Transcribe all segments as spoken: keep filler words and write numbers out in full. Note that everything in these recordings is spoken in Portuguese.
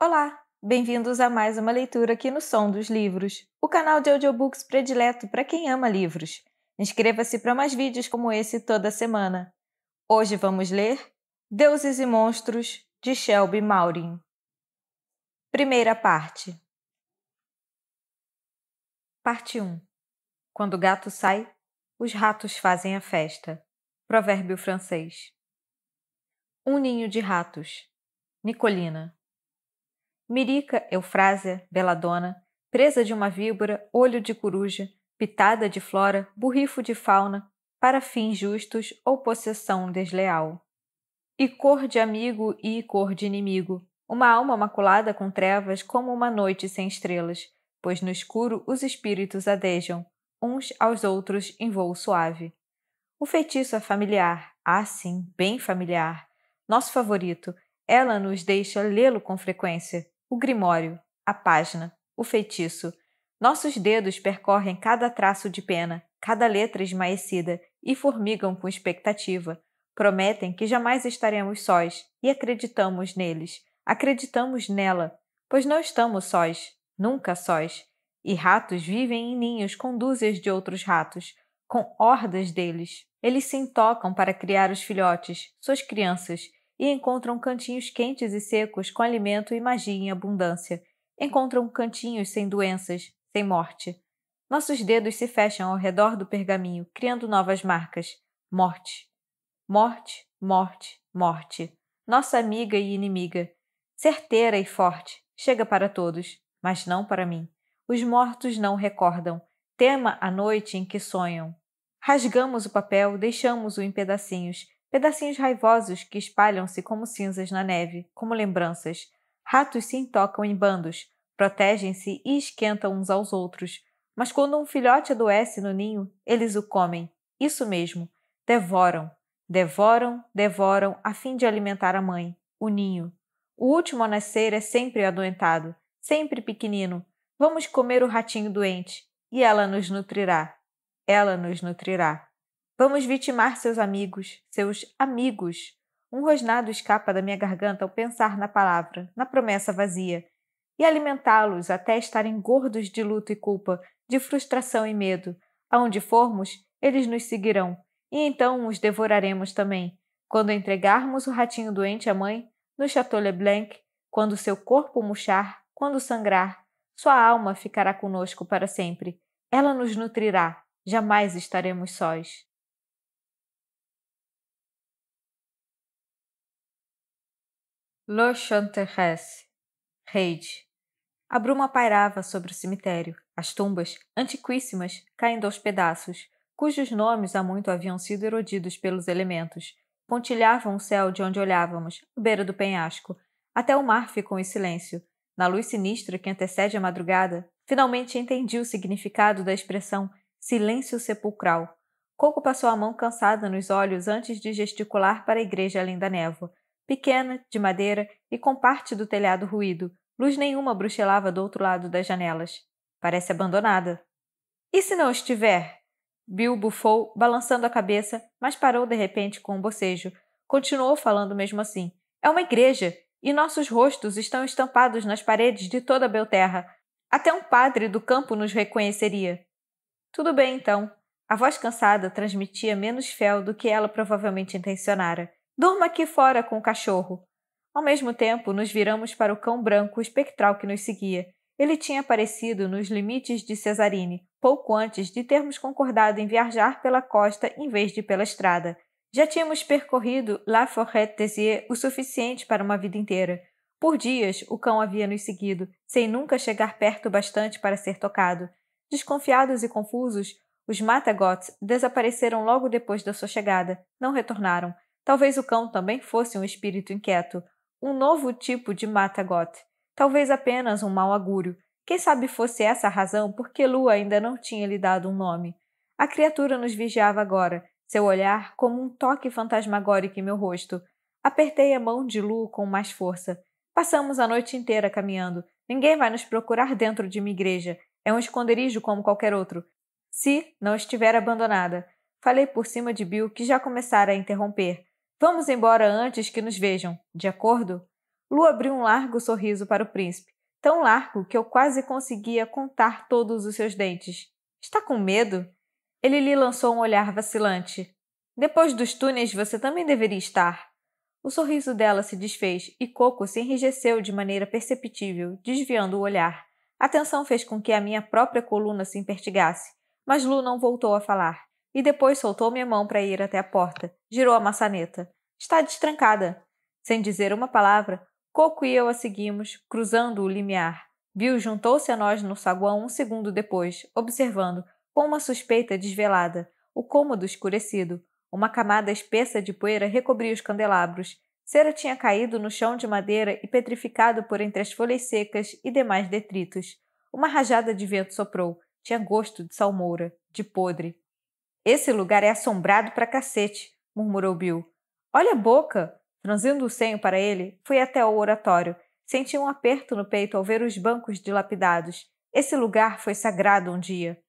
Olá! Bem-vindos a mais uma leitura aqui no Som dos Livros, o canal de audiobooks predileto para quem ama livros. Inscreva-se para mais vídeos como esse toda semana. Hoje vamos ler Deuses e Monstros, de Shelby Mahurin. Primeira parte. Parte um. Quando o gato sai, os ratos fazem a festa. Provérbio francês. Um ninho de ratos. Nicolina. Mirica, Eufrásia, Beladona, presa de uma víbora, olho de coruja, pitada de flora, borrifo de fauna, para fins justos ou possessão desleal. E cor de amigo e cor de inimigo, uma alma maculada com trevas como uma noite sem estrelas, pois no escuro os espíritos adejam, uns aos outros em voo suave. O feitiço é familiar, ah sim, bem familiar. Nosso favorito, ela nos deixa lê-lo com frequência. O grimório, a página, o feitiço. Nossos dedos percorrem cada traço de pena, cada letra esmaecida, e formigam com expectativa. Prometem que jamais estaremos sós, e acreditamos neles. Acreditamos nela, pois não estamos sós, nunca sós. E ratos vivem em ninhos com dúzias de outros ratos, com hordas deles. Eles se intocam para criar os filhotes, suas crianças, e encontram cantinhos quentes e secos com alimento e magia em abundância. Encontram cantinhos sem doenças, sem morte. Nossos dedos se fecham ao redor do pergaminho, criando novas marcas. Morte. Morte, morte, morte. Nossa amiga e inimiga. Certeira e forte. Chega para todos, mas não para mim. Os mortos não recordam. Tema a noite em que sonham. Rasgamos o papel, deixamos-o em pedacinhos. Pedacinhos raivosos que espalham-se como cinzas na neve, como lembranças. Ratos se intocam em bandos, protegem-se e esquentam uns aos outros. Mas quando um filhote adoece no ninho, eles o comem. Isso mesmo, devoram, devoram, devoram a fim de alimentar a mãe, o ninho. O último a nascer é sempre adoentado, sempre pequenino. Vamos comer o ratinho doente, e ela nos nutrirá. Ela nos nutrirá. Vamos vitimar seus amigos, seus amigos. Um rosnado escapa da minha garganta ao pensar na palavra, na promessa vazia, e alimentá-los até estarem gordos de luto e culpa, de frustração e medo. Aonde formos, eles nos seguirão, e então os devoraremos também. Quando entregarmos o ratinho doente à mãe, no Château Leblanc, quando seu corpo murchar, quando sangrar, sua alma ficará conosco para sempre. Ela nos nutrirá, jamais estaremos sós. L'Enchanteresse. Reid. A bruma pairava sobre o cemitério. As tumbas, antiquíssimas, caindo aos pedaços, cujos nomes há muito haviam sido erodidos pelos elementos. Pontilhavam o céu de onde olhávamos, à beira do penhasco. Até o mar ficou em silêncio. Na luz sinistra que antecede a madrugada, finalmente entendi o significado da expressão silêncio sepulcral. Coco passou a mão cansada nos olhos antes de gesticular para a igreja além da névoa. Pequena, de madeira e com parte do telhado ruído, luz nenhuma bruxelava do outro lado das janelas. Parece abandonada. E se não estiver? Bill bufou, balançando a cabeça, mas parou de repente com um bocejo. Continuou falando mesmo assim. É uma igreja, e nossos rostos estão estampados nas paredes de toda a Belterra. Até um padre do campo nos reconheceria. Tudo bem, então. A voz cansada transmitia menos fel do que ela provavelmente intencionara. Durma aqui fora com o cachorro. Ao mesmo tempo, nos viramos para o cão branco espectral que nos seguia. Ele tinha aparecido nos limites de Cesarine, pouco antes de termos concordado em viajar pela costa em vez de pela estrada. Já tínhamos percorrido La Forêt Désirée o suficiente para uma vida inteira. Por dias, o cão havia nos seguido, sem nunca chegar perto bastante para ser tocado. Desconfiados e confusos, os matagotes desapareceram logo depois da sua chegada. Não retornaram. Talvez o cão também fosse um espírito inquieto, um novo tipo de matagote, talvez apenas um mau augúrio. Quem sabe fosse essa a razão por que Lu ainda não tinha lhe dado um nome. A criatura nos vigiava agora, seu olhar como um toque fantasmagórico em meu rosto. Apertei a mão de Lu com mais força. Passamos a noite inteira caminhando. Ninguém vai nos procurar dentro de uma igreja. É um esconderijo como qualquer outro, se não estiver abandonada. Falei por cima de Bill, que já começara a interromper. Vamos embora antes que nos vejam, de acordo? Lu abriu um largo sorriso para o príncipe, tão largo que eu quase conseguia contar todos os seus dentes. — Está com medo? Ele lhe lançou um olhar vacilante. — Depois dos túneis você também deveria estar. O sorriso dela se desfez e Coco se enrijeceu de maneira perceptível, desviando o olhar. A tensão fez com que a minha própria coluna se empertigasse, mas Lu não voltou a falar. E depois soltou minha mão para ir até a porta. Girou a maçaneta. Está destrancada. Sem dizer uma palavra, Coco e eu a seguimos, cruzando o limiar. Bill juntou-se a nós no saguão um segundo depois, observando, com uma suspeita desvelada, o cômodo escurecido. Uma camada espessa de poeira recobria os candelabros. Cera tinha caído no chão de madeira e petrificado por entre as folhas secas e demais detritos. Uma rajada de vento soprou. Tinha gosto de salmoura, de podre. Esse lugar é assombrado pra cacete, murmurou Bill. Olha a boca! Franzindo o senho para ele, fui até o oratório. Senti um aperto no peito ao ver os bancos dilapidados. Esse lugar foi sagrado um dia.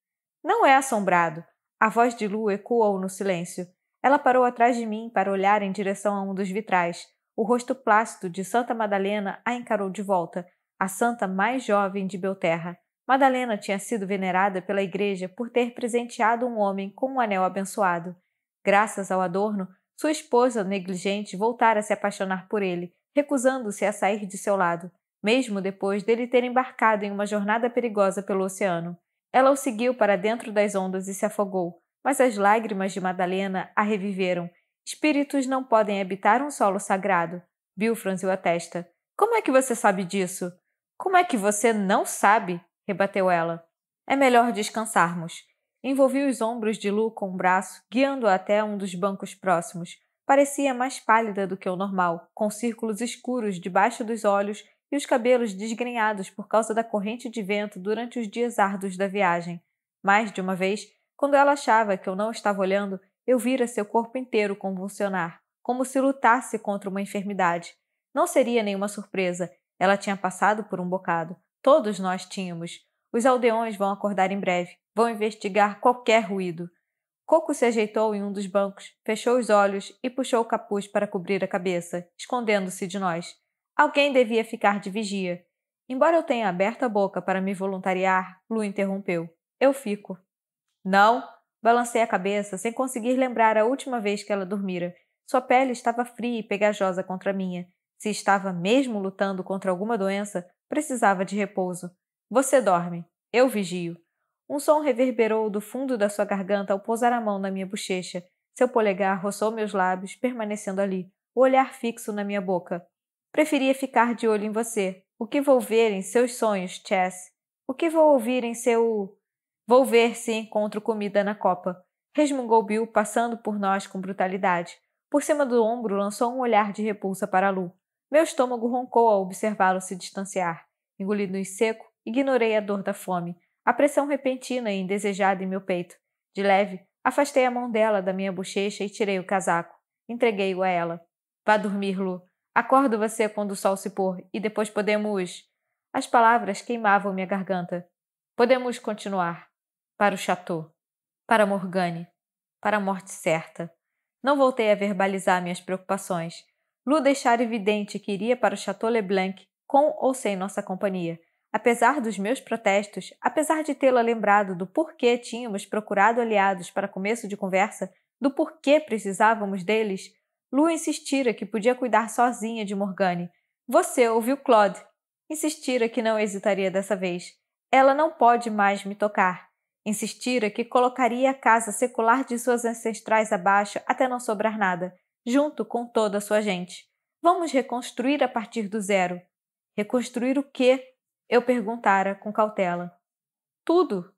Não é assombrado. A voz de Lu ecoou no silêncio. Ela parou atrás de mim para olhar em direção a um dos vitrais. O rosto plácido de Santa Madalena a encarou de volta, a santa mais jovem de Belterra. Madalena tinha sido venerada pela igreja por ter presenteado um homem com um anel abençoado. Graças ao adorno, sua esposa negligente voltara a se apaixonar por ele, recusando-se a sair de seu lado, mesmo depois dele ter embarcado em uma jornada perigosa pelo oceano. Ela o seguiu para dentro das ondas e se afogou, mas as lágrimas de Madalena a reviveram. Espíritos não podem habitar um solo sagrado. Bill franziu a testa. Como é que você sabe disso? Como é que você não sabe? Rebateu ela. É melhor descansarmos. Envolvi os ombros de Lu com um braço, guiando-a até um dos bancos próximos. Parecia mais pálida do que o normal, com círculos escuros debaixo dos olhos e os cabelos desgrenhados por causa da corrente de vento durante os dias árduos da viagem. Mais de uma vez, quando ela achava que eu não estava olhando, eu vira seu corpo inteiro convulsionar, como se lutasse contra uma enfermidade. Não seria nenhuma surpresa. Ela tinha passado por um bocado. Todos nós tínhamos. Os aldeões vão acordar em breve. Vão investigar qualquer ruído. Coco se ajeitou em um dos bancos, fechou os olhos e puxou o capuz para cobrir a cabeça, escondendo-se de nós. Alguém devia ficar de vigia. Embora eu tenha aberto a boca para me voluntariar, Lu interrompeu. Eu fico. Não! Balancei a cabeça sem conseguir lembrar a última vez que ela dormira. Sua pele estava fria e pegajosa contra a minha. Se estava mesmo lutando contra alguma doença, precisava de repouso. Você dorme. Eu vigio. Um som reverberou do fundo da sua garganta ao pousar a mão na minha bochecha. Seu polegar roçou meus lábios, permanecendo ali, o olhar fixo na minha boca. Preferia ficar de olho em você. O que vou ver em seus sonhos, Chess? O que vou ouvir em seu... Vou ver se encontro comida na copa. Resmungou Bill, passando por nós com brutalidade. Por cima do ombro, lançou um olhar de repulsa para Lu. Meu estômago roncou ao observá-lo se distanciar. Engolido em seco, ignorei a dor da fome, a pressão repentina e indesejada em meu peito. De leve, afastei a mão dela da minha bochecha e tirei o casaco. Entreguei-o a ela. Vá dormir, Lu. Acordo você quando o sol se pôr e depois podemos... As palavras queimavam minha garganta. Podemos continuar. Para o Chateau. Para Morgane. Para a morte certa. Não voltei a verbalizar minhas preocupações. Lu deixara evidente que iria para o Château Leblanc, com ou sem nossa companhia. Apesar dos meus protestos, apesar de tê-la lembrado do porquê tínhamos procurado aliados para começo de conversa, do porquê precisávamos deles, Lu insistira que podia cuidar sozinha de Morgane. Você ouviu Claude. Insistira que não hesitaria dessa vez. Ela não pode mais me tocar. Insistira que colocaria a casa secular de suas ancestrais abaixo até não sobrar nada. Junto com toda a sua gente. Vamos reconstruir a partir do zero. Reconstruir o quê? Eu perguntara com cautela. Tudo.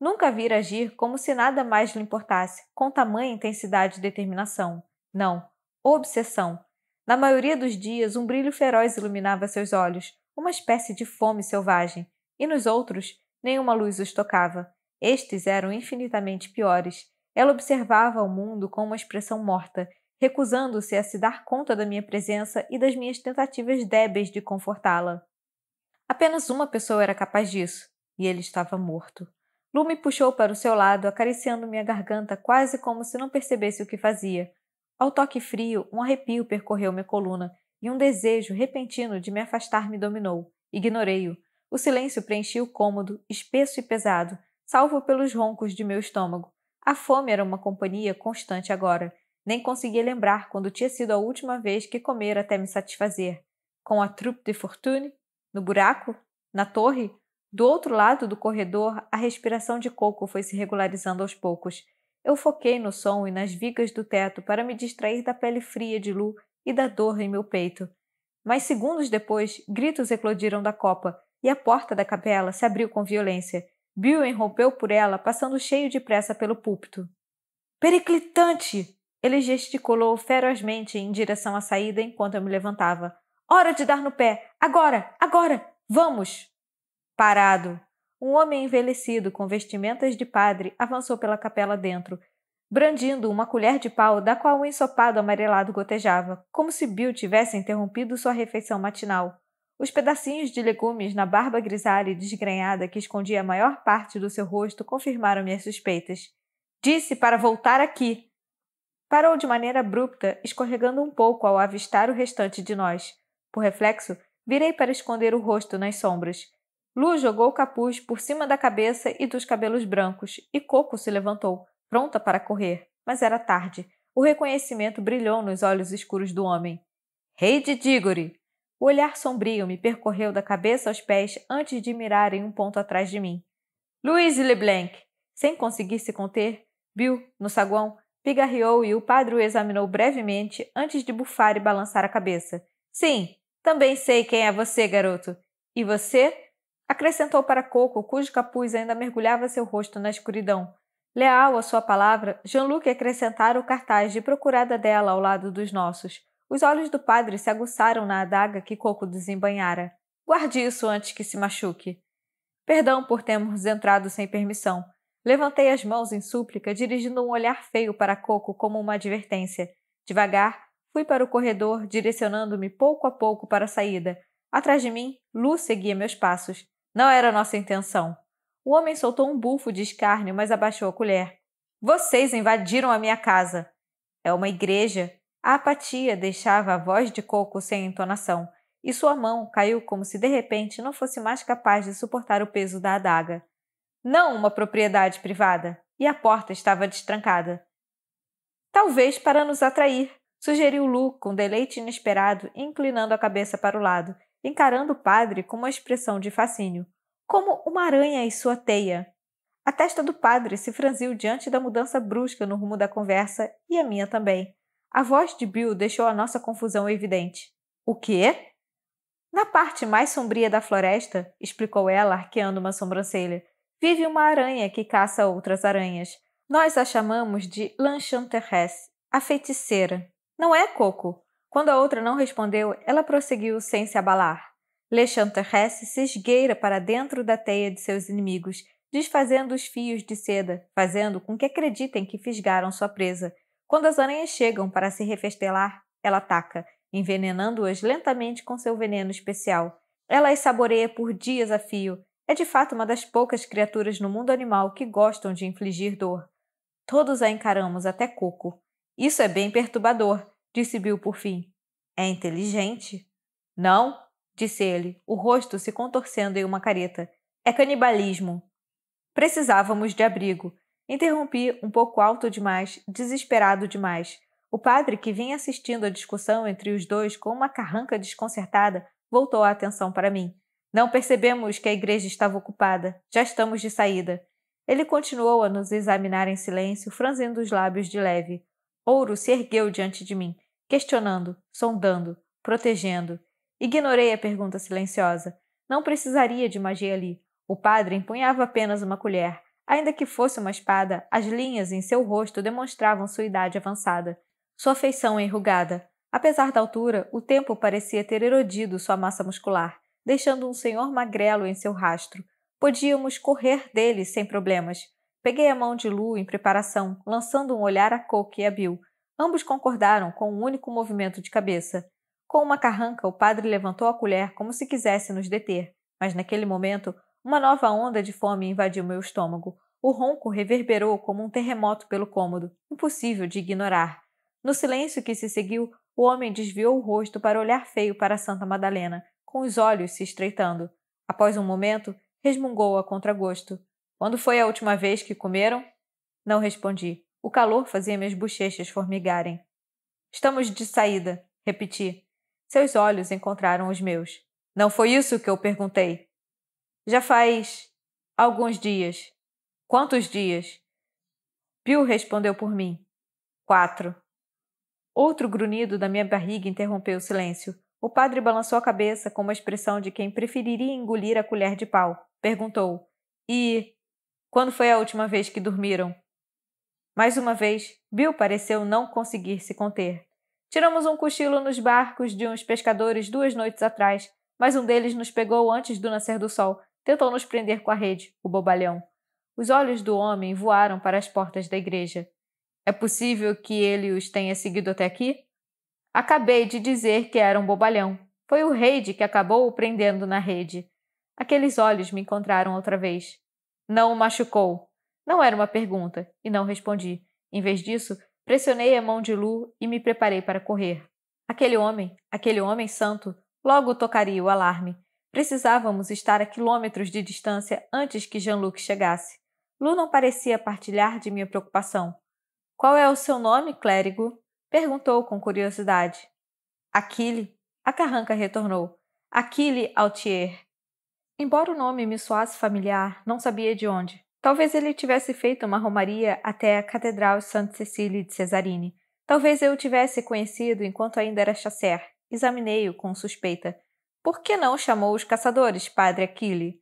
Nunca vira agir como se nada mais lhe importasse, com tamanha intensidade e determinação. Não. Obsessão. Na maioria dos dias, um brilho feroz iluminava seus olhos, uma espécie de fome selvagem. E nos outros, nenhuma luz os tocava. Estes eram infinitamente piores. Ela observava o mundo com uma expressão morta, recusando-se a se dar conta da minha presença e das minhas tentativas débeis de confortá-la. Apenas uma pessoa era capaz disso, e ele estava morto. Lu me puxou para o seu lado, acariciando minha garganta quase como se não percebesse o que fazia. Ao toque frio, um arrepio percorreu minha coluna. e um desejo repentino de me afastar me dominou. Ignorei-o. O silêncio preenchia o cômodo, espesso e pesado, salvo pelos roncos de meu estômago. A fome era uma companhia constante agora. Nem conseguia lembrar quando tinha sido a última vez que comera até me satisfazer. Com a troupe de fortune? No buraco? Na torre? Do outro lado do corredor, a respiração de Coco foi se regularizando aos poucos. Eu foquei no som e nas vigas do teto para me distrair da pele fria de Lu e da dor em meu peito. Mas segundos depois, gritos eclodiram da copa e a porta da capela se abriu com violência. Bill irrompeu por ela, passando cheio de pressa pelo púlpito. — Periclitante! Ele gesticulou ferozmente em direção à saída enquanto eu me levantava. — Hora de dar no pé! Agora! Agora! Vamos! Parado! Um homem envelhecido com vestimentas de padre avançou pela capela dentro, brandindo uma colher de pau da qual um ensopado amarelado gotejava, como se Bill tivesse interrompido sua refeição matinal. Os pedacinhos de legumes na barba grisalha e desgrenhada que escondia a maior parte do seu rosto confirmaram minhas suspeitas. — Disse para voltar aqui! Parou de maneira abrupta, escorregando um pouco ao avistar o restante de nós. Por reflexo, virei para esconder o rosto nas sombras. Lu jogou o capuz por cima da cabeça e dos cabelos brancos, e Coco se levantou, pronta para correr. Mas era tarde. O reconhecimento brilhou nos olhos escuros do homem. — Rei de Dígore! O olhar sombrio me percorreu da cabeça aos pés antes de mirar em um ponto atrás de mim. — Louise Le Blanc! Sem conseguir se conter, Bill, no saguão, pigarreou e o padre o examinou brevemente antes de bufar e balançar a cabeça. — Sim, também sei quem é você, garoto. E você... acrescentou para Coco, cujo capuz ainda mergulhava seu rosto na escuridão. Leal à sua palavra, Jean-Luc acrescentara o cartaz de procurada dela ao lado dos nossos. Os olhos do padre se aguçaram na adaga que Coco desembainhara. Guarde isso antes que se machuque. Perdão por termos entrado sem permissão. Levantei as mãos em súplica, dirigindo um olhar feio para Coco como uma advertência. Devagar, fui para o corredor, direcionando-me pouco a pouco para a saída. Atrás de mim, Lu seguia meus passos. Não era nossa intenção. O homem soltou um bufo de escárnio, mas abaixou a colher. Vocês invadiram a minha casa. É uma igreja. A apatia deixava a voz de Coco sem entonação, e sua mão caiu como se de repente não fosse mais capaz de suportar o peso da adaga. Não uma propriedade privada. E a porta estava destrancada. Talvez para nos atrair, sugeriu Lu com deleite inesperado, inclinando a cabeça para o lado, encarando o padre com uma expressão de fascínio, como uma aranha e sua teia. A testa do padre se franziu diante da mudança brusca no rumo da conversa e a minha também. A voz de Bill deixou a nossa confusão evidente. O quê? Na parte mais sombria da floresta, explicou ela, arqueando uma sobrancelha, vive uma aranha que caça outras aranhas. Nós a chamamos de L'Enchanteresse, a feiticeira. Não é, Coco? Quando a outra não respondeu, ela prosseguiu sem se abalar. L'Enchanteresse se esgueira para dentro da teia de seus inimigos, desfazendo os fios de seda, fazendo com que acreditem que fisgaram sua presa. Quando as aranhas chegam para se refestelar, ela ataca, envenenando-as lentamente com seu veneno especial. Ela as saboreia por dias a fio. É de fato uma das poucas criaturas no mundo animal que gostam de infligir dor. Todos a encaramos até Coco. Isso é bem perturbador, disse Bill por fim. É inteligente? Não, disse ele, o rosto se contorcendo em uma careta. É canibalismo. Precisávamos de abrigo. Interrompi um pouco alto demais, desesperado demais. O padre, que vinha assistindo a discussão entre os dois com uma carranca desconcertada, voltou a atenção para mim. Não percebemos que a igreja estava ocupada. Já estamos de saída. Ele continuou a nos examinar em silêncio, franzindo os lábios de leve. Ouro se ergueu diante de mim, questionando, sondando, protegendo. Ignorei a pergunta silenciosa. Não precisaria de magia ali. O padre empunhava apenas uma colher. Ainda que fosse uma espada, as linhas em seu rosto demonstravam sua idade avançada. Sua feição enrugada. Apesar da altura, o tempo parecia ter erodido sua massa muscular, deixando um senhor magrelo em seu rastro. Podíamos correr dele sem problemas. Peguei a mão de Lu em preparação, lançando um olhar a Coco e a Bill. Ambos concordaram com um único movimento de cabeça. Com uma carranca, o padre levantou a colher como se quisesse nos deter. Mas naquele momento, uma nova onda de fome invadiu meu estômago. O ronco reverberou como um terremoto pelo cômodo, impossível de ignorar. No silêncio que se seguiu, O homem desviou o rosto para olhar feio para Santa Madalena, com os olhos se estreitando. Após um momento, resmungou a contragosto. — Quando foi a última vez que comeram? Não respondi. O calor fazia minhas bochechas formigarem. — Estamos de saída, repeti. Seus olhos encontraram os meus. — Não foi isso que eu perguntei. — Já faz... alguns dias. — Quantos dias? Bill respondeu por mim. — Quatro. Outro grunhido da minha barriga interrompeu o silêncio. O padre balançou a cabeça com uma expressão de quem preferiria engolir a colher de pau. Perguntou. E... quando foi a última vez que dormiram? Mais uma vez, Bill pareceu não conseguir se conter. Tiramos um cochilo nos barcos de uns pescadores duas noites atrás, mas um deles nos pegou antes do nascer do sol. Tentou nos prender com a rede, o bobalhão. Os olhos do homem voaram para as portas da igreja. É possível que ele os tenha seguido até aqui? Acabei de dizer que era um bobalhão. Foi o Reid que acabou o prendendo na rede. Aqueles olhos me encontraram outra vez. Não o machucou. Não era uma pergunta, e não respondi. Em vez disso, pressionei a mão de Lu e me preparei para correr. Aquele homem, aquele homem santo, logo tocaria o alarme. Precisávamos estar a quilômetros de distância antes que Jean-Luc chegasse. Lu não parecia partilhar de minha preocupação. — Qual é o seu nome, clérigo? Perguntou com curiosidade. — Achille. A carranca retornou. — Achille Altier. Embora o nome me soasse familiar, não sabia de onde. Talvez ele tivesse feito uma romaria até a Catedral Santa Cecília de Cesarine. Talvez eu o tivesse conhecido enquanto ainda era chasser. Examinei-o com suspeita. — Por que não chamou os caçadores, padre Achille?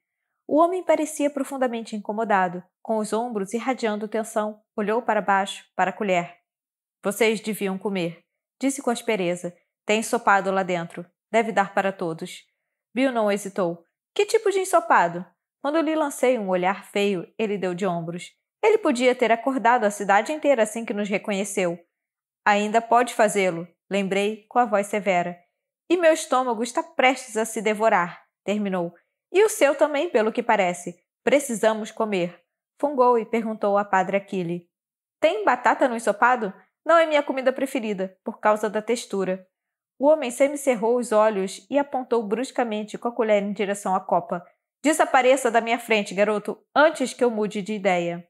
O homem parecia profundamente incomodado, com os ombros irradiando tensão, olhou para baixo, para a colher. — Vocês deviam comer, disse com aspereza. Tem ensopado lá dentro. Deve dar para todos. Bill não hesitou. — Que tipo de ensopado? Quando lhe lancei um olhar feio, ele deu de ombros. Ele podia ter acordado a cidade inteira assim que nos reconheceu. — Ainda pode fazê-lo, lembrei com a voz severa. — E meu estômago está prestes a se devorar, terminou. E o seu também, pelo que parece. Precisamos comer. Fungou e perguntou a padre Achille. Tem batata no ensopado? Não é minha comida preferida, por causa da textura. O homem semicerrou os olhos e apontou bruscamente com a colher em direção à copa. Desapareça da minha frente, garoto, antes que eu mude de ideia.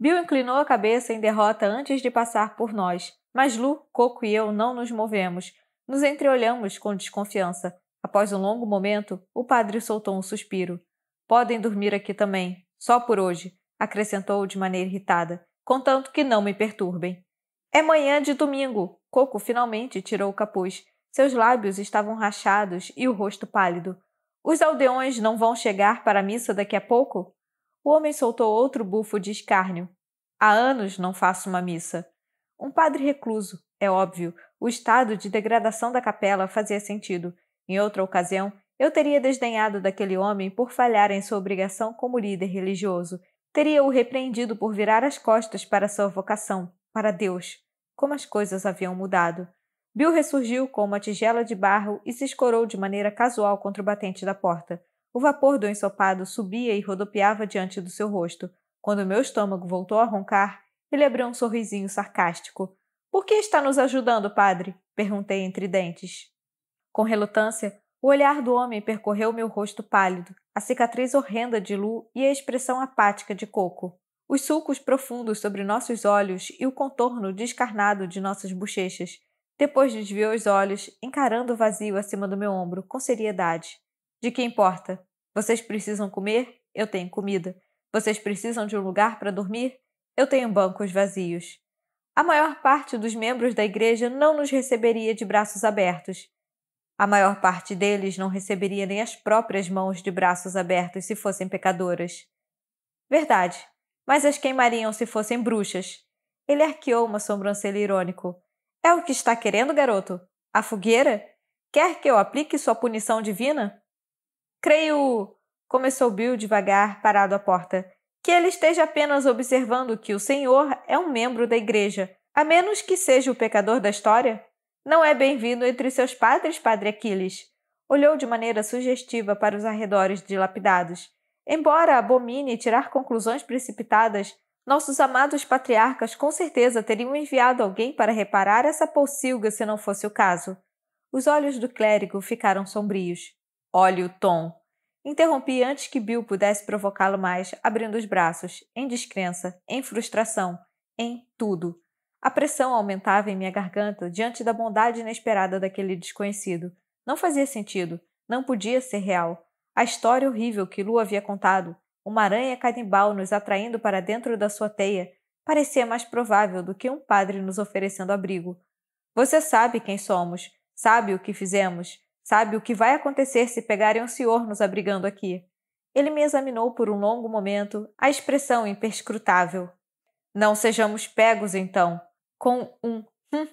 Bill inclinou a cabeça em derrota antes de passar por nós, mas Lu, Coco e eu não nos movemos. Nos entreolhamos com desconfiança. Após um longo momento, o padre soltou um suspiro. — Podem dormir aqui também, só por hoje, acrescentou de maneira irritada, contanto que não me perturbem. — É manhã de domingo! Coco finalmente tirou o capuz. Seus lábios estavam rachados e o rosto pálido. — Os aldeões não vão chegar para a missa daqui a pouco? O homem soltou outro bufo de escárnio. — Há anos não faço uma missa. Um padre recluso, é óbvio. O estado de degradação da capela fazia sentido. Em outra ocasião, eu teria desdenhado daquele homem por falhar em sua obrigação como líder religioso. Teria-o repreendido por virar as costas para sua vocação, para Deus. Como as coisas haviam mudado. Bill ressurgiu com uma tigela de barro e se escorou de maneira casual contra o batente da porta. O vapor do ensopado subia e rodopiava diante do seu rosto. Quando meu estômago voltou a roncar, ele abriu um sorrisinho sarcástico. — Por que está nos ajudando, padre? Perguntei entre dentes. Com relutância, o olhar do homem percorreu meu rosto pálido, a cicatriz horrenda de Lu e a expressão apática de Coco. Os sulcos profundos sobre nossos olhos e o contorno descarnado de nossas bochechas. Depois desviou os olhos, encarando o vazio acima do meu ombro, com seriedade. De que importa? Vocês precisam comer? Eu tenho comida. Vocês precisam de um lugar para dormir? Eu tenho bancos vazios. A maior parte dos membros da igreja não nos receberia de braços abertos. A maior parte deles não receberia nem as próprias mãos de braços abertos se fossem pecadoras. Verdade, mas as queimariam se fossem bruxas. Ele arqueou uma sobrancelha irônico. É o que está querendo, garoto? A fogueira? Quer que eu aplique sua punição divina? Creio... começou Bill devagar, parado à porta. Que ele esteja apenas observando que o senhor é um membro da igreja, a menos que seja o pecador da história. Não é bem-vindo entre seus padres, padre Achille. Olhou de maneira sugestiva para os arredores dilapidados. Embora abomine tirar conclusões precipitadas, Nossos amados patriarcas com certeza teriam enviado alguém para reparar essa pocilga se não fosse o caso. Os olhos do clérigo ficaram sombrios. Olhe o Tom. Interrompi antes que Bill pudesse provocá-lo mais, abrindo os braços, em descrença, em frustração, em tudo. A pressão aumentava em minha garganta diante da bondade inesperada daquele desconhecido. Não fazia sentido. Não podia ser real. A história horrível que Lu havia contado, uma aranha canibal nos atraindo para dentro da sua teia, parecia mais provável do que um padre nos oferecendo abrigo. Você sabe quem somos. Sabe o que fizemos. Sabe o que vai acontecer se pegarem um senhor nos abrigando aqui. Ele me examinou por um longo momento, a expressão imperscrutável. Não sejamos pegos, então. Com um hum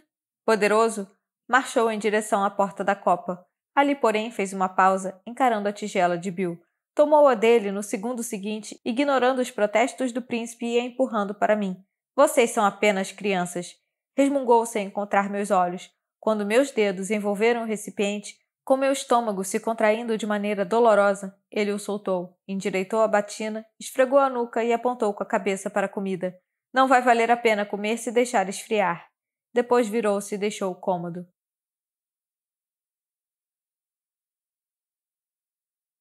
poderoso, marchou em direção à porta da copa. Ali, porém, fez uma pausa, encarando a tigela de Bill. Tomou-a dele no segundo seguinte, ignorando os protestos do príncipe e a empurrando para mim. Vocês são apenas crianças. Resmungou sem encontrar meus olhos. Quando meus dedos envolveram o recipiente, com meu estômago se contraindo de maneira dolorosa, ele o soltou, endireitou a batina, esfregou a nuca e apontou com a cabeça para a comida. Não vai valer a pena comer se deixar esfriar. Depois virou-se e deixou o cômodo.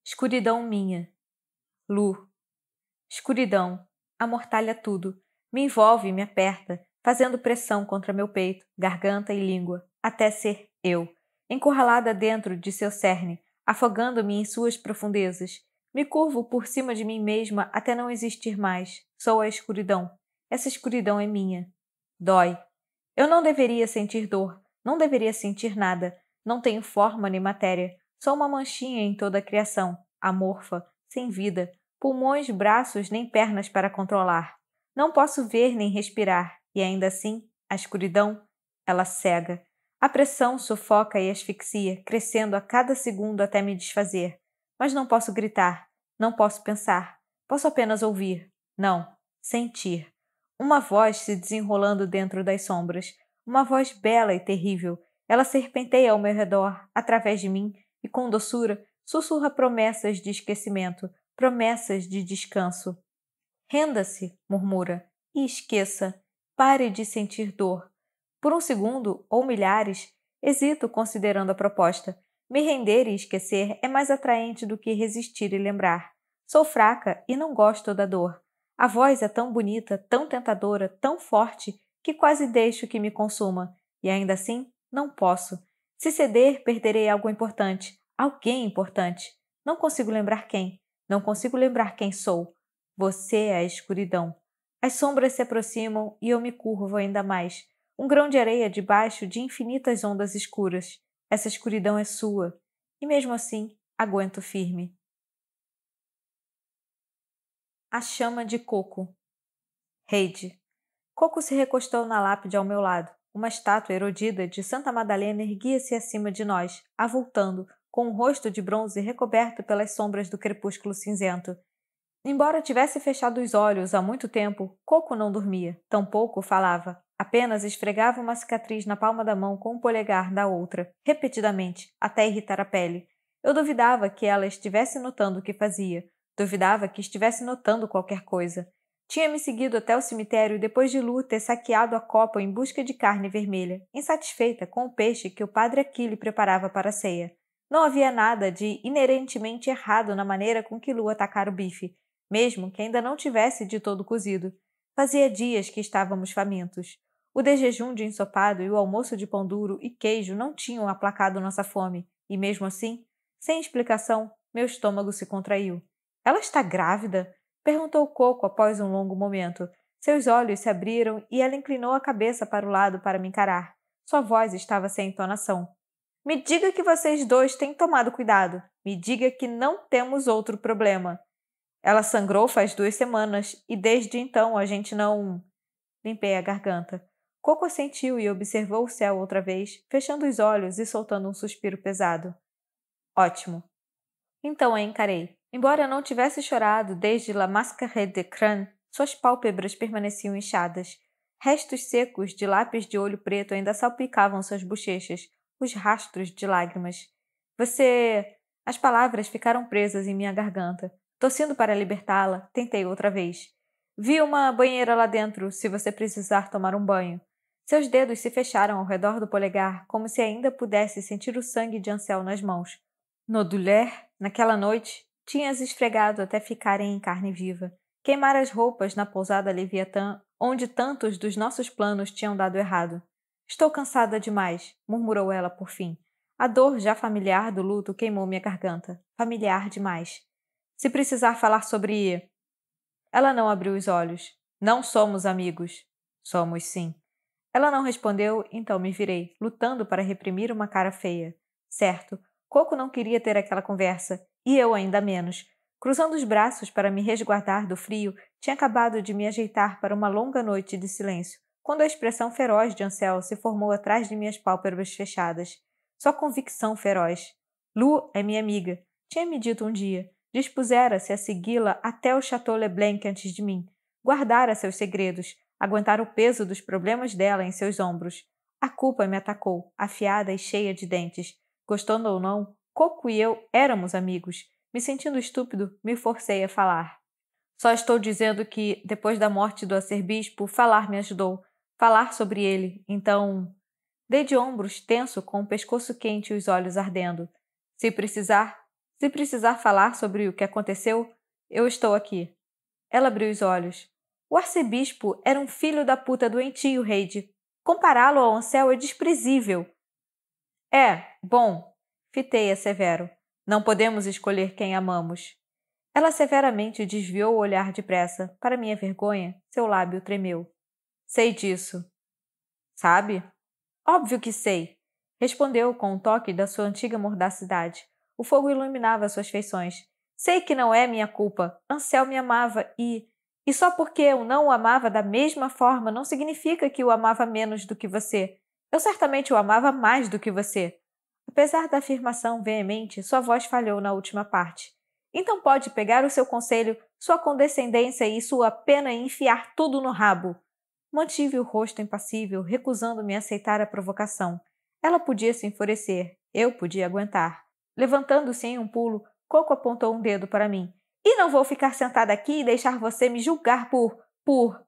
Escuridão minha. Lu. Escuridão. Amortalha tudo. Me envolve e me aperta, fazendo pressão contra meu peito, garganta e língua, até ser eu, encurralada dentro de seu cerne, afogando-me em suas profundezas. Me curvo por cima de mim mesma até não existir mais. Sou a escuridão. Essa escuridão é minha. Dói. Eu não deveria sentir dor. Não deveria sentir nada. Não tenho forma nem matéria. Sou uma manchinha em toda a criação. Amorfa. Sem vida. Pulmões, braços, nem pernas para controlar. Não posso ver nem respirar. E ainda assim, a escuridão, ela cega. A pressão sufoca e asfixia, crescendo a cada segundo até me desfazer. Mas não posso gritar. Não posso pensar. Posso apenas ouvir. Não. Sentir. Uma voz se desenrolando dentro das sombras. Uma voz bela e terrível. Ela serpenteia ao meu redor, através de mim, e com doçura sussurra promessas de esquecimento, promessas de descanso. Renda-se, murmura, e esqueça. Pare de sentir dor. Por um segundo, ou milhares, hesito considerando a proposta. Me render e esquecer é mais atraente do que resistir e lembrar. Sou fraca e não gosto da dor. A voz é tão bonita, tão tentadora, tão forte, que quase deixo que me consuma. E ainda assim, não posso. Se ceder, perderei algo importante. Alguém importante. Não consigo lembrar quem. Não consigo lembrar quem sou. Você é a escuridão. As sombras se aproximam e eu me curvo ainda mais. Um grão de areia debaixo de infinitas ondas escuras. Essa escuridão é sua. E mesmo assim, aguento firme. A chama de Coco. Reid. Coco se recostou na lápide ao meu lado. Uma estátua erodida de Santa Madalena erguia-se acima de nós, avultando, com um rosto de bronze recoberto pelas sombras do crepúsculo cinzento. Embora tivesse fechado os olhos há muito tempo, Coco não dormia, tampouco falava. Apenas esfregava uma cicatriz na palma da mão com o polegar da outra, repetidamente, até irritar a pele. Eu duvidava que ela estivesse notando o que fazia. Duvidava que estivesse notando qualquer coisa. Tinha me seguido até o cemitério depois de Lu ter saqueado a copa em busca de carne vermelha, insatisfeita com o peixe que o padre Achille preparava para a ceia. Não havia nada de inerentemente errado na maneira com que Lu atacara o bife, mesmo que ainda não tivesse de todo cozido. Fazia dias que estávamos famintos. O desjejum de ensopado e o almoço de pão duro e queijo não tinham aplacado nossa fome, e mesmo assim, sem explicação, meu estômago se contraiu. — Ela está grávida? — perguntou Coco após um longo momento. Seus olhos se abriram e ela inclinou a cabeça para o lado para me encarar. Sua voz estava sem entonação. — Me diga que vocês dois têm tomado cuidado. Me diga que não temos outro problema. Ela sangrou faz duas semanas e desde então a gente não... Limpei a garganta. Coco assentiu e observou o céu outra vez, fechando os olhos e soltando um suspiro pesado. — Ótimo. Então a encarei. Embora não tivesse chorado desde La Mascarée de Crâne, suas pálpebras permaneciam inchadas. Restos secos de lápis de olho preto ainda salpicavam suas bochechas, os rastros de lágrimas. Você... As palavras ficaram presas em minha garganta. Tossindo para libertá-la, tentei outra vez. Vi uma banheira lá dentro, se você precisar tomar um banho. Seus dedos se fecharam ao redor do polegar, como se ainda pudesse sentir o sangue de Ansel nas mãos. Nodulaire, naquela noite, tinha-as esfregado até ficarem em carne viva. Queimar as roupas na pousada Leviatã, onde tantos dos nossos planos tinham dado errado. Estou cansada demais, murmurou ela por fim. A dor já familiar do luto queimou minha garganta. Familiar demais. Se precisar falar sobre... Ela não abriu os olhos. Não somos amigos. Somos sim. Ela não respondeu, então me virei, lutando para reprimir uma cara feia. Certo, Coco não queria ter aquela conversa, e eu ainda menos. Cruzando os braços para me resguardar do frio, tinha acabado de me ajeitar para uma longa noite de silêncio, quando a expressão feroz de Ansel se formou atrás de minhas pálpebras fechadas. Só convicção feroz. Lu é minha amiga. Tinha me dito um dia. Dispusera-se a segui-la até o Château Leblanc antes de mim. Guardara seus segredos. Aguentar o peso dos problemas dela em seus ombros. A culpa me atacou, afiada e cheia de dentes. Gostando ou não, Coco e eu éramos amigos. Me sentindo estúpido, me forcei a falar. Só estou dizendo que, depois da morte do arcebispo, falar me ajudou. Falar sobre ele, então... Dei de ombros, tenso, com o pescoço quente e os olhos ardendo. Se precisar, se precisar falar sobre o que aconteceu, eu estou aqui. Ela abriu os olhos. O arcebispo era um filho da puta doentio, Reid. Compará-lo ao Ansel é desprezível. É, bom, fitei-a severo. Não podemos escolher quem amamos. Ela severamente desviou o olhar depressa. Para minha vergonha, seu lábio tremeu. Sei disso. Sabe? Óbvio que sei, respondeu com um toque da sua antiga mordacidade. O fogo iluminava suas feições. Sei que não é minha culpa. Ansel me amava e... E só porque eu não o amava da mesma forma não significa que o amava menos do que você. Eu certamente o amava mais do que você. Apesar da afirmação veemente, sua voz falhou na última parte. Então pode pegar o seu conselho, sua condescendência e sua pena e enfiar tudo no rabo. Mantive o rosto impassível, recusando-me a aceitar a provocação. Ela podia se enfurecer. Eu podia aguentar. Levantando-se em um pulo, Coco apontou um dedo para mim. E não vou ficar sentada aqui e deixar você me julgar por... por...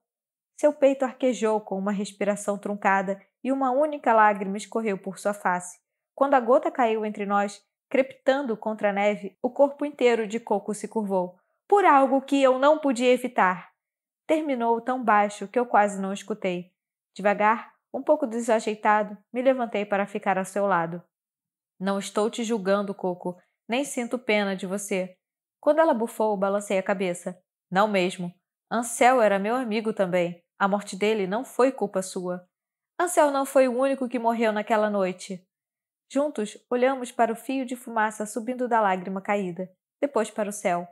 Seu peito arquejou com uma respiração truncada e uma única lágrima escorreu por sua face. Quando a gota caiu entre nós, crepitando contra a neve, o corpo inteiro de Coco se curvou. Por algo que eu não podia evitar. Terminou tão baixo que eu quase não escutei. Devagar, um pouco desajeitado, me levantei para ficar ao seu lado. Não estou te julgando, Coco. Nem sinto pena de você. Quando ela bufou, balancei a cabeça. Não mesmo. Ansel era meu amigo também. A morte dele não foi culpa sua. Ansel não foi o único que morreu naquela noite. Juntos, olhamos para o fio de fumaça subindo da lágrima caída. Depois para o céu.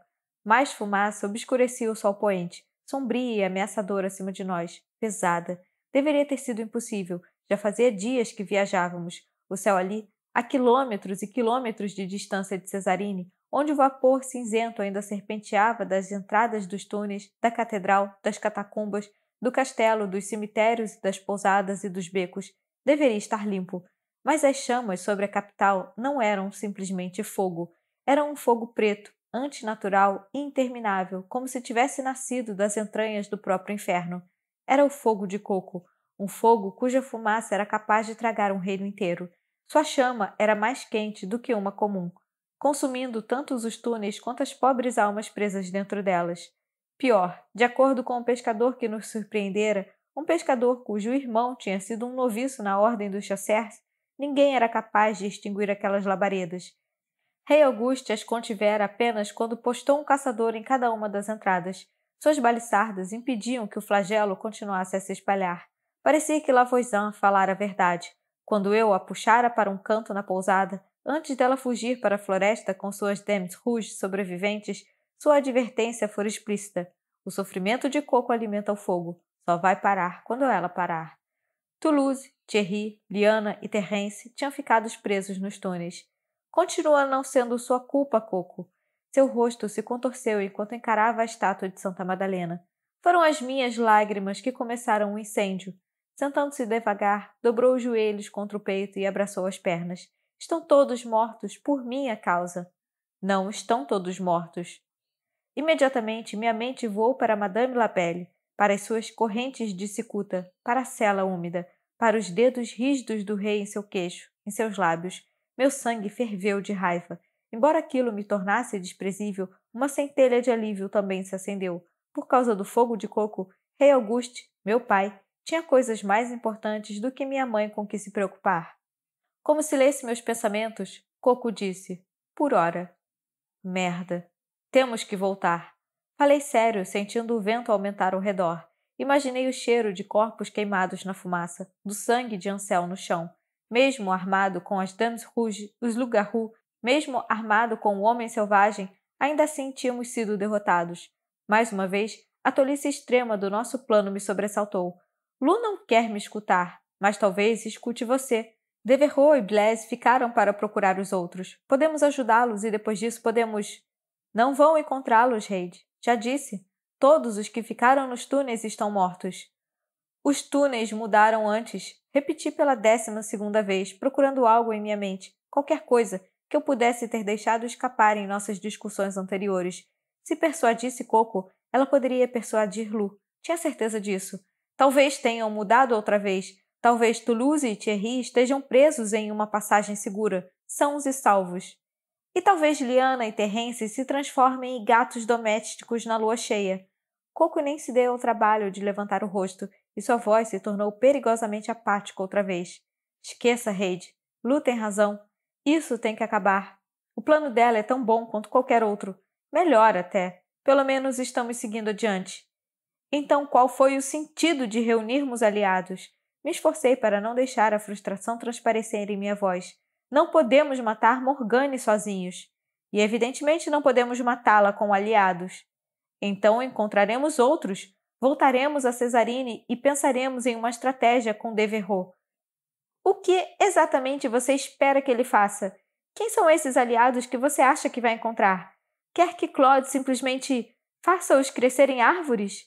Mais fumaça obscurecia o sol poente, sombria e ameaçadora acima de nós. Pesada. Deveria ter sido impossível. Já fazia dias que viajávamos. O céu ali, a quilômetros e quilômetros de distância de Cesarine, onde o vapor cinzento ainda serpenteava das entradas dos túneis, da catedral, das catacumbas, do castelo, dos cemitérios, das pousadas e dos becos, deveria estar limpo. Mas as chamas sobre a capital não eram simplesmente fogo. Eram um fogo preto, antinatural e interminável, como se tivesse nascido das entranhas do próprio inferno. Era o fogo de Coco, um fogo cuja fumaça era capaz de tragar um reino inteiro. Sua chama era mais quente do que uma comum, consumindo tanto os túneis quanto as pobres almas presas dentro delas. Pior, de acordo com um pescador que nos surpreendera, um pescador cujo irmão tinha sido um noviço na ordem dos chasseurs, ninguém era capaz de extinguir aquelas labaredas. Rei Auguste as contivera apenas quando postou um caçador em cada uma das entradas. Suas baliçardas impediam que o flagelo continuasse a se espalhar. Parecia que La Voisin falara a verdade. Quando eu a puxara para um canto na pousada, antes dela fugir para a floresta com suas Dames Rouges sobreviventes, sua advertência fora explícita. O sofrimento de Coco alimenta o fogo. Só vai parar quando ela parar. Toulouse, Thierry, Liana e Terrence tinham ficado presos nos túneis. Continua não sendo sua culpa, Coco. Seu rosto se contorceu enquanto encarava a estátua de Santa Madalena. Foram as minhas lágrimas que começaram o incêndio. Sentando-se devagar, dobrou os joelhos contra o peito e abraçou as pernas. Estão todos mortos por minha causa. Não estão todos mortos. Imediatamente, minha mente voou para Madame Labelle. para as suas correntes de cicuta, para a sela úmida, para os dedos rígidos do rei em seu queixo, em seus lábios. Meu sangue ferveu de raiva. Embora aquilo me tornasse desprezível, uma centelha de alívio também se acendeu. Por causa do fogo de coco, Rei Auguste, meu pai, tinha coisas mais importantes do que minha mãe com que se preocupar. Como se lesse meus pensamentos, Coco disse, por hora. Merda. Temos que voltar. Falei sério, sentindo o vento aumentar ao redor. Imaginei o cheiro de corpos queimados na fumaça, do sangue de Ansel no chão. Mesmo armado com as Dames Rouges, os Loups-Garous, mesmo armado com o Homem Selvagem, ainda assim tínhamos sido derrotados. Mais uma vez, a tolice extrema do nosso plano me sobressaltou. Lu não quer me escutar, mas talvez escute você. Devereux e Blaise ficaram para procurar os outros. Podemos ajudá-los e depois disso podemos... Não vão encontrá-los, Reid. Já disse. Todos os que ficaram nos túneis estão mortos. Os túneis mudaram antes. Repeti pela décima segunda vez, procurando algo em minha mente, qualquer coisa, que eu pudesse ter deixado escapar em nossas discussões anteriores. Se persuadisse Coco, ela poderia persuadir Lu. Tinha certeza disso. Talvez tenham mudado outra vez. Talvez Toulouse e Thierry estejam presos em uma passagem segura, sãos e salvos. E talvez Liana e Terrence se transformem em gatos domésticos na lua cheia. Coco nem se deu ao trabalho de levantar o rosto, e sua voz se tornou perigosamente apática outra vez. Esqueça, Reid. Lu tem razão. Isso tem que acabar. O plano dela é tão bom quanto qualquer outro. Melhor até. Pelo menos estamos seguindo adiante. Então qual foi o sentido de reunirmos aliados? Me esforcei para não deixar a frustração transparecer em minha voz. Não podemos matar Morgane sozinhos. E evidentemente não podemos matá-la com aliados. Então encontraremos outros. Voltaremos a Cesarine e pensaremos em uma estratégia com Devereux. O que exatamente você espera que ele faça? Quem são esses aliados que você acha que vai encontrar? Quer que Claude simplesmente faça-os crescer em árvores?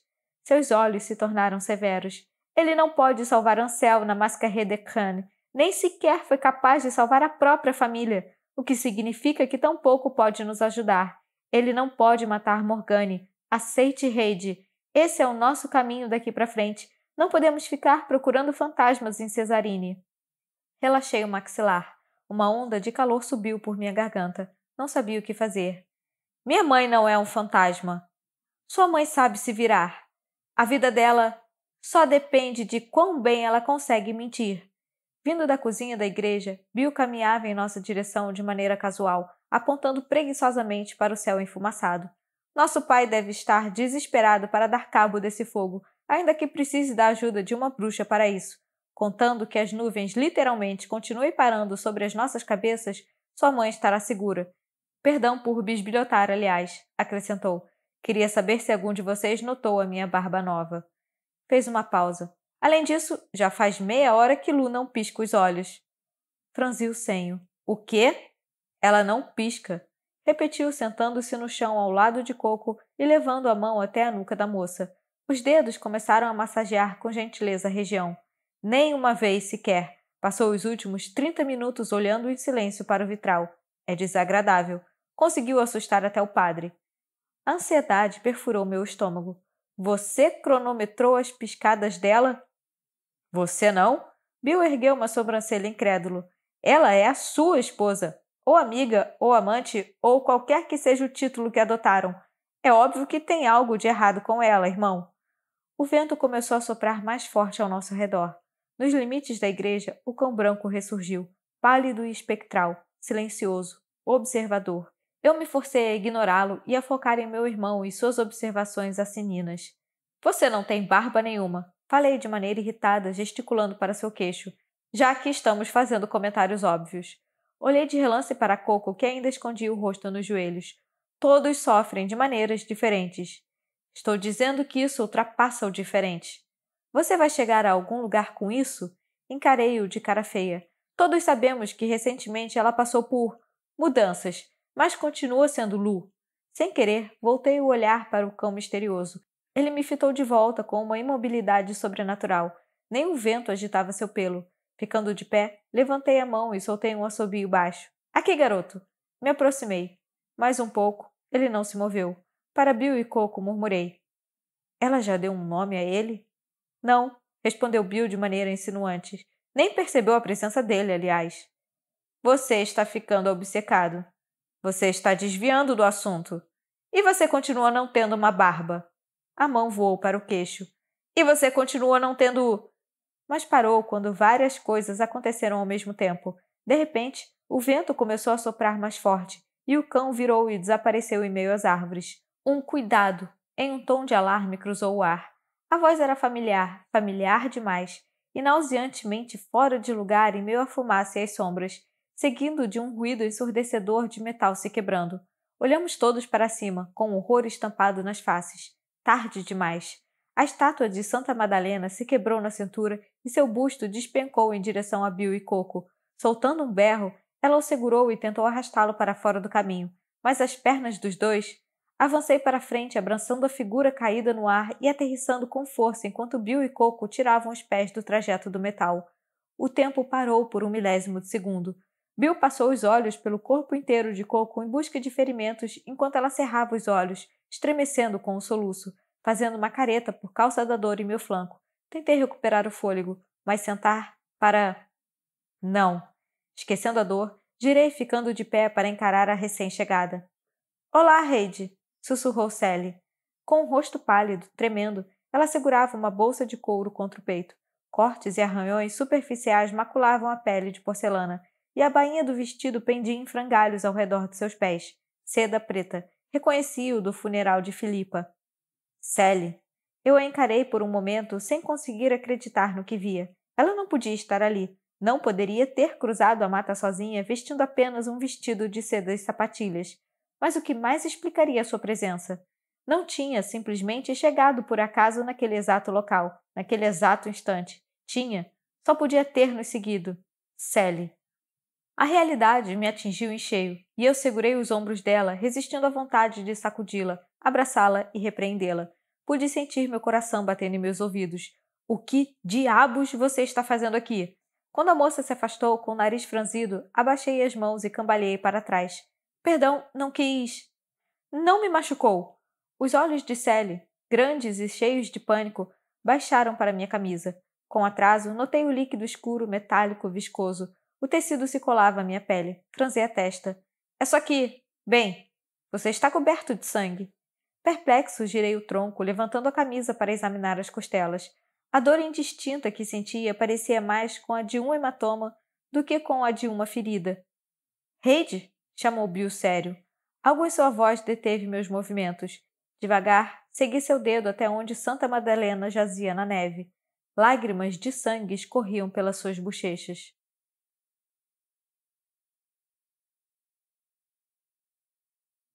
Seus olhos se tornaram severos. Ele não pode salvar Ansel na Mascarée de Cannes. Nem sequer foi capaz de salvar a própria família, o que significa que tampouco pode nos ajudar. Ele não pode matar Morgane. Aceite, Reid. Esse é o nosso caminho daqui para frente. Não podemos ficar procurando fantasmas em Cesarine. Relaxei o maxilar. Uma onda de calor subiu por minha garganta. Não sabia o que fazer. Minha mãe não é um fantasma. Sua mãe sabe se virar. A vida dela só depende de quão bem ela consegue mentir. Vindo da cozinha da igreja, Bill caminhava em nossa direção de maneira casual, apontando preguiçosamente para o céu enfumaçado. Nosso pai deve estar desesperado para dar cabo desse fogo, ainda que precise da ajuda de uma bruxa para isso. Contando que as nuvens literalmente continuem parando sobre as nossas cabeças, sua mãe estará segura. Perdão por bisbilhotar, aliás, acrescentou. Queria saber se algum de vocês notou a minha barba nova. Fez uma pausa. Além disso, já faz meia hora que Lu não pisca os olhos. Franziu o senho. O quê? Ela não pisca. Repetiu, sentando-se no chão ao lado de Coco e levando a mão até a nuca da moça. Os dedos começaram a massagear com gentileza a região. Nem uma vez sequer. Passou os últimos trinta minutos olhando em silêncio para o vitral. É desagradável. Conseguiu assustar até o padre. A ansiedade perfurou meu estômago. Você cronometrou as piscadas dela? Você não? Bill ergueu uma sobrancelha incrédulo. Ela é a sua esposa, ou amiga, ou amante, ou qualquer que seja o título que adotaram. É óbvio que tem algo de errado com ela, irmão. O vento começou a soprar mais forte ao nosso redor. Nos limites da igreja, o cão branco ressurgiu, pálido e espectral, silencioso, observador. Eu me forcei a ignorá-lo e a focar em meu irmão e suas observações assininas. Você não tem barba nenhuma. Falei de maneira irritada, gesticulando para seu queixo, já que estamos fazendo comentários óbvios. Olhei de relance para Coco, que ainda escondia o rosto nos joelhos. Todos sofrem de maneiras diferentes. Estou dizendo que isso ultrapassa o diferente. Você vai chegar a algum lugar com isso? Encarei-o de cara feia. Todos sabemos que recentemente ela passou por mudanças, mas continua sendo Lu. Sem querer, voltei o olhar para o cão misterioso. Ele me fitou de volta com uma imobilidade sobrenatural. Nem o vento agitava seu pelo. Ficando de pé, levantei a mão e soltei um assobio baixo. Aqui, garoto! Me aproximei. Mais um pouco, ele não se moveu. Para Bill e Coco, murmurei. Ela já deu um nome a ele? Não, respondeu Bill de maneira insinuante. Nem percebeu a presença dele, aliás. Você está ficando obcecado. Você está desviando do assunto. E você continua não tendo uma barba. A mão voou para o queixo. E você continua não tendo... Mas parou quando várias coisas aconteceram ao mesmo tempo. De repente, o vento começou a soprar mais forte e o cão virou e desapareceu em meio às árvores. Um cuidado, em um tom de alarme, cruzou o ar. A voz era familiar, familiar demais, e nauseantemente fora de lugar em meio à fumaça e às sombras, seguindo de um ruído ensurdecedor de metal se quebrando. Olhamos todos para cima, com horror estampado nas faces. Tarde demais. A estátua de Santa Madalena se quebrou na cintura e seu busto despencou em direção a Bill e Coco. Soltando um berro, ela o segurou e tentou arrastá-lo para fora do caminho, mas as pernas dos dois... Avancei para frente, abraçando a figura caída no ar e aterrissando com força enquanto Bill e Coco tiravam os pés do trajeto do metal. O tempo parou por um milésimo de segundo. Bill passou os olhos pelo corpo inteiro de Coco em busca de ferimentos enquanto ela cerrava os olhos, estremecendo com um soluço, fazendo uma careta por causa da dor em meu flanco. Tentei recuperar o fôlego, mas sentar para... Não. Esquecendo a dor, girei ficando de pé para encarar a recém-chegada. — Olá, Reid! Sussurrou Sally. Com o rosto pálido, tremendo, ela segurava uma bolsa de couro contra o peito. Cortes e arranhões superficiais maculavam a pele de porcelana e a bainha do vestido pendia em frangalhos ao redor de seus pés. Seda preta. Reconheci-o do funeral de Filipa. — Sally! Eu a encarei por um momento sem conseguir acreditar no que via. Ela não podia estar ali. Não poderia ter cruzado a mata sozinha vestindo apenas um vestido de seda e sapatilhas. Mas o que mais explicaria sua presença? Não tinha simplesmente chegado por acaso naquele exato local, naquele exato instante. Tinha. Só podia ter nos seguido. Sally. A realidade me atingiu em cheio, e eu segurei os ombros dela, resistindo à vontade de sacudi-la, abraçá-la e repreendê-la. Pude sentir meu coração batendo em meus ouvidos. O que diabos você está fazendo aqui? Quando a moça se afastou com o nariz franzido, abaixei as mãos e cambaleei para trás. Perdão, não quis. Não me machucou. Os olhos de Sally, grandes e cheios de pânico, baixaram para minha camisa. Com atraso, notei o líquido escuro, metálico, viscoso. O tecido se colava à minha pele. Franzei a testa. É só que... Bem, você está coberto de sangue. Perplexo, girei o tronco, levantando a camisa para examinar as costelas. A dor indistinta que sentia parecia mais com a de um hematoma do que com a de uma ferida. Reid? Chamou Bill sério. Algo em sua voz deteve meus movimentos. Devagar, segui seu dedo até onde Santa Madalena jazia na neve. Lágrimas de sangue escorriam pelas suas bochechas.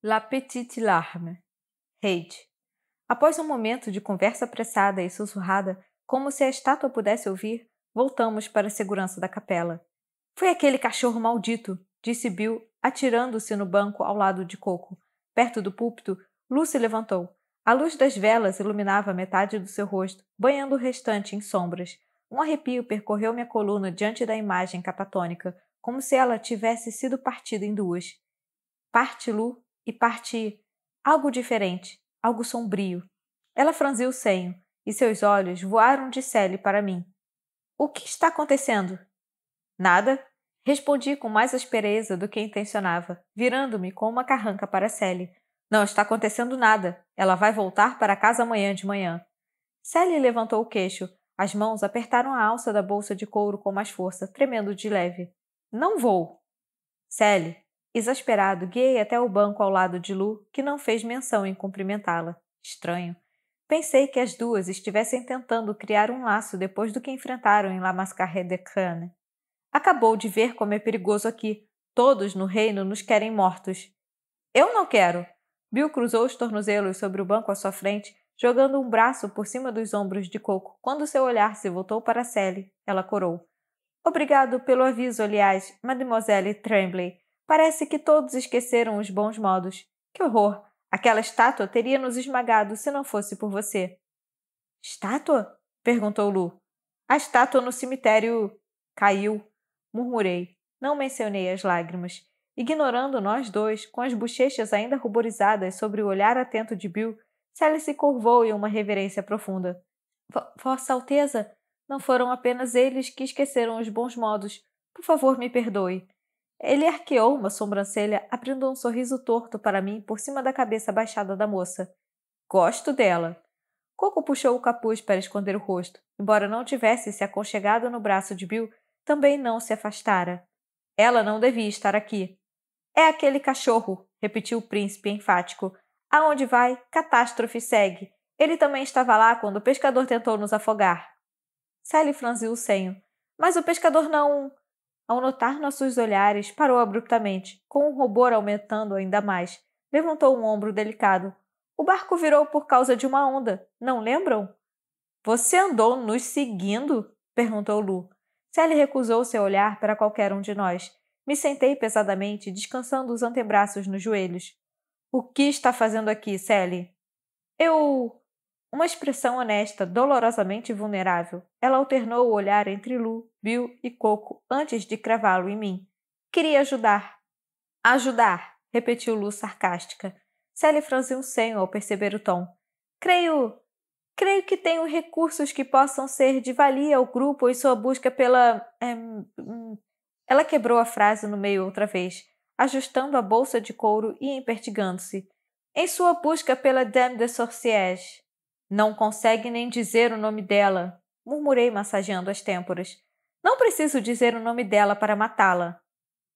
La Petite Larme. Reid. Após um momento de conversa apressada e sussurrada, como se a estátua pudesse ouvir, voltamos para a segurança da capela. — Foi aquele cachorro maldito! — disse Bill, atirando-se no banco ao lado de Coco. Perto do púlpito, Lu se levantou. A luz das velas iluminava metade do seu rosto, banhando o restante em sombras. Um arrepio percorreu minha coluna diante da imagem catatônica, como se ela tivesse sido partida em duas. Parte Lu e parte... algo diferente, algo sombrio. Ela franziu o senho. E seus olhos voaram de Sally para mim. — O que está acontecendo? — Nada. Respondi com mais aspereza do que intencionava, virando-me com uma carranca para Sally. — Não está acontecendo nada. Ela vai voltar para casa amanhã de manhã. Sally levantou o queixo. As mãos apertaram a alça da bolsa de couro com mais força, tremendo de leve. — Não vou. Sally, exasperado, guiei até o banco ao lado de Lu, que não fez menção em cumprimentá-la. Estranho. Pensei que as duas estivessem tentando criar um laço depois do que enfrentaram em La Mascarée de Crâne. Acabou de ver como é perigoso aqui. Todos no reino nos querem mortos. Eu não quero. Bill cruzou os tornozelos sobre o banco à sua frente, jogando um braço por cima dos ombros de Coco. Quando seu olhar se voltou para Sally, ela corou. Obrigado pelo aviso, aliás, Mademoiselle Tremblay. Parece que todos esqueceram os bons modos. Que horror! Aquela estátua teria nos esmagado se não fosse por você. — Estátua? — perguntou Lu. — A estátua no cemitério... — Caiu. Murmurei. Não mencionei as lágrimas. Ignorando nós dois, com as bochechas ainda ruborizadas sobre o olhar atento de Bill, Sally se curvou em uma reverência profunda. — Vossa Alteza, não foram apenas eles que esqueceram os bons modos. Por favor, me perdoe. Ele arqueou uma sobrancelha, abrindo um sorriso torto para mim por cima da cabeça baixada da moça. — Gosto dela. Coco puxou o capuz para esconder o rosto. Embora não tivesse se aconchegado no braço de Bill, também não se afastara. — Ela não devia estar aqui. — É aquele cachorro, repetiu o príncipe enfático. Aonde vai, catástrofe segue. Ele também estava lá quando o pescador tentou nos afogar. Sally franziu o senho. Mas o pescador não... Ao notar nossos olhares, parou abruptamente, com o rubor aumentando ainda mais. Levantou um ombro delicado. O barco virou por causa de uma onda, não lembram? Você andou nos seguindo? Perguntou Lu. Sally recusou seu olhar para qualquer um de nós. Me sentei pesadamente, descansando os antebraços nos joelhos. O que está fazendo aqui, Sally? Eu... Uma expressão honesta, dolorosamente vulnerável. Ela alternou o olhar entre Lu, Bill e Coco antes de cravá-lo em mim. Queria ajudar. Ajudar, repetiu Lu sarcástica. Sally franziu um senho ao perceber o tom. Creio... Creio que tenho recursos que possam ser de valia ao grupo em sua busca pela... Hum, hum. Ela quebrou a frase no meio outra vez, ajustando a bolsa de couro e empertigando-se. Em sua busca pela Dame des Sorcières. Não consegue nem dizer o nome dela, murmurei massageando as têmporas. Não preciso dizer o nome dela para matá-la.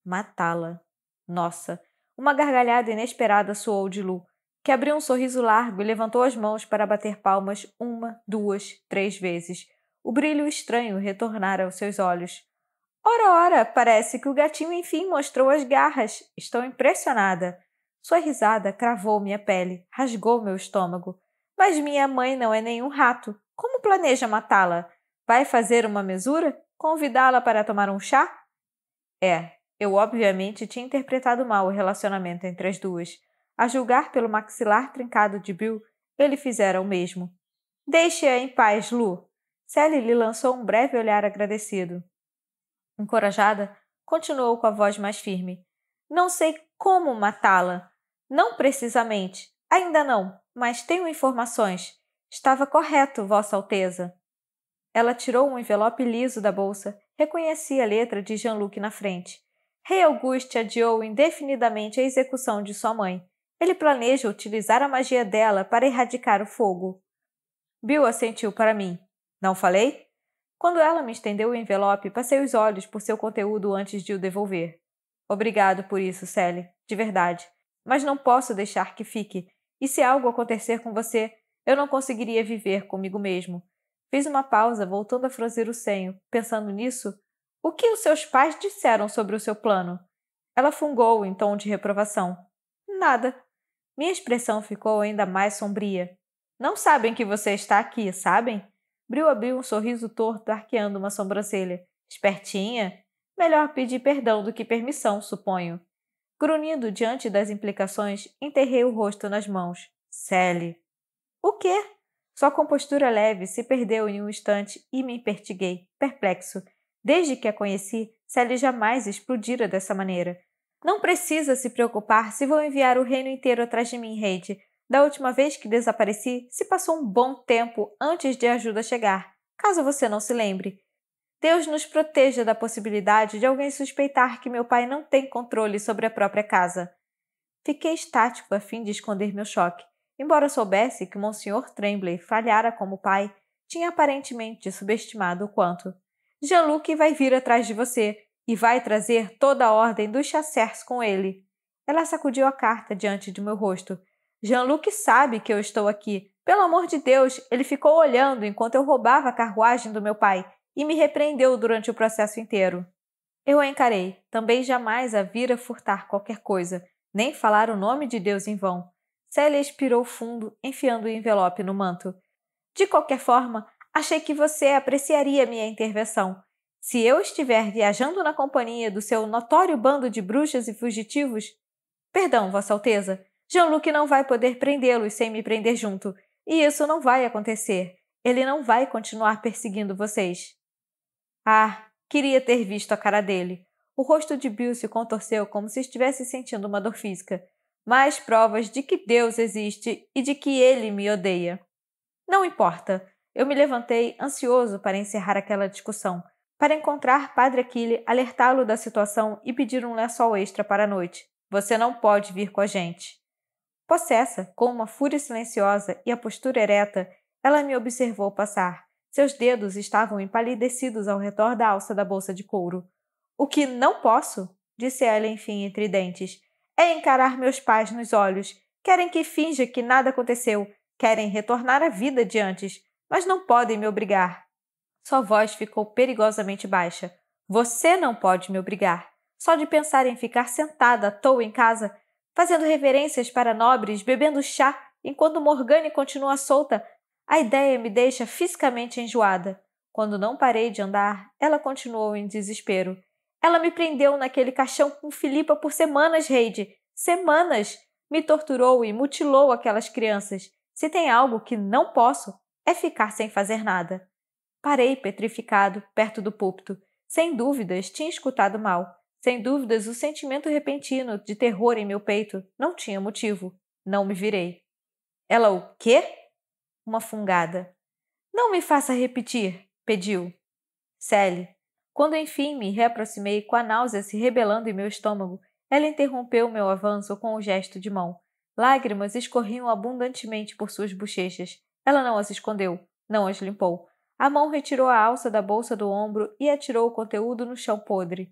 Matá-la. Nossa. Uma gargalhada inesperada soou de Lu, que abriu um sorriso largo e levantou as mãos para bater palmas uma, duas, três vezes. O brilho estranho retornara aos seus olhos. Ora, ora, parece que o gatinho enfim mostrou as garras. Estou impressionada. Sua risada cravou minha pele, rasgou meu estômago. Mas minha mãe não é nenhum rato. Como planeja matá-la? Vai fazer uma mesura? Convidá-la para tomar um chá? É, eu obviamente tinha interpretado mal o relacionamento entre as duas. A julgar pelo maxilar trincado de Bill, ele fizera o mesmo. Deixe-a em paz, Lu. Sally lhe lançou um breve olhar agradecido. Encorajada, continuou com a voz mais firme. Não sei como matá-la. Não precisamente. Ainda não, mas tenho informações. Estava correto, Vossa Alteza. Ela tirou um envelope liso da bolsa. Reconheci a letra de Jean-Luc na frente. Rei Auguste adiou indefinidamente a execução de sua mãe. Ele planeja utilizar a magia dela para erradicar o fogo. Bill assentiu para mim. Não falei? Quando ela me estendeu o envelope, passei os olhos por seu conteúdo antes de o devolver. Obrigado por isso, Sally, de verdade. Mas não posso deixar que fique. E se algo acontecer com você, eu não conseguiria viver comigo mesmo. Fiz uma pausa, voltando a franzir o senho. Pensando nisso, o que os seus pais disseram sobre o seu plano? Ela fungou em tom de reprovação. Nada. Minha expressão ficou ainda mais sombria. Não sabem que você está aqui, sabem? Bill abriu um sorriso torto, arqueando uma sobrancelha. Espertinha? Melhor pedir perdão do que permissão, suponho. Grunhindo diante das implicações, enterrei o rosto nas mãos. Sally. O quê? Sua compostura leve se perdeu em um instante e me impertiguei, perplexo. Desde que a conheci, Sally jamais explodira dessa maneira. Não precisa se preocupar se vou enviar o reino inteiro atrás de mim, Reid. Da última vez que desapareci, se passou um bom tempo antes de a ajuda chegar, caso você não se lembre. Deus nos proteja da possibilidade de alguém suspeitar que meu pai não tem controle sobre a própria casa. Fiquei estático a fim de esconder meu choque. Embora soubesse que Monsenhor Tremblay falhara como pai, tinha aparentemente subestimado o quanto. Jean-Luc vai vir atrás de você e vai trazer toda a ordem dos chassers com ele. Ela sacudiu a carta diante de meu rosto. Jean-Luc sabe que eu estou aqui. Pelo amor de Deus, ele ficou olhando enquanto eu roubava a carruagem do meu pai e me repreendeu durante o processo inteiro. Eu a encarei. Também jamais a vira furtar qualquer coisa, nem falar o nome de Deus em vão. Célia expirou fundo, enfiando o envelope no manto. De qualquer forma, achei que você apreciaria minha intervenção. Se eu estiver viajando na companhia do seu notório bando de bruxas e fugitivos... Perdão, Vossa Alteza... Jean-Luc não vai poder prendê-los sem me prender junto. E isso não vai acontecer. Ele não vai continuar perseguindo vocês. Ah, queria ter visto a cara dele. O rosto de Bill se contorceu como se estivesse sentindo uma dor física. mais provas de que Deus existe e de que ele me odeia. Não importa, eu me levantei ansioso para encerrar aquela discussão, para encontrar Padre Achille, alertá-lo da situação e pedir um lençol extra para a noite. Você não pode vir com a gente. Possessa, com uma fúria silenciosa e a postura ereta, ela me observou passar. Seus dedos estavam empalidecidos ao redor da alça da bolsa de couro. O que não posso, disse ela enfim entre dentes, é encarar meus pais nos olhos. Querem que finja que nada aconteceu. Querem retornar à vida de antes, mas não podem me obrigar. Sua voz ficou perigosamente baixa. Você não pode me obrigar. Só de pensar em ficar sentada à toa em casa, fazendo reverências para nobres, bebendo chá, enquanto Morgane continua solta, a ideia me deixa fisicamente enjoada. Quando não parei de andar, ela continuou em desespero. Ela me prendeu naquele caixão com Filipa por semanas, Reid. Semanas! Me torturou e mutilou aquelas crianças. Se tem algo que não posso, é ficar sem fazer nada. Parei petrificado, perto do púlpito. Sem dúvidas, tinha escutado mal. Sem dúvidas, o sentimento repentino de terror em meu peito não tinha motivo. Não me virei. Ela o quê? Uma fungada. Não me faça repetir, pediu. Sally. Quando enfim me reaproximei com a náusea se rebelando em meu estômago, ela interrompeu meu avanço com um gesto de mão. Lágrimas escorriam abundantemente por suas bochechas. Ela não as escondeu, não as limpou. A mão retirou a alça da bolsa do ombro e atirou o conteúdo no chão podre.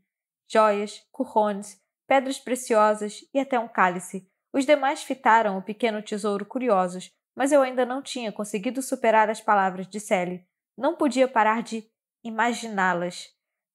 Joias, corrões, pedras preciosas e até um cálice. Os demais fitaram o pequeno tesouro curiosos, mas eu ainda não tinha conseguido superar as palavras de Sally. Não podia parar de imaginá-las.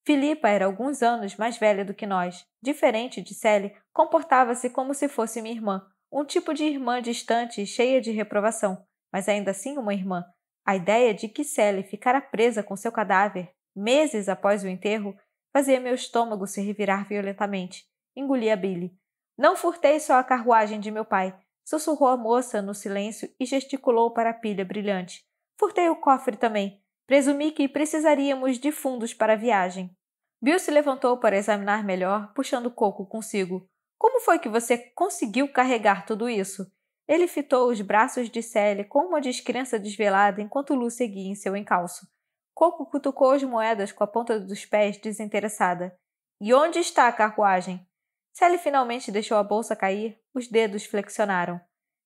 Filipa era alguns anos mais velha do que nós. Diferente de Sally, comportava-se como se fosse minha irmã. Um tipo de irmã distante e cheia de reprovação, mas ainda assim uma irmã. A ideia de que Sally ficara presa com seu cadáver, meses após o enterro, fazia meu estômago se revirar violentamente. Engoli a bile. Não furtei só a carruagem de meu pai, sussurrou a moça no silêncio e gesticulou para a pilha brilhante. Furtei o cofre também. Presumi que precisaríamos de fundos para a viagem. Bill se levantou para examinar melhor, puxando Coco consigo. Como foi que você conseguiu carregar tudo isso? Ele fitou os braços de Sally com uma descrença desvelada enquanto Lu seguia em seu encalço. Coco cutucou as moedas com a ponta dos pés desinteressada. E onde está a carruagem? Sally finalmente deixou a bolsa cair, os dedos flexionaram.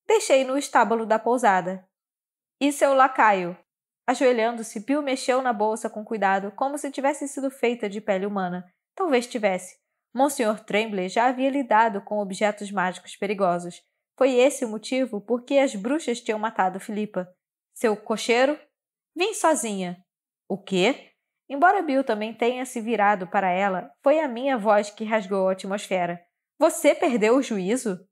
Deixei no estábulo da pousada. E seu lacaio? Ajoelhando-se, Bill mexeu na bolsa com cuidado, como se tivesse sido feita de pele humana. Talvez tivesse. Monsenhor Tremblay já havia lidado com objetos mágicos perigosos. Foi esse o motivo por que as bruxas tinham matado Filipa. Seu cocheiro? Vim sozinha. O quê? Embora Bill também tenha se virado para ela, foi a minha voz que rasgou a atmosfera. Você perdeu o juízo?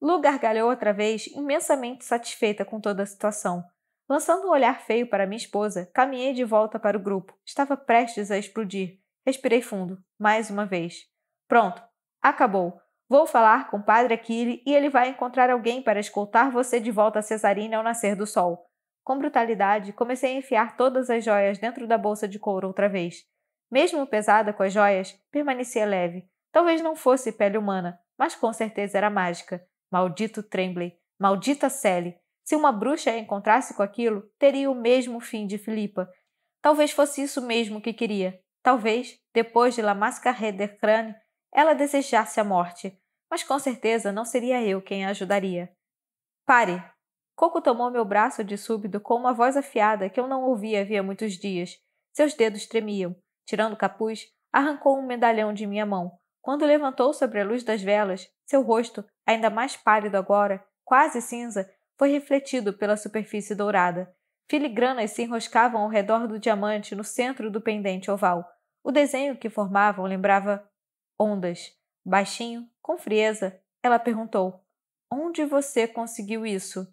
Lu gargalhou outra vez, imensamente satisfeita com toda a situação. Lançando um olhar feio para minha esposa, caminhei de volta para o grupo. Estava prestes a explodir. Respirei fundo, mais uma vez. Pronto, acabou. Vou falar com o Padre Achille e ele vai encontrar alguém para escoltar você de volta a Cesarine ao nascer do sol. Com brutalidade, comecei a enfiar todas as joias dentro da bolsa de couro outra vez. Mesmo pesada com as joias, permanecia leve. Talvez não fosse pele humana, mas com certeza era mágica. Maldito Tremblay, maldita Sally. Se uma bruxa a encontrasse com aquilo, teria o mesmo fim de Filipa. Talvez fosse isso mesmo que queria. Talvez, depois de La Mascarée de Crâne, ela desejasse a morte, mas com certeza não seria eu quem a ajudaria. Pare! Coco tomou meu braço de súbito com uma voz afiada que eu não ouvia havia muitos dias. Seus dedos tremiam. Tirando o capuz, arrancou um medalhão de minha mão. Quando levantou sobre a luz das velas, seu rosto, ainda mais pálido agora, quase cinza, foi refletido pela superfície dourada. Filigranas se enroscavam ao redor do diamante no centro do pendente oval. O desenho que formavam lembrava ondas. Baixinho, com frieza, ela perguntou: onde você conseguiu isso?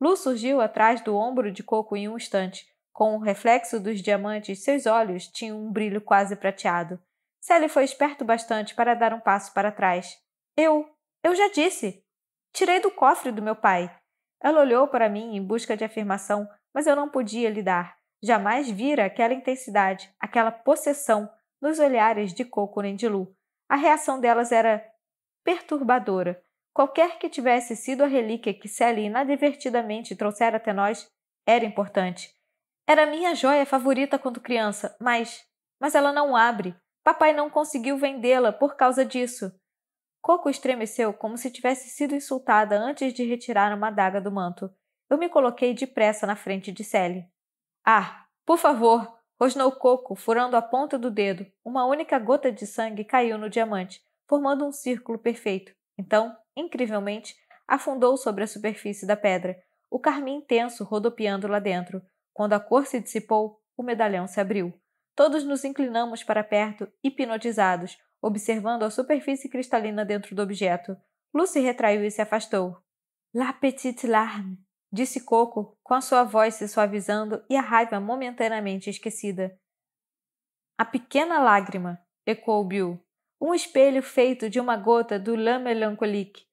Lu surgiu atrás do ombro de Coco em um instante. Com o reflexo dos diamantes, seus olhos tinham um brilho quase prateado. Sally foi esperto bastante para dar um passo para trás. Eu... eu já disse! Tirei do cofre do meu pai. Ela olhou para mim em busca de afirmação, mas eu não podia lidar. Jamais vira aquela intensidade, aquela possessão nos olhares de Coco nem de Lu. A reação delas era perturbadora. Qualquer que tivesse sido a relíquia que Sally inadvertidamente trouxera até nós, era importante. Era minha joia favorita quando criança, mas... Mas ela não abre. Papai não conseguiu vendê-la por causa disso. Coco estremeceu como se tivesse sido insultada antes de retirar uma adaga do manto. Eu me coloquei depressa na frente de Sally. Ah, por favor! Rosnou Coco, furando a ponta do dedo. Uma única gota de sangue caiu no diamante, formando um círculo perfeito. Então, incrivelmente, afundou sobre a superfície da pedra, o carmim intenso rodopiando lá dentro. Quando a cor se dissipou, o medalhão se abriu. Todos nos inclinamos para perto, hipnotizados, observando a superfície cristalina dentro do objeto. Lucy retraiu e se afastou. La Petite Larme, disse Coco, com a sua voz se suavizando e a raiva momentaneamente esquecida. A pequena lágrima, ecoou Bill. Um espelho feito de uma gota do La Mélancolique.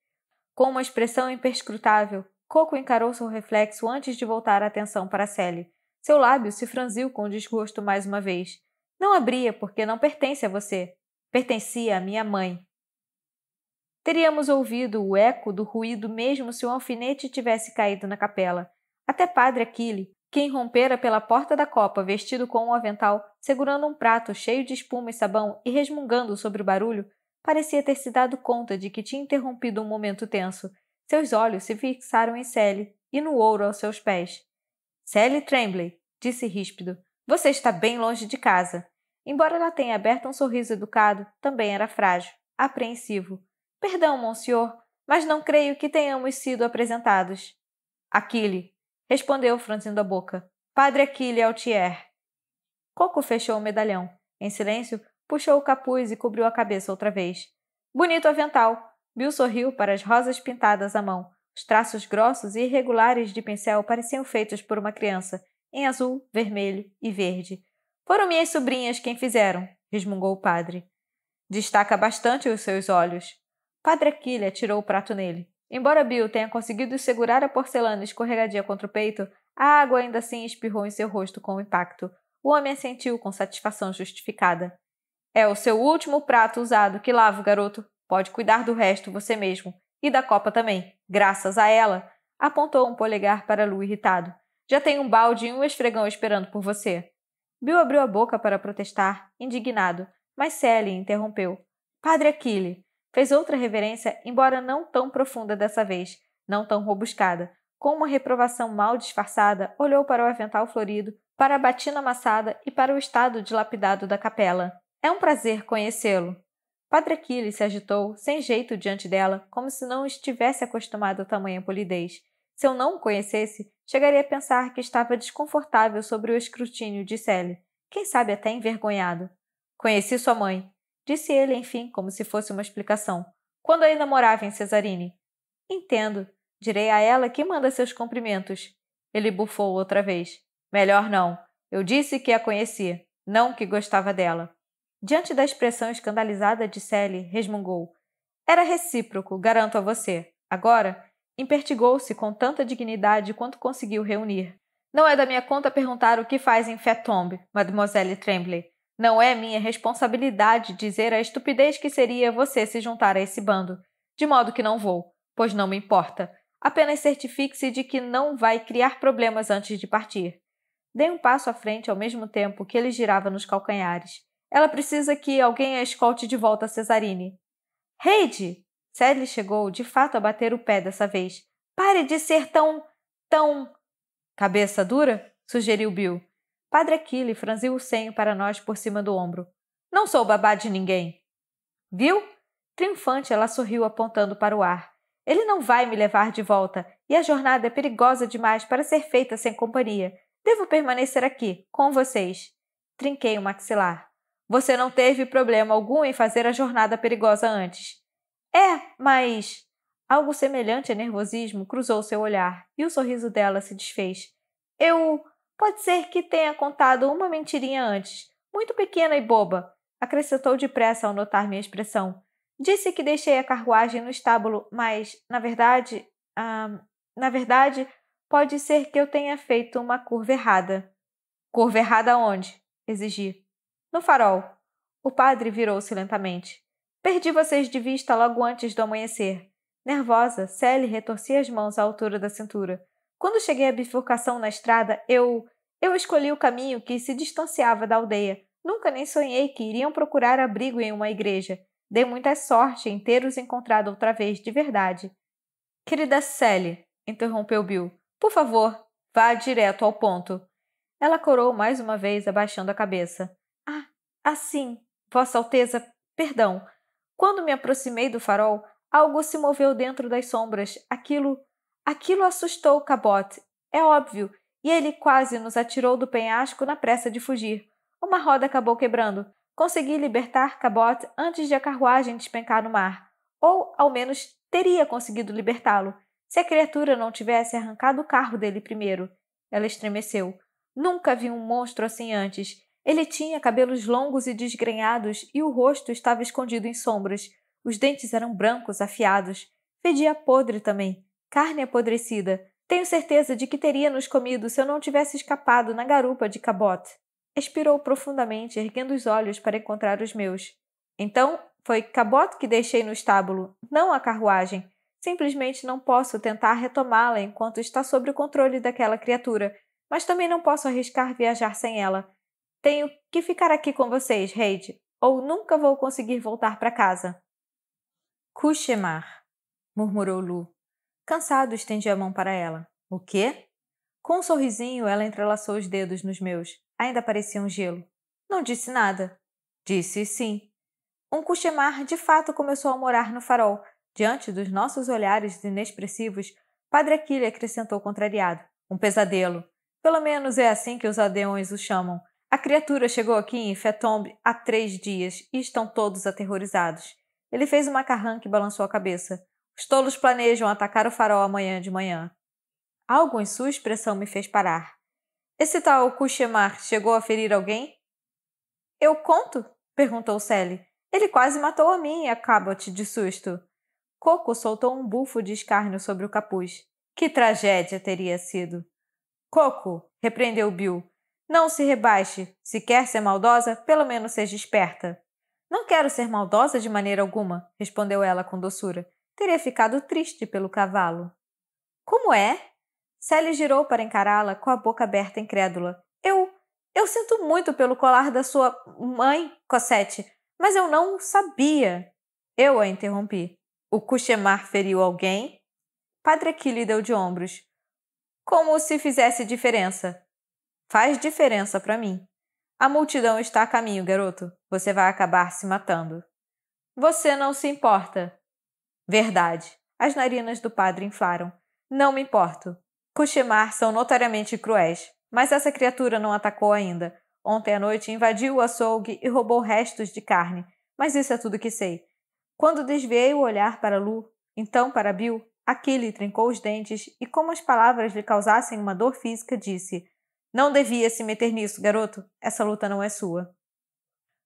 Com uma expressão imperscrutável, Coco encarou seu reflexo antes de voltar a atenção para Sally. Seu lábio se franziu com desgosto mais uma vez. Não abria porque não pertence a você. Pertencia à minha mãe. Teríamos ouvido o eco do ruído mesmo se um alfinete tivesse caído na capela. Até Padre Achille, quem rompera pela porta da copa vestido com um avental, segurando um prato cheio de espuma e sabão e resmungando sobre o barulho, parecia ter se dado conta de que tinha interrompido um momento tenso. Seus olhos se fixaram em Sally e no ouro aos seus pés. Célie Tremblay, disse ríspido, você está bem longe de casa. Embora ela tenha aberto um sorriso educado, também era frágil, apreensivo. Perdão, monsieur, mas não creio que tenhamos sido apresentados. Achille, respondeu franzindo a boca. Padre Achille Altier. Coco fechou o medalhão. Em silêncio, puxou o capuz e cobriu a cabeça outra vez. Bonito avental. Bill sorriu para as rosas pintadas à mão. Os traços grossos e irregulares de pincel pareciam feitos por uma criança, em azul, vermelho e verde. Foram minhas sobrinhas quem fizeram, resmungou o padre. Destaca bastante os seus olhos. Padre Achille atirou o prato nele. Embora Bill tenha conseguido segurar a porcelana escorregadia contra o peito, a água ainda assim espirrou em seu rosto com o impacto. O homem assentiu com satisfação justificada. É o seu último prato usado que lavo, garoto. Pode cuidar do resto você mesmo. E da copa também. Graças a ela. Apontou um polegar para Lu irritado. Já tem um balde e um esfregão esperando por você. Bill abriu a boca para protestar, indignado. Mas Sally interrompeu. Padre Achille. Fez outra reverência, embora não tão profunda dessa vez, não tão robuscada. Com uma reprovação mal disfarçada, olhou para o avental florido, para a batina amassada e para o estado dilapidado da capela. É um prazer conhecê-lo. Padre Achille se agitou, sem jeito diante dela, como se não estivesse acostumado a tamanha polidez. Se eu não o conhecesse, chegaria a pensar que estava desconfortável sobre o escrutínio de Sally, quem sabe até envergonhado. Conheci sua mãe. Disse ele, enfim, como se fosse uma explicação. Quando ainda morava em Cesarine. Entendo. Direi a ela que manda seus cumprimentos. Ele bufou outra vez. Melhor não. Eu disse que a conhecia. Não que gostava dela. Diante da expressão escandalizada de Sally, resmungou. Era recíproco, garanto a você. Agora, impertigou-se com tanta dignidade quanto conseguiu reunir. Não é da minha conta perguntar o que faz em Fétombe, Mademoiselle Tremblay. Não é minha responsabilidade dizer a estupidez que seria você se juntar a esse bando. De modo que não vou, pois não me importa. Apenas certifique-se de que não vai criar problemas antes de partir. Dei um passo à frente ao mesmo tempo que ele girava nos calcanhares. Ela precisa que alguém a escolte de volta a Cesarine. Reid! Sally chegou, de fato, a bater o pé dessa vez. Pare de ser tão... tão... Cabeça dura? Sugeriu Bill. Padre Achille franziu o senho para nós por cima do ombro. Não sou babá de ninguém. Viu? Triunfante, ela sorriu apontando para o ar. Ele não vai me levar de volta e a jornada é perigosa demais para ser feita sem companhia. Devo permanecer aqui, com vocês. Trinquei o maxilar. Você não teve problema algum em fazer a jornada perigosa antes. É, mas... Algo semelhante a nervosismo cruzou seu olhar e o sorriso dela se desfez. Eu... Pode ser que tenha contado uma mentirinha antes, muito pequena e boba, acrescentou depressa ao notar minha expressão. Disse que deixei a carruagem no estábulo, mas, na verdade, ah, na verdade, pode ser que eu tenha feito uma curva errada. Curva errada onde? Exigi. No farol. O padre virou-se lentamente. Perdi vocês de vista logo antes do amanhecer. Nervosa, Sally retorcia as mãos à altura da cintura. Quando cheguei à bifurcação na estrada, eu... Eu escolhi o caminho que se distanciava da aldeia. Nunca nem sonhei que iriam procurar abrigo em uma igreja. Dei muita sorte em ter os encontrado outra vez de verdade. — Querida Sally, interrompeu Bill, por favor, vá direto ao ponto. Ela corou mais uma vez, abaixando a cabeça. — Ah, assim, Vossa Alteza, perdão. Quando me aproximei do farol, algo se moveu dentro das sombras. Aquilo... Aquilo assustou Cabot. É óbvio. E ele quase nos atirou do penhasco na pressa de fugir. Uma roda acabou quebrando. Consegui libertar Cabot antes de a carruagem despencar no mar. Ou, ao menos, teria conseguido libertá-lo, se a criatura não tivesse arrancado o carro dele primeiro. Ela estremeceu. Nunca vi um monstro assim antes. Ele tinha cabelos longos e desgrenhados e o rosto estava escondido em sombras. Os dentes eram brancos, afiados. Fedia podre também. Carne apodrecida. Tenho certeza de que teria nos comido se eu não tivesse escapado na garupa de Cabot. Expirou profundamente, erguendo os olhos para encontrar os meus. Então, foi Cabot que deixei no estábulo, não a carruagem. Simplesmente não posso tentar retomá-la enquanto está sob o controle daquela criatura, mas também não posso arriscar viajar sem ela. Tenho que ficar aqui com vocês, Reid, ou nunca vou conseguir voltar para casa. Cauchemar, murmurou Lu. Cansado, estendi a mão para ela. O quê? Com um sorrisinho, ela entrelaçou os dedos nos meus. Ainda parecia um gelo. Não disse nada. Disse sim. Um cauchemar de fato começou a morar no farol. Diante dos nossos olhares inexpressivos, Padre Achille acrescentou contrariado. Um pesadelo. Pelo menos é assim que os aldeões o chamam. A criatura chegou aqui em Fétombe há três dias e estão todos aterrorizados. Ele fez uma carranca e balançou a cabeça. Os tolos planejam atacar o farol amanhã de manhã. Algo em sua expressão me fez parar. Esse tal Cauchemar chegou a ferir alguém? Eu conto? Perguntou Sally. Ele quase matou a mim, acaba-te de susto. Coco soltou um bufo de escárnio sobre o capuz. Que tragédia teria sido! Coco, repreendeu Bill. Não se rebaixe. Se quer ser maldosa, pelo menos seja esperta. Não quero ser maldosa de maneira alguma, respondeu ela com doçura. Teria ficado triste pelo cavalo. Como é? Sally girou para encará-la com a boca aberta incrédula. Eu... eu sinto muito pelo colar da sua mãe, Cosette, mas eu não sabia. Eu a interrompi. O Cauchemar feriu alguém? Padre Achille deu de ombros. Como se fizesse diferença. Faz diferença para mim. A multidão está a caminho, garoto. Você vai acabar se matando. Você não se importa. Verdade. As narinas do padre inflaram. Não me importo. Cauchemar são notariamente cruéis. Mas essa criatura não atacou ainda. Ontem à noite invadiu o açougue e roubou restos de carne. Mas isso é tudo que sei. Quando desviei o olhar para Lu, então para Bill, Achille trincou os dentes e, como as palavras lhe causassem uma dor física, disse: Não devia se meter nisso, garoto. Essa luta não é sua.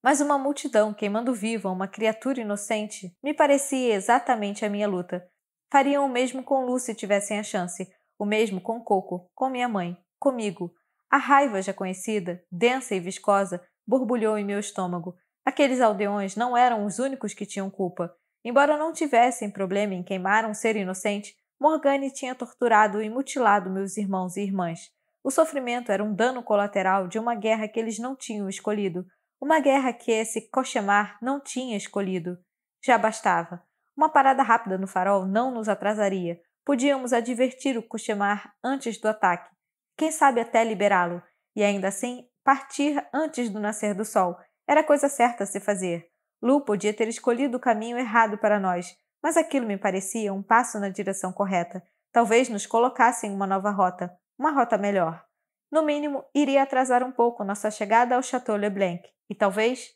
Mas uma multidão queimando viva uma criatura inocente me parecia exatamente a minha luta. Fariam o mesmo com Lu se tivessem a chance, o mesmo com Coco, com minha mãe, comigo. A raiva já conhecida, densa e viscosa, borbulhou em meu estômago. Aqueles aldeões não eram os únicos que tinham culpa. Embora não tivessem problema em queimar um ser inocente, Morgane tinha torturado e mutilado meus irmãos e irmãs. O sofrimento era um dano colateral de uma guerra que eles não tinham escolhido. Uma guerra que esse Cauchemar não tinha escolhido. Já bastava. Uma parada rápida no farol não nos atrasaria. Podíamos advertir o Cauchemar antes do ataque. Quem sabe até liberá-lo. E ainda assim, partir antes do nascer do sol. Era coisa certa a se fazer. Lu podia ter escolhido o caminho errado para nós, mas aquilo me parecia um passo na direção correta. Talvez nos colocassem uma nova rota. Uma rota melhor. No mínimo, iria atrasar um pouco nossa chegada ao Château Leblanc. E talvez...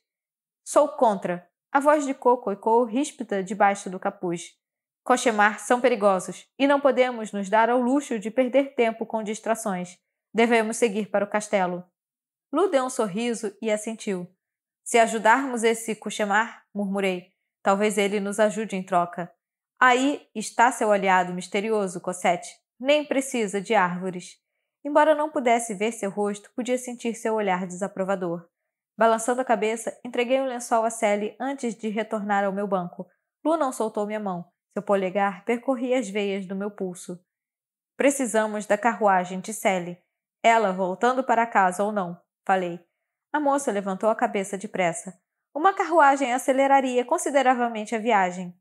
Sou contra. A voz de Coco ecoou ríspida debaixo do capuz. Cauchemar são perigosos e não podemos nos dar ao luxo de perder tempo com distrações. Devemos seguir para o castelo. Lu deu um sorriso e assentiu. Se ajudarmos esse Cauchemar, murmurei, talvez ele nos ajude em troca. Aí está seu aliado misterioso, Cosette. Nem precisa de árvores. Embora não pudesse ver seu rosto, podia sentir seu olhar desaprovador. Balançando a cabeça, entreguei um lençol a Sally antes de retornar ao meu banco. Lu não soltou minha mão. Seu polegar percorria as veias do meu pulso. Precisamos da carruagem de Sally. Ela voltando para casa ou não, falei. A moça levantou a cabeça depressa. Uma carruagem aceleraria consideravelmente a viagem.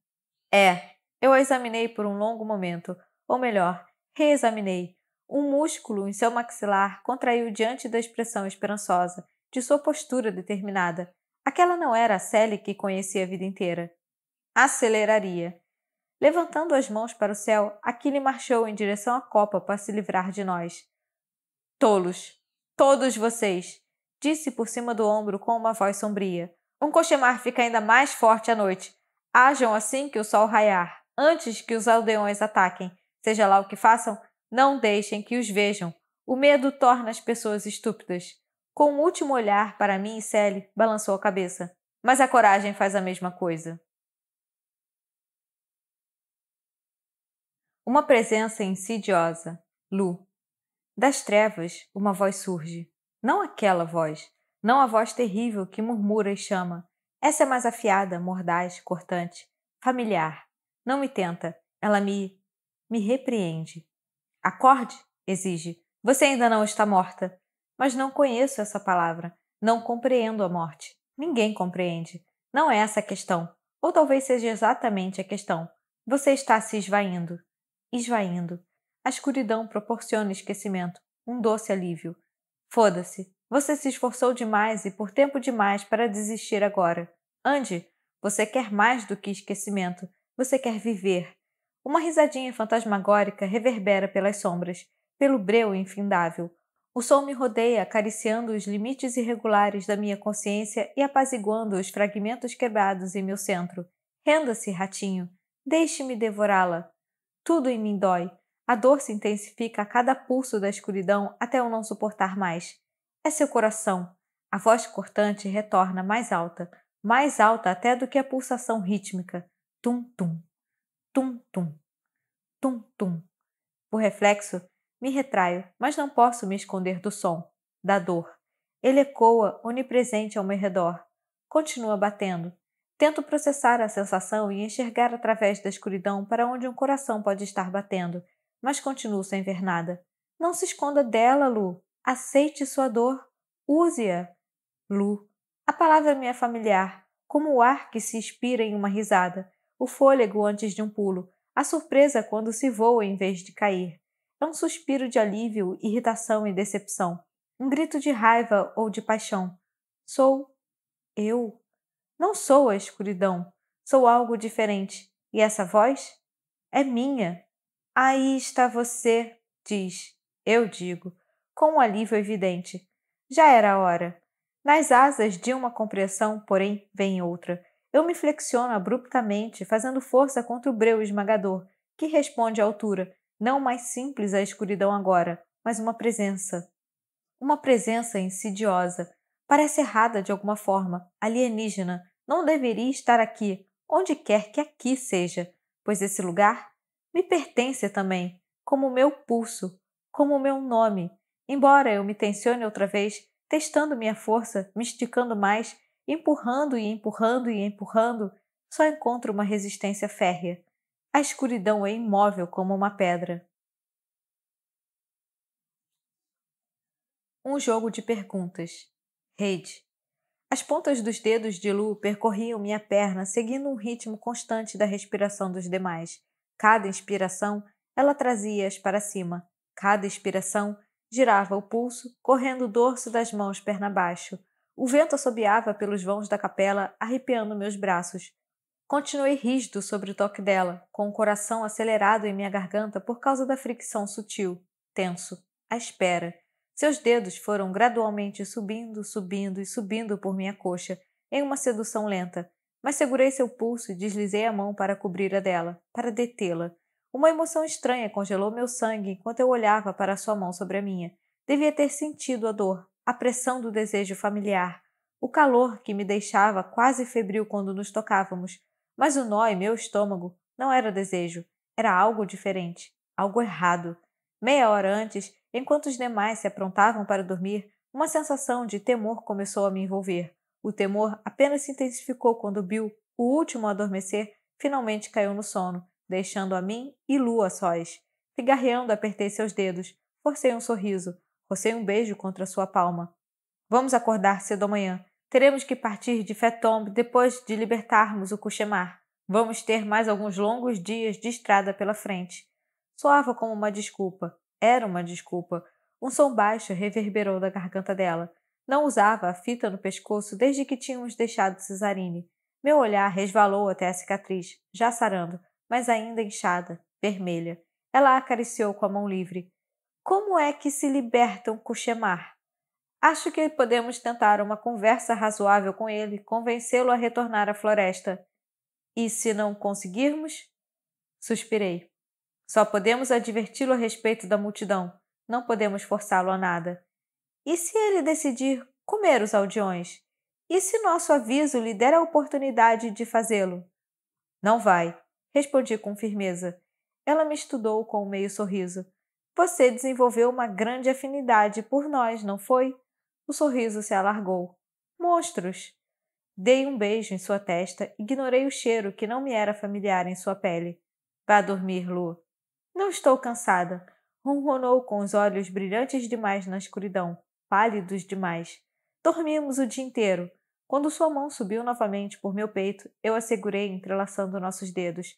É, eu a examinei por um longo momento, ou melhor, reexaminei. Um músculo em seu maxilar contraiu diante da expressão esperançosa, de sua postura determinada. Aquela não era a Sally que conhecia a vida inteira. Aceleraria. Levantando as mãos para o céu, Achille marchou em direção à copa para se livrar de nós. Tolos! Todos vocês! Disse por cima do ombro com uma voz sombria. Um Cauchemar fica ainda mais forte à noite. Hajam assim que o sol raiar, antes que os aldeões ataquem. Seja lá o que façam, não deixem que os vejam. O medo torna as pessoas estúpidas. Com um último olhar para mim e Sally, balançou a cabeça. Mas a coragem faz a mesma coisa. Uma presença insidiosa. Lu. Das trevas, uma voz surge. Não aquela voz. Não a voz terrível que murmura e chama. Essa é mais afiada, mordaz, cortante. Familiar. Não me tenta. Ela me... me repreende. Acorde, exige. Você ainda não está morta. Mas não conheço essa palavra. Não compreendo a morte. Ninguém compreende. Não é essa a questão. Ou talvez seja exatamente a questão. Você está se esvaindo. Esvaindo. A escuridão proporciona esquecimento, um doce alívio. Foda-se, você se esforçou demais e por tempo demais para desistir agora. Ande, você quer mais do que esquecimento, você quer viver. Uma risadinha fantasmagórica reverbera pelas sombras, pelo breu infindável. O som me rodeia, acariciando os limites irregulares da minha consciência e apaziguando os fragmentos quebrados em meu centro. Renda-se, ratinho. Deixe-me devorá-la. Tudo em mim dói. A dor se intensifica a cada pulso da escuridão até eu não suportar mais. É seu coração. A voz cortante retorna mais alta, mais alta até do que a pulsação rítmica. Tum-tum, tum-tum, tum-tum. Por reflexo, me retraio, mas não posso me esconder do som, da dor. Ele ecoa, onipresente ao meu redor. Continua batendo. Tento processar a sensação e enxergar através da escuridão para onde um coração pode estar batendo, mas continuo sem ver nada. Não se esconda dela, Lu. Aceite sua dor. Use-a. Lu. A palavra me é familiar, como o ar que se expira em uma risada, o fôlego antes de um pulo, a surpresa quando se voa em vez de cair. É um suspiro de alívio, irritação e decepção. Um grito de raiva ou de paixão. Sou eu. Não sou a escuridão. Sou algo diferente. E essa voz? É minha. Aí está você, diz. Eu digo. Com um alívio evidente. Já era a hora. Nas asas de uma compreensão, porém, vem outra. Eu me flexiono abruptamente, fazendo força contra o breu esmagador, que responde à altura. Não mais simples a escuridão agora, mas uma presença. Uma presença insidiosa. Parece errada de alguma forma. Alienígena. Não deveria estar aqui, onde quer que aqui seja, pois esse lugar me pertence também, como o meu pulso, como o meu nome. Embora eu me tensione outra vez, testando minha força, me esticando mais, empurrando e empurrando e empurrando, só encontro uma resistência férrea. A escuridão é imóvel como uma pedra. Um jogo de perguntas. Reid. As pontas dos dedos de Lu percorriam minha perna seguindo um ritmo constante da respiração dos demais. Cada inspiração, ela trazia-as para cima. Cada expiração, girava o pulso, correndo o dorso das mãos perna abaixo. O vento assobiava pelos vãos da capela, arrepiando meus braços. Continuei rígido sobre o toque dela, com o coração acelerado em minha garganta por causa da fricção sutil. Tenso. À espera. Seus dedos foram gradualmente subindo, subindo e subindo por minha coxa, em uma sedução lenta. Mas segurei seu pulso e deslizei a mão para cobrir a dela, para detê-la. Uma emoção estranha congelou meu sangue enquanto eu olhava para sua mão sobre a minha. Devia ter sentido a dor, a pressão do desejo familiar, o calor que me deixava quase febril quando nos tocávamos. Mas o nó em meu estômago não era desejo, era algo diferente, algo errado. Meia hora antes, enquanto os demais se aprontavam para dormir, uma sensação de temor começou a me envolver. O temor apenas se intensificou quando Bill, o último a adormecer, finalmente caiu no sono, deixando a mim e Lu a sós. Pigarreando, apertei seus dedos, forcei um sorriso, rocei um beijo contra sua palma. Vamos acordar cedo amanhã. Teremos que partir de Fétombe depois de libertarmos o Cauchemar. Vamos ter mais alguns longos dias de estrada pela frente. Soava como uma desculpa. Era uma desculpa. Um som baixo reverberou da garganta dela. Não usava a fita no pescoço desde que tínhamos deixado Cesarine. Meu olhar resvalou até a cicatriz, já sarando, mas ainda inchada, vermelha. Ela acariciou com a mão livre. Como é que se libertam Cauchemar? Acho que podemos tentar uma conversa razoável com ele, convencê-lo a retornar à floresta. E se não conseguirmos? Suspirei. Só podemos adverti-lo a respeito da multidão. Não podemos forçá-lo a nada. E se ele decidir comer os aldeões? E se nosso aviso lhe der a oportunidade de fazê-lo? Não vai, respondi com firmeza. Ela me estudou com um meio sorriso. Você desenvolveu uma grande afinidade por nós, não foi? O sorriso se alargou. Monstros! Dei um beijo em sua testa e ignorei o cheiro que não me era familiar em sua pele. Vá dormir, Lu. Não estou cansada. Ronronou com os olhos brilhantes demais na escuridão, pálidos demais. Dormimos o dia inteiro. Quando sua mão subiu novamente por meu peito, eu a segurei entrelaçando nossos dedos.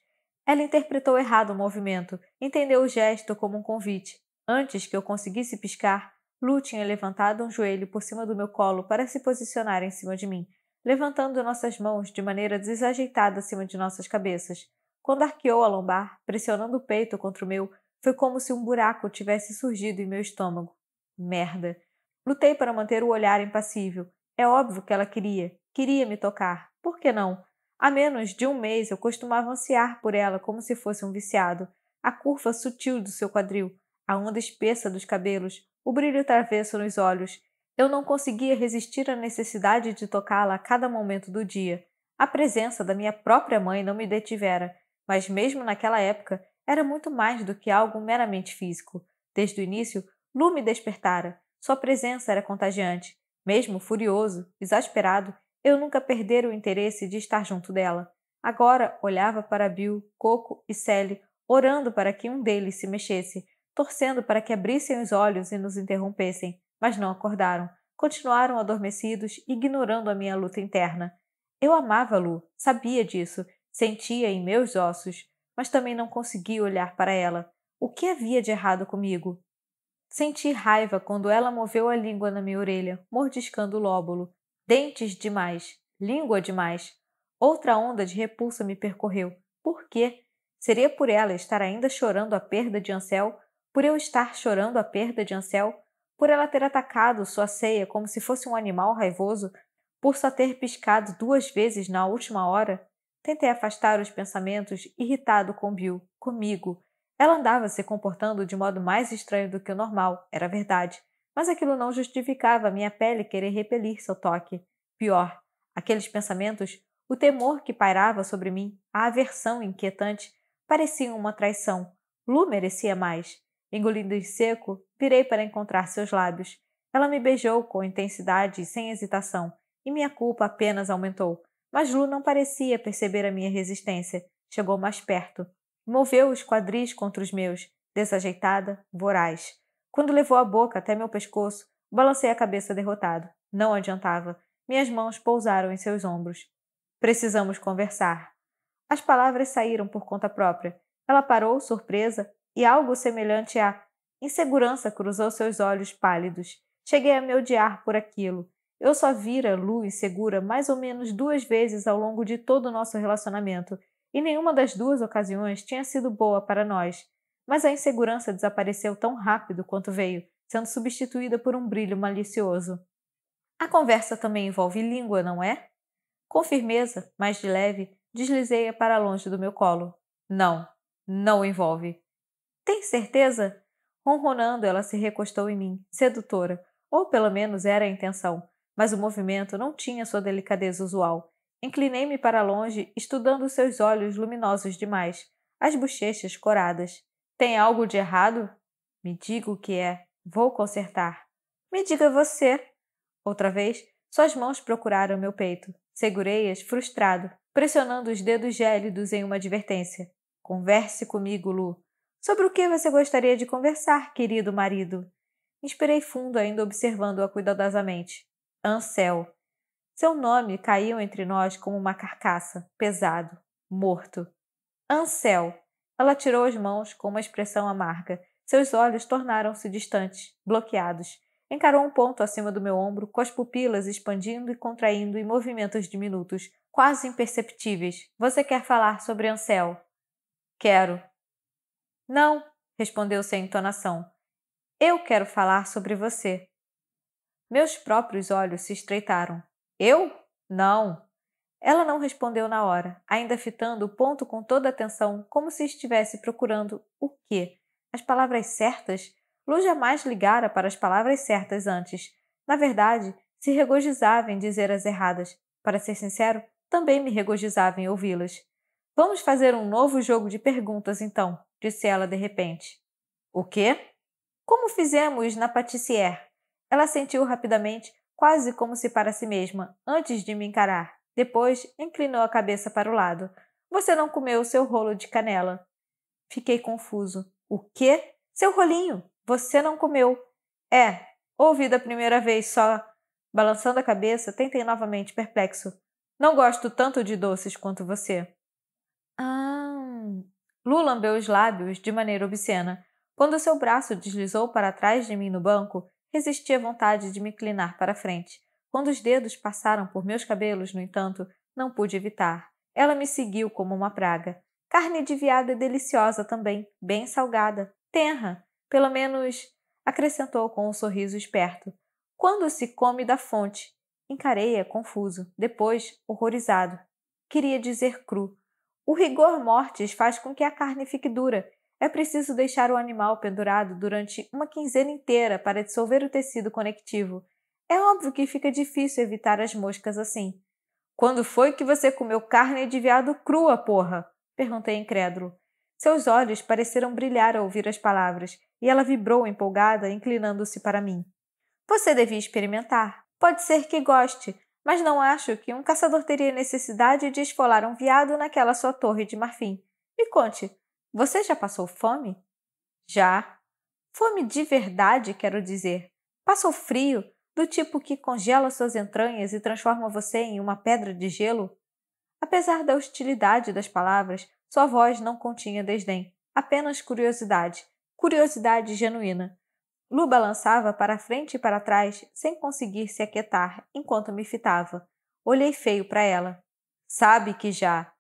Ela interpretou errado o movimento, entendeu o gesto como um convite. Antes que eu conseguisse piscar, Lu tinha levantado um joelho por cima do meu colo para se posicionar em cima de mim, levantando nossas mãos de maneira desajeitada acima de nossas cabeças. Quando arqueou a lombar, pressionando o peito contra o meu, foi como se um buraco tivesse surgido em meu estômago. Merda! Lutei para manter o olhar impassível. É óbvio que ela queria. Queria me tocar. Por que não? Há menos de um mês eu costumava ansiar por ela como se fosse um viciado. A curva sutil do seu quadril, a onda espessa dos cabelos, o brilho travesso nos olhos. Eu não conseguia resistir à necessidade de tocá-la a cada momento do dia. A presença da minha própria mãe não me detivera, mas mesmo naquela época era muito mais do que algo meramente físico. Desde o início, Lu me despertara. Sua presença era contagiante. Mesmo furioso, exasperado, eu nunca perdera o interesse de estar junto dela. Agora olhava para Bill, Coco e Sally, orando para que um deles se mexesse, torcendo para que abrissem os olhos e nos interrompessem, mas não acordaram. Continuaram adormecidos, ignorando a minha luta interna. Eu amava Lu, sabia disso, sentia em meus ossos, mas também não conseguia olhar para ela. O que havia de errado comigo? Senti raiva quando ela moveu a língua na minha orelha, mordiscando o lóbulo. Dentes demais, língua demais. Outra onda de repulsa me percorreu. Por quê? Seria por ela estar ainda chorando a perda de Ansel? Por eu estar chorando a perda de Ansel? Por ela ter atacado sua ceia como se fosse um animal raivoso? Por só ter piscado duas vezes na última hora? Tentei afastar os pensamentos, irritado com Bill, comigo. Ela andava se comportando de modo mais estranho do que o normal, era verdade. Mas aquilo não justificava a minha pele querer repelir seu toque. Pior, aqueles pensamentos, o temor que pairava sobre mim, a aversão inquietante, pareciam uma traição. Lu merecia mais. Engolindo em seco, virei para encontrar seus lábios. Ela me beijou com intensidade e sem hesitação, e minha culpa apenas aumentou. Mas Lu não parecia perceber a minha resistência. Chegou mais perto. Moveu os quadris contra os meus, desajeitada, voraz. Quando levou a boca até meu pescoço, balancei a cabeça derrotado. Não adiantava. Minhas mãos pousaram em seus ombros. Precisamos conversar. As palavras saíram por conta própria. Ela parou, surpresa, e algo semelhante a insegurança cruzou seus olhos pálidos. Cheguei a me odiar por aquilo. Eu só vira Lu insegura mais ou menos duas vezes ao longo de todo o nosso relacionamento, e nenhuma das duas ocasiões tinha sido boa para nós. Mas a insegurança desapareceu tão rápido quanto veio, sendo substituída por um brilho malicioso. A conversa também envolve língua, não é? Com firmeza, mas de leve, deslizei-a para longe do meu colo. Não, não envolve. Tem certeza? Ronronando, ela se recostou em mim, sedutora, ou pelo menos era a intenção, mas o movimento não tinha sua delicadeza usual. Inclinei-me para longe, estudando seus olhos luminosos demais, as bochechas coradas. Tem algo de errado? Me diga o que é. Vou consertar. Me diga você. Outra vez, suas mãos procuraram meu peito. Segurei-as, frustrado, pressionando os dedos gélidos em uma advertência. Converse comigo, Lu. Sobre o que você gostaria de conversar, querido marido? Inspirei fundo, ainda observando-a cuidadosamente. Ansel. Seu nome caiu entre nós como uma carcaça, pesado, morto. Ansel. Ela tirou as mãos com uma expressão amarga. Seus olhos tornaram-se distantes, bloqueados. Encarou um ponto acima do meu ombro, com as pupilas expandindo e contraindo em movimentos diminutos, quase imperceptíveis. Você quer falar sobre Ansel? Quero. Não, respondeu sem entonação. Eu quero falar sobre você. Meus próprios olhos se estreitaram. Eu? Não. Ela não respondeu na hora, ainda fitando o ponto com toda a atenção, como se estivesse procurando o quê? As palavras certas? Lu jamais ligara para as palavras certas antes. Na verdade, se regozijava em dizer as erradas. Para ser sincero, também me regozijava em ouvi-las. Vamos fazer um novo jogo de perguntas, então, disse ela de repente. O quê? Como fizemos na pâtisserie? Ela sentiu rapidamente, quase como se para si mesma, antes de me encarar. Depois, inclinou a cabeça para o lado. Você não comeu o seu rolo de canela. Fiquei confuso. O quê? Seu rolinho! Você não comeu. É, ouvi da primeira vez só. Balançando a cabeça, tentei novamente, perplexo. Não gosto tanto de doces quanto você. Ah. Lu lambeu os lábios de maneira obscena. Quando seu braço deslizou para trás de mim no banco, resisti à vontade de me inclinar para frente. Quando os dedos passaram por meus cabelos, no entanto, não pude evitar. Ela me seguiu como uma praga. Carne de veada é deliciosa também, bem salgada, tenra. Pelo menos, acrescentou com um sorriso esperto. Quando se come da fonte. Encarei-a, confuso. Depois, horrorizado. Queria dizer cru. O rigor mortis faz com que a carne fique dura. É preciso deixar o animal pendurado durante uma quinzena inteira para dissolver o tecido conectivo. É óbvio que fica difícil evitar as moscas assim. Quando foi que você comeu carne de veado crua, porra? Perguntei incrédulo. Seus olhos pareceram brilhar ao ouvir as palavras, e ela vibrou empolgada, inclinando-se para mim. Você devia experimentar. Pode ser que goste, mas não acho que um caçador teria necessidade de esfolar um veado naquela sua torre de marfim. Me conte, você já passou fome? Já. Fome de verdade, quero dizer. Passou frio, do tipo que congela suas entranhas e transforma você em uma pedra de gelo? Apesar da hostilidade das palavras, sua voz não continha desdém, apenas curiosidade. Curiosidade genuína. Lu balançava para frente e para trás, sem conseguir se aquietar, enquanto me fitava. Olhei feio para ela. Sabe que já.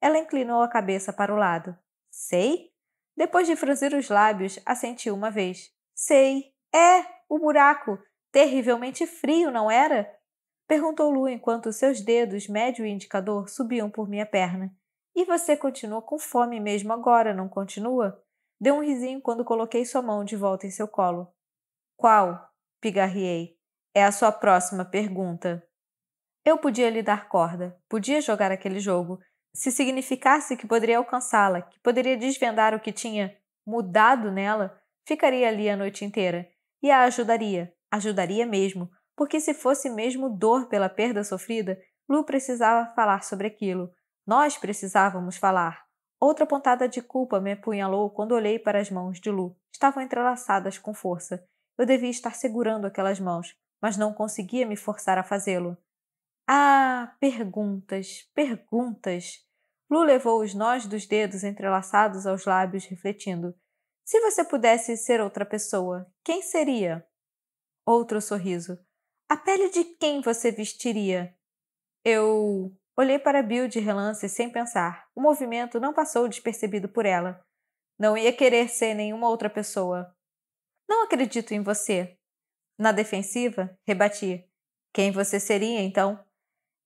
Ela inclinou a cabeça para o lado. Sei? Depois de franzir os lábios, assentiu uma vez. Sei. É, o buraco. Terrivelmente frio, não era? Perguntou Lu enquanto seus dedos, médio e indicador, subiam por minha perna. E você continua com fome mesmo agora, não continua? Deu um risinho quando coloquei sua mão de volta em seu colo. Qual? Pigarreei. É a sua próxima pergunta. Eu podia lhe dar corda, podia jogar aquele jogo, se significasse que poderia alcançá-la, que poderia desvendar o que tinha mudado nela, ficaria ali a noite inteira. E a ajudaria, ajudaria mesmo, porque se fosse mesmo dor pela perda sofrida, Lu precisava falar sobre aquilo. Nós precisávamos falar. Outra pontada de culpa me apunhalou quando olhei para as mãos de Lu. Estavam entrelaçadas com força. Eu devia estar segurando aquelas mãos, mas não conseguia me forçar a fazê-lo. Ah, perguntas, perguntas. Lu levou os nós dos dedos entrelaçados aos lábios, refletindo. Se você pudesse ser outra pessoa, quem seria? Outro sorriso. A pele de quem você vestiria? Eu... Olhei para Bill de relance sem pensar. O movimento não passou despercebido por ela. Não ia querer ser nenhuma outra pessoa. Não acredito em você. Na defensiva, rebati. Quem você seria, então?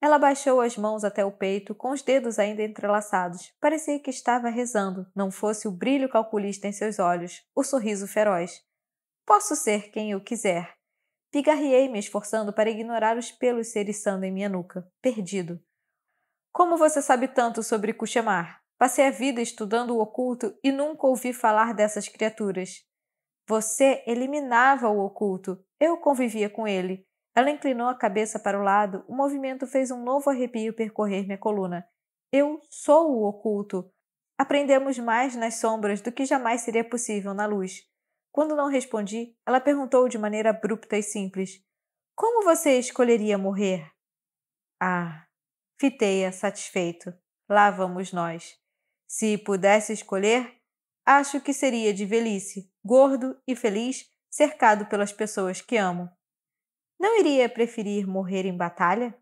Ela baixou as mãos até o peito, com os dedos ainda entrelaçados. Parecia que estava rezando, não fosse o brilho calculista em seus olhos, o sorriso feroz. Posso ser quem eu quiser. Pigarreei, me esforçando para ignorar os pelos se eriçando em minha nuca. Perdido. Como você sabe tanto sobre Cauchemar? Passei a vida estudando o oculto e nunca ouvi falar dessas criaturas. Você eliminava o oculto. Eu convivia com ele. Ela inclinou a cabeça para o lado. O movimento fez um novo arrepio percorrer minha coluna. Eu sou o oculto. Aprendemos mais nas sombras do que jamais seria possível na luz. Quando não respondi, ela perguntou de maneira abrupta e simples: como você escolheria morrer? Ah, fitei-a satisfeito. Lá vamos nós. Se pudesse escolher, acho que seria de velhice, gordo e feliz, cercado pelas pessoas que amo. Não iria preferir morrer em batalha?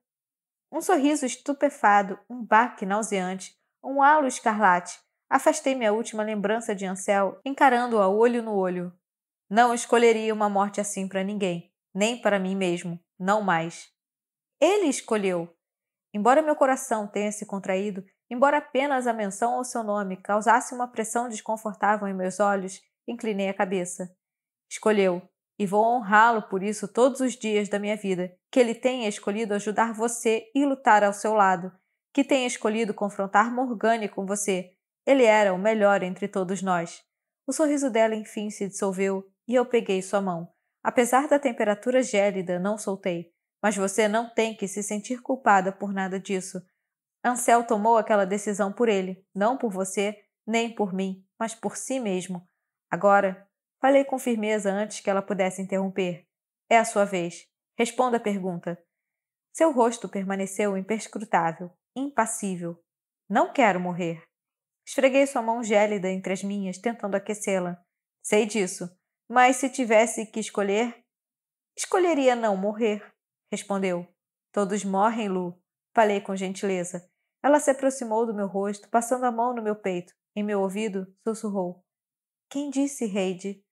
Um sorriso estupefado, um baque nauseante, um halo escarlate. Afastei minha última lembrança de Ansel, encarando-a olho no olho. Não escolheria uma morte assim para ninguém, nem para mim mesmo, não mais. Ele escolheu. Embora meu coração tenha se contraído, embora apenas a menção ao seu nome causasse uma pressão desconfortável em meus olhos, inclinei a cabeça. Escolheu, e vou honrá-lo por isso todos os dias da minha vida, que ele tenha escolhido ajudar você e lutar ao seu lado, que tenha escolhido confrontar Morgane com você. Ele era o melhor entre todos nós. O sorriso dela enfim se dissolveu e eu peguei sua mão. Apesar da temperatura gélida, não soltei. Mas você não tem que se sentir culpada por nada disso. Ansel tomou aquela decisão por ele, não por você, nem por mim, mas por si mesmo. Agora, falei com firmeza antes que ela pudesse interromper. É a sua vez. Responda a pergunta. Seu rosto permaneceu imperscrutável, impassível. Não quero morrer. Esfreguei sua mão gélida entre as minhas, tentando aquecê-la. Sei disso, mas se tivesse que escolher, escolheria não morrer, respondeu. Todos morrem, Lu, falei com gentileza. Ela se aproximou do meu rosto, passando a mão no meu peito. Em meu ouvido, sussurrou. Quem disse, Reid?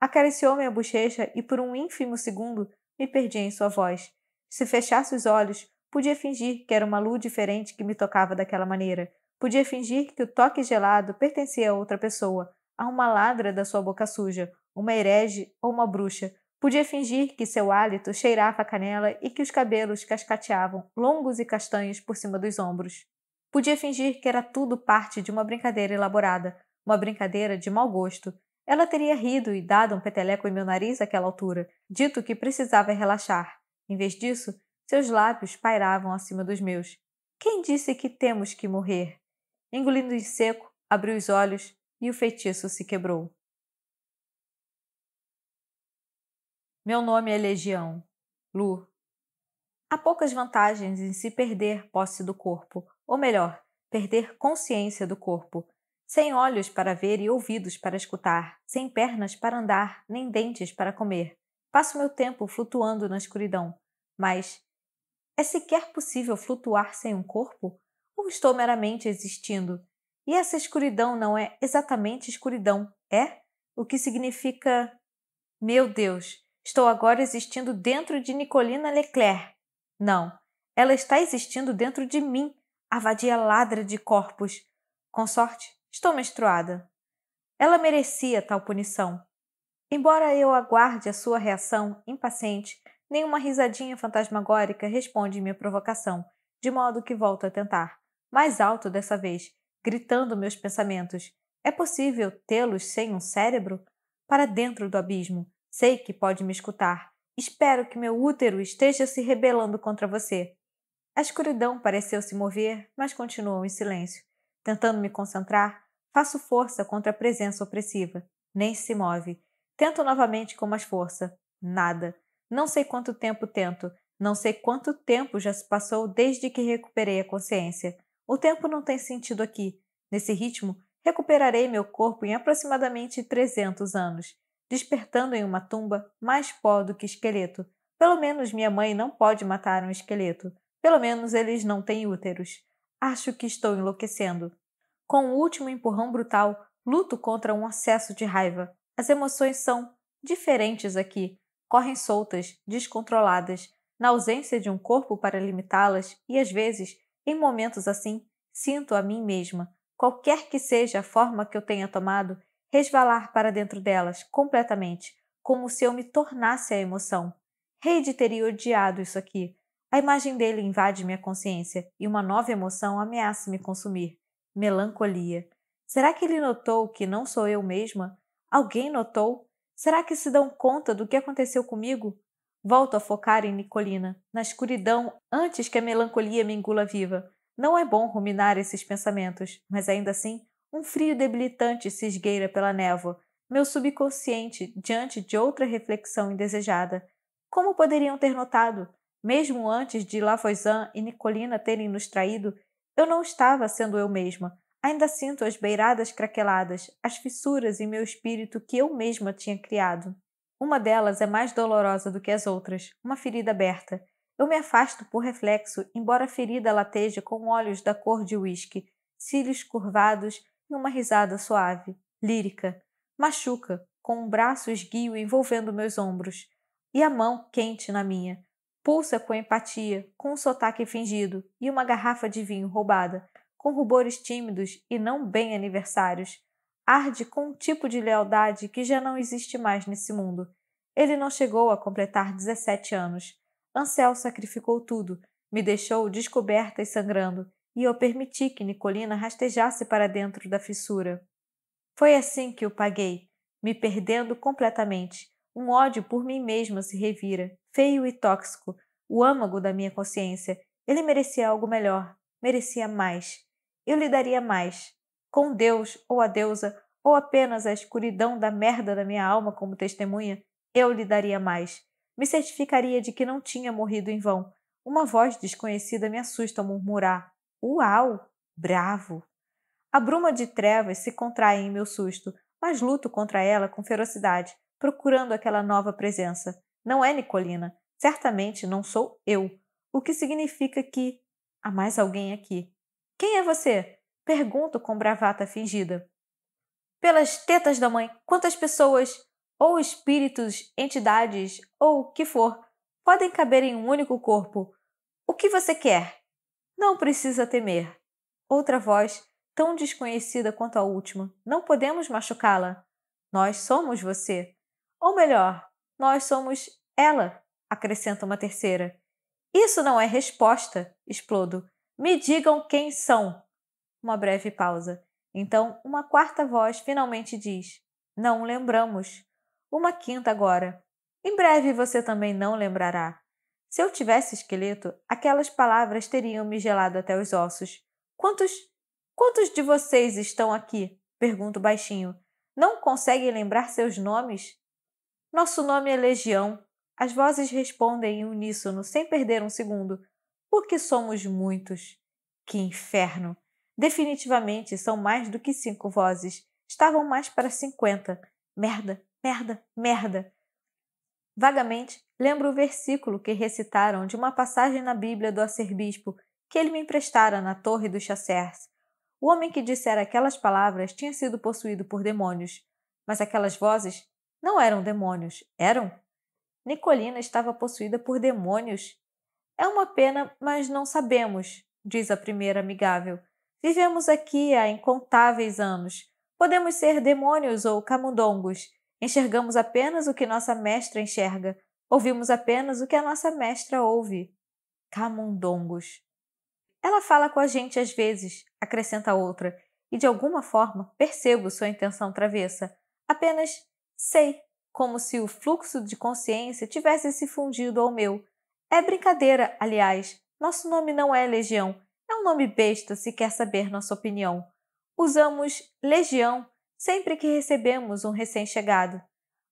Acariciou minha bochecha e por um ínfimo segundo me perdi em sua voz. Se fechasse os olhos, podia fingir que era uma Lu diferente que me tocava daquela maneira. Podia fingir que o toque gelado pertencia a outra pessoa, a uma ladra da sua boca suja, uma herege ou uma bruxa. Podia fingir que seu hálito cheirava a canela e que os cabelos cascateavam, longos e castanhos, por cima dos ombros. Podia fingir que era tudo parte de uma brincadeira elaborada, uma brincadeira de mau gosto. Ela teria rido e dado um peteleco em meu nariz àquela altura, dito que precisava relaxar. Em vez disso, seus lábios pairavam acima dos meus. Quem disse que temos que morrer? Engolindo em seco, abriu os olhos e o feitiço se quebrou. Meu nome é Legião. Lu. Há poucas vantagens em se perder posse do corpo, ou melhor, perder consciência do corpo. Sem olhos para ver e ouvidos para escutar, sem pernas para andar, nem dentes para comer. Passo meu tempo flutuando na escuridão. Mas é sequer possível flutuar sem um corpo? Ou estou meramente existindo? E essa escuridão não é exatamente escuridão, é? O que significa... Meu Deus, estou agora existindo dentro de Nicolina Leclerc. Não, ela está existindo dentro de mim, a vadia ladra de corpos. Com sorte, estou menstruada. Ela merecia tal punição. Embora eu aguarde a sua reação, impaciente, nenhuma risadinha fantasmagórica responde minha provocação, de modo que volto a tentar. Mais alto dessa vez, gritando meus pensamentos. É possível tê-los sem um cérebro? Para dentro do abismo. Sei que pode me escutar. Espero que meu útero esteja se rebelando contra você. A escuridão pareceu se mover, mas continuou em silêncio. Tentando me concentrar, faço força contra a presença opressiva. Nem se move. Tento novamente com mais força. Nada. Não sei quanto tempo tento. Não sei quanto tempo já se passou desde que recuperei a consciência. O tempo não tem sentido aqui. Nesse ritmo, recuperarei meu corpo em aproximadamente trezentos anos, despertando em uma tumba mais pó do que esqueleto. Pelo menos minha mãe não pode matar um esqueleto. Pelo menos eles não têm úteros. Acho que estou enlouquecendo. Com o último empurrão brutal, luto contra um acesso de raiva. As emoções são diferentes aqui. Correm soltas, descontroladas, na ausência de um corpo para limitá-las e, às vezes, em momentos assim, sinto a mim mesma, qualquer que seja a forma que eu tenha tomado, resvalar para dentro delas completamente, como se eu me tornasse a emoção. Reid teria odiado isso aqui. A imagem dele invade minha consciência e uma nova emoção ameaça me consumir. Melancolia. Será que ele notou que não sou eu mesma? Alguém notou? Será que se dão conta do que aconteceu comigo? Volto a focar em Nicolina, na escuridão, antes que a melancolia me engula viva. Não é bom ruminar esses pensamentos, mas ainda assim, Um frio debilitante se esgueira pela névoa, meu subconsciente diante de outra reflexão indesejada. Como poderiam ter notado? Mesmo antes de La Voisin e Nicolina terem nos traído, eu não estava sendo eu mesma. Ainda sinto as beiradas craqueladas, as fissuras em meu espírito que eu mesma tinha criado. Uma delas é mais dolorosa do que as outras, uma ferida aberta. Eu me afasto por reflexo, embora a ferida lateje com olhos da cor de uísque, cílios curvados e uma risada suave, lírica. Machuca, com um braço esguio envolvendo meus ombros, e a mão quente na minha. Pulsa com empatia, com um sotaque fingido e uma garrafa de vinho roubada, com rubores tímidos e não bem aniversários. Arde com um tipo de lealdade que já não existe mais nesse mundo. Ele não chegou a completar dezessete anos. Ansel sacrificou tudo, me deixou descoberta e sangrando, e eu permiti que Nicolina rastejasse para dentro da fissura. Foi assim que o paguei, me perdendo completamente. Um ódio por mim mesma se revira, feio e tóxico, o âmago da minha consciência. Ele merecia algo melhor, merecia mais. Eu lhe daria mais. Com Deus, ou a deusa, ou apenas a escuridão da merda da minha alma como testemunha, eu lhe daria mais. Me certificaria de que não tinha morrido em vão. Uma voz desconhecida me assusta ao murmurar. Uau! Bravo! A bruma de trevas se contrai em meu susto, mas luto contra ela com ferocidade, procurando aquela nova presença. Não é Nicolina. Certamente não sou eu. O que significa que há mais alguém aqui. Quem é você? Pergunto com bravata fingida. Pelas tetas da mãe, quantas pessoas, ou espíritos, entidades, ou o que for, podem caber em um único corpo? O que você quer? Não precisa temer. Outra voz, tão desconhecida quanto a última. Não podemos machucá-la. Nós somos você. Ou melhor, nós somos ela, acrescenta uma terceira. Isso não é resposta, explodo. Me digam quem são. Uma breve pausa. Então, uma quarta voz finalmente diz. Não lembramos. Uma quinta agora. Em breve você também não lembrará. Se eu tivesse esqueleto, aquelas palavras teriam me gelado até os ossos. Quantos... Quantos de vocês estão aqui? Pergunto baixinho. Não conseguem lembrar seus nomes? Nosso nome é Legião. As vozes respondem em uníssono, sem perder um segundo. Porque somos muitos. Que inferno! Definitivamente são mais do que cinco vozes. Estavam mais para cinquenta. Merda, merda, merda. Vagamente, lembro o versículo que recitaram de uma passagem na Bíblia do arcebispo que ele me emprestara na Torre do Chasers. O homem que dissera aquelas palavras tinha sido possuído por demônios. Mas aquelas vozes não eram demônios, eram? Nicolina estava possuída por demônios. É uma pena, mas não sabemos, diz a primeira amigável. Vivemos aqui há incontáveis anos. Podemos ser demônios ou camundongos. Enxergamos apenas o que nossa mestra enxerga. Ouvimos apenas o que a nossa mestra ouve. Camundongos. Ela fala com a gente às vezes, acrescenta outra, e de alguma forma percebo sua intenção travessa. Apenas sei, como se o fluxo de consciência tivesse se fundido ao meu. É brincadeira, aliás. Nosso nome não é Legião. É um nome besta se quer saber nossa opinião. Usamos Legião sempre que recebemos um recém-chegado.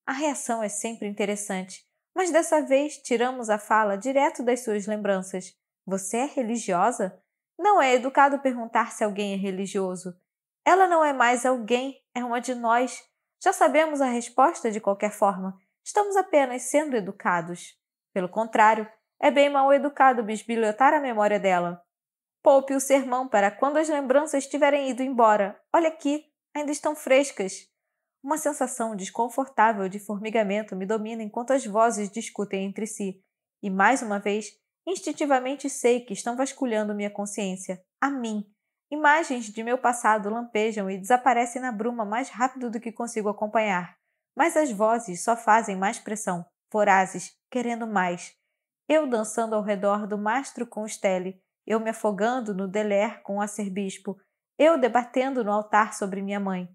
A reação é sempre interessante, mas dessa vez tiramos a fala direto das suas lembranças. Você é religiosa? Não é educado perguntar se alguém é religioso. Ela não é mais alguém, é uma de nós. Já sabemos a resposta de qualquer forma. Estamos apenas sendo educados. Pelo contrário, é bem mal educado bisbilhotar a memória dela. Poupe o sermão para quando as lembranças tiverem ido embora. Olha aqui, ainda estão frescas. Uma sensação desconfortável de formigamento me domina enquanto as vozes discutem entre si. E mais uma vez, instintivamente sei que estão vasculhando minha consciência, a mim. Imagens de meu passado lampejam e desaparecem na bruma mais rápido do que consigo acompanhar. Mas as vozes só fazem mais pressão, vorazes, querendo mais. Eu dançando ao redor do mastro com o stele, eu me afogando no deler com o arcebispo, eu debatendo no altar sobre minha mãe.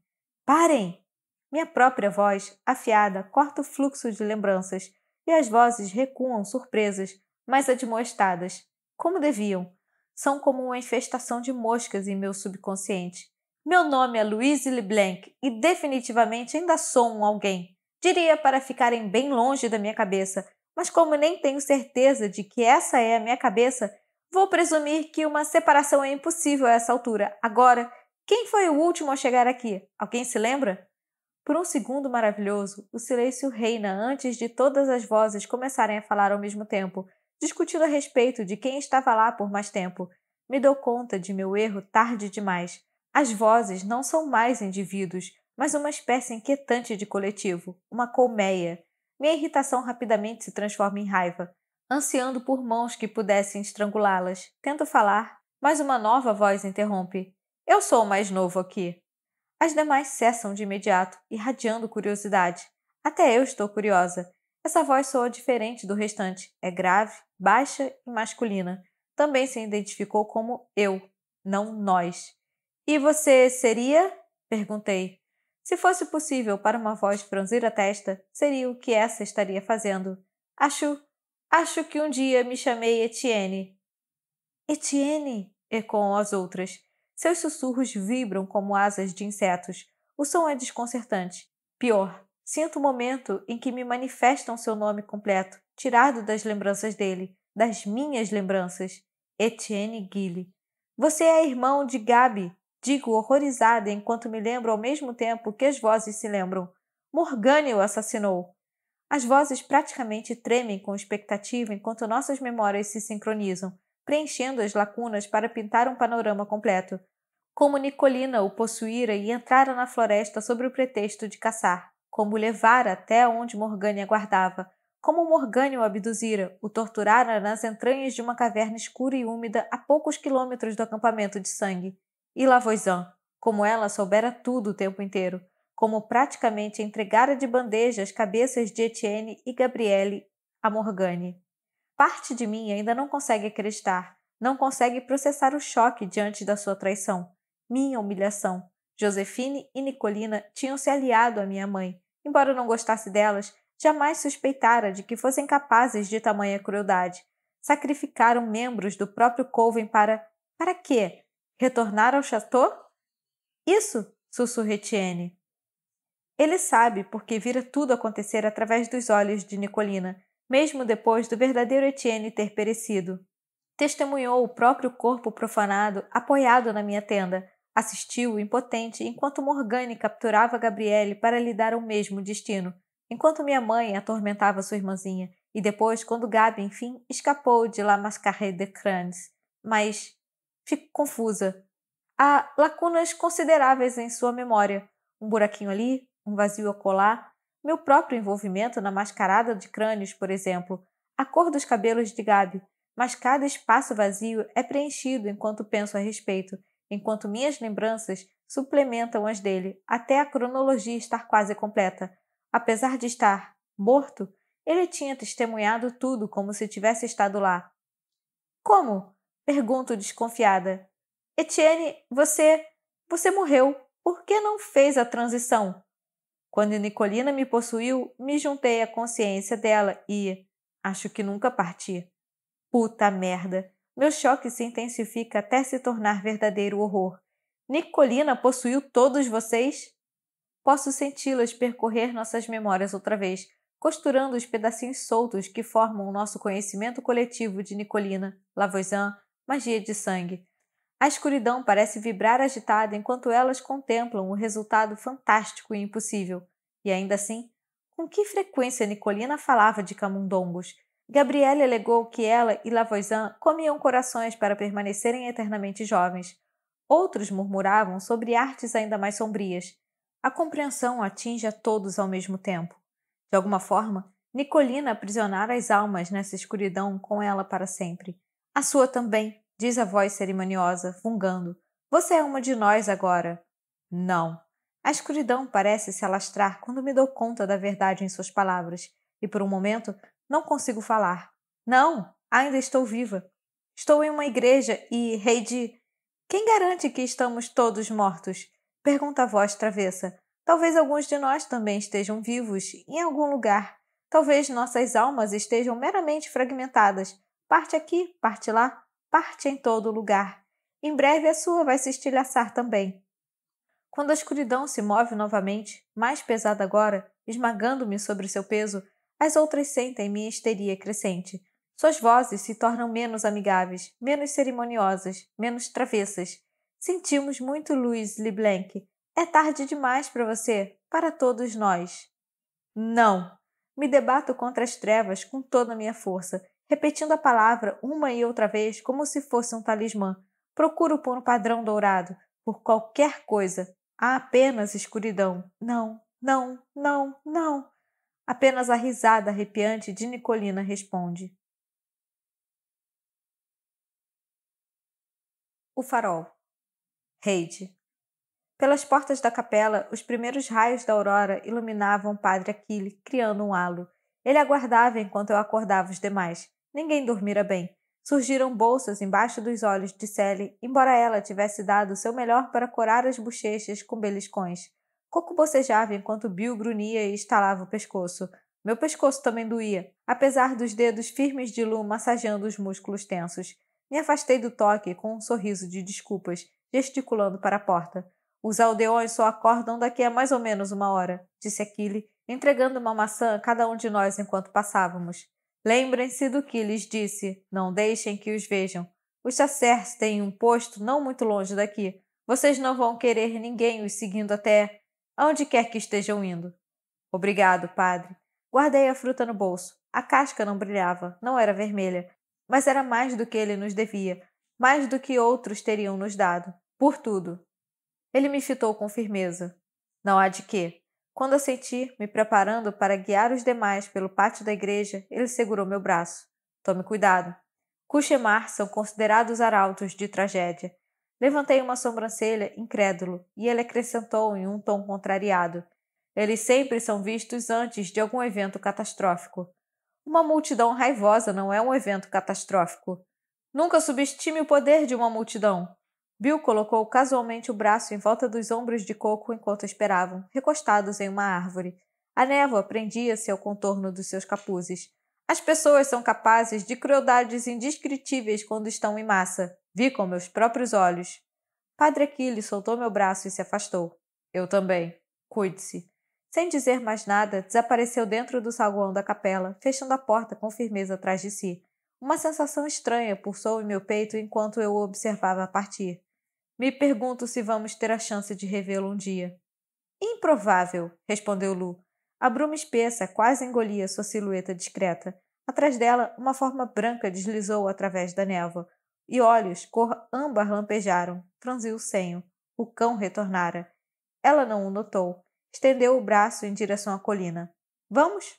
Parem! Minha própria voz, afiada, corta o fluxo de lembranças, e as vozes recuam surpresas, mas admoestadas, como deviam. São como uma infestação de moscas em meu subconsciente. Meu nome é Louise Le Blanc e definitivamente ainda sou um alguém. Diria para ficarem bem longe da minha cabeça, mas como nem tenho certeza de que essa é a minha cabeça, vou presumir que uma separação é impossível a essa altura. Agora, quem foi o último a chegar aqui? Alguém se lembra? Por um segundo maravilhoso, o silêncio reina antes de todas as vozes começarem a falar ao mesmo tempo, discutindo a respeito de quem estava lá por mais tempo. Me dou conta de meu erro tarde demais. As vozes não são mais indivíduos, mas uma espécie inquietante de coletivo, uma colmeia. Minha irritação rapidamente se transforma em raiva, ansiando por mãos que pudessem estrangulá-las. Tento falar, mas uma nova voz interrompe. Eu sou o mais novo aqui. As demais cessam de imediato, irradiando curiosidade. Até eu estou curiosa. Essa voz soa diferente do restante. É grave, baixa e masculina. Também se identificou como eu, não nós. E você seria? Perguntei. Se fosse possível para uma voz franzir a testa, seria o que essa estaria fazendo. Acho... Acho que um dia me chamei Étienne. Étienne? Ecoam as outras. Seus sussurros vibram como asas de insetos. O som é desconcertante. Pior, sinto o momento em que me manifestam seu nome completo, tirado das lembranças dele, das minhas lembranças. Étienne Gilly. Você é irmão de Gabi, digo horrorizada enquanto me lembro ao mesmo tempo que as vozes se lembram. Morgane o assassinou. As vozes praticamente tremem com expectativa enquanto nossas memórias se sincronizam, preenchendo as lacunas para pintar um panorama completo. Como Nicolina o possuíra e entrara na floresta sobre o pretexto de caçar, como o levara até onde Morgane aguardava, como Morgane o abduzira, o torturara nas entranhas de uma caverna escura e úmida a poucos quilômetros do acampamento de sangue. E La Voisin, como ela soubera tudo o tempo inteiro, como praticamente entregara de bandeja as cabeças de Étienne e Gabrielle a Morgane. Parte de mim ainda não consegue acreditar, não consegue processar o choque diante da sua traição, minha humilhação. Josefine e Nicolina tinham se aliado à minha mãe. Embora eu não gostasse delas, jamais suspeitara de que fossem capazes de tamanha crueldade. Sacrificaram membros do próprio coven para... Para quê? Retornar ao chateau? Isso, sussurrou Étienne. Ele sabe porque vira tudo acontecer através dos olhos de Nicolina, mesmo depois do verdadeiro Étienne ter perecido. Testemunhou o próprio corpo profanado apoiado na minha tenda. Assistiu, impotente, enquanto Morgane capturava Gabrielle para lhe dar o mesmo destino, enquanto minha mãe atormentava sua irmãzinha, e depois, quando Gabi, enfim, escapou de La Mascarée de Crânes. Mas fico confusa. Há lacunas consideráveis em sua memória. Um buraquinho ali, um vazio acolá. Meu próprio envolvimento na mascarada de crânios, por exemplo, a cor dos cabelos de Gabi, mas cada espaço vazio é preenchido enquanto penso a respeito, enquanto minhas lembranças suplementam as dele, até a cronologia estar quase completa. Apesar de estar morto, ele tinha testemunhado tudo como se tivesse estado lá. Como? Pergunto desconfiada. Étienne, você... você morreu. Por que não fez a transição? Quando Nicolina me possuiu, me juntei à consciência dela e... acho que nunca parti. Puta merda! Meu choque se intensifica até se tornar verdadeiro horror. Nicolina possuiu todos vocês? Posso senti-las percorrer nossas memórias outra vez, costurando os pedacinhos soltos que formam o nosso conhecimento coletivo de Nicolina, La Voisin, magia de sangue. A escuridão parece vibrar agitada enquanto elas contemplam o resultado fantástico e impossível. E ainda assim, com que frequência Nicolina falava de camundongos? Gabrielle alegou que ela e La Voisin comiam corações para permanecerem eternamente jovens. Outros murmuravam sobre artes ainda mais sombrias. A compreensão atinge a todos ao mesmo tempo. De alguma forma, Nicolina aprisionara as almas nessa escuridão com ela para sempre. A sua também, diz a voz cerimoniosa, fungando. Você é uma de nós agora. Não. A escuridão parece se alastrar quando me dou conta da verdade em suas palavras. E por um momento, não consigo falar. Não, ainda estou viva. Estou em uma igreja e, Reid, quem garante que estamos todos mortos? Pergunta a voz travessa. Talvez alguns de nós também estejam vivos, em algum lugar. Talvez nossas almas estejam meramente fragmentadas. Parte aqui, parte lá. Parte em todo lugar. Em breve a sua vai se estilhaçar também. Quando a escuridão se move novamente, mais pesada agora, esmagando-me sobre seu peso, as outras sentem minha histeria crescente. Suas vozes se tornam menos amigáveis, menos cerimoniosas, menos travessas. Sentimos muito Louise Le Blanc. É tarde demais para você, para todos nós. Não! Me debato contra as trevas com toda a minha força, repetindo a palavra uma e outra vez como se fosse um talismã. Procuro por um padrão dourado, por qualquer coisa. Há apenas escuridão. Não, não, não, não. Apenas a risada arrepiante de Nicolina responde. O farol. Reid. Pelas portas da capela, os primeiros raios da aurora iluminavam o padre Achille, criando um halo. Ele aguardava enquanto eu acordava os demais. Ninguém dormira bem. Surgiram bolsas embaixo dos olhos de Sally, embora ela tivesse dado o seu melhor para corar as bochechas com beliscões. Coco bocejava enquanto Bill grunhia e estalava o pescoço. Meu pescoço também doía, apesar dos dedos firmes de Lu massageando os músculos tensos. Me afastei do toque com um sorriso de desculpas, gesticulando para a porta. Os aldeões só acordam daqui a mais ou menos uma hora, disse Achille, entregando uma maçã a cada um de nós enquanto passávamos. Lembrem-se do que lhes disse, não deixem que os vejam. Os sacerdotes têm um posto não muito longe daqui. Vocês não vão querer ninguém os seguindo até aonde quer que estejam indo. Obrigado, padre. Guardei a fruta no bolso. A casca não brilhava, não era vermelha, mas era mais do que ele nos devia, mais do que outros teriam nos dado. Por tudo. Ele me fitou com firmeza. Não há de quê. Quando assenti, me preparando para guiar os demais pelo pátio da igreja, ele segurou meu braço. Tome cuidado. Cauchemar são considerados arautos de tragédia. Levantei uma sobrancelha, incrédulo, e ele acrescentou em um tom contrariado. Eles sempre são vistos antes de algum evento catastrófico. Uma multidão raivosa não é um evento catastrófico. Nunca subestime o poder de uma multidão. Bill colocou casualmente o braço em volta dos ombros de Coco enquanto esperavam, recostados em uma árvore. A névoa prendia-se ao contorno dos seus capuzes. As pessoas são capazes de crueldades indescritíveis quando estão em massa. Vi com meus próprios olhos. Padre Achille soltou meu braço e se afastou. Eu também. Cuide-se. Sem dizer mais nada, desapareceu dentro do saguão da capela, fechando a porta com firmeza atrás de si. Uma sensação estranha pulsou em meu peito enquanto eu o observava a partir. Me pergunto se vamos ter a chance de revê-lo um dia. Improvável, respondeu Lu. A bruma espessa quase engolia sua silhueta discreta. Atrás dela, uma forma branca deslizou através da névoa, e olhos cor âmbar lampejaram, franziu o senho. O cão retornara. Ela não o notou. Estendeu o braço em direção à colina. Vamos?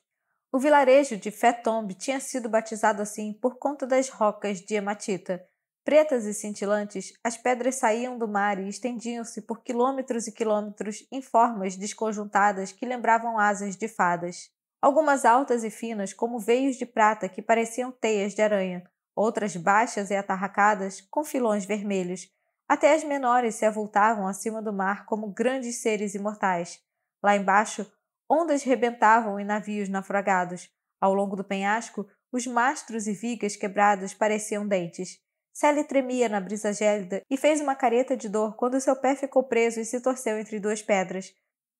O vilarejo de Fétombe tinha sido batizado assim por conta das rocas de hematita. Pretas e cintilantes, as pedras saíam do mar e estendiam-se por quilômetros e quilômetros em formas desconjuntadas que lembravam asas de fadas. Algumas altas e finas, como veios de prata que pareciam teias de aranha. Outras baixas e atarracadas, com filões vermelhos. Até as menores se avultavam acima do mar como grandes seres imortais. Lá embaixo, ondas rebentavam em navios naufragados. Ao longo do penhasco, os mastros e vigas quebrados pareciam dentes. Sally tremia na brisa gélida e fez uma careta de dor quando seu pé ficou preso e se torceu entre duas pedras.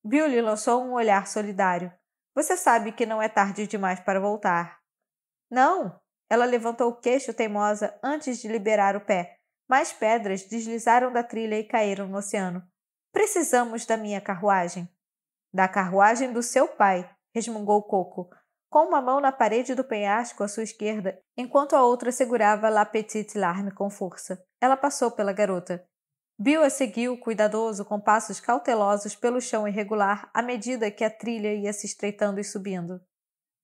Bill lhe lançou um olhar solidário. — Você sabe que não é tarde demais para voltar. — Não! Ela levantou o queixo teimosa antes de liberar o pé. Mais pedras deslizaram da trilha e caíram no oceano. — Precisamos da minha carruagem. — Da carruagem do seu pai, resmungou Coco, com uma mão na parede do penhasco à sua esquerda, enquanto a outra segurava La Petite Larme com força. Ela passou pela garota. Bill a seguiu, cuidadoso, com passos cautelosos pelo chão irregular à medida que a trilha ia se estreitando e subindo.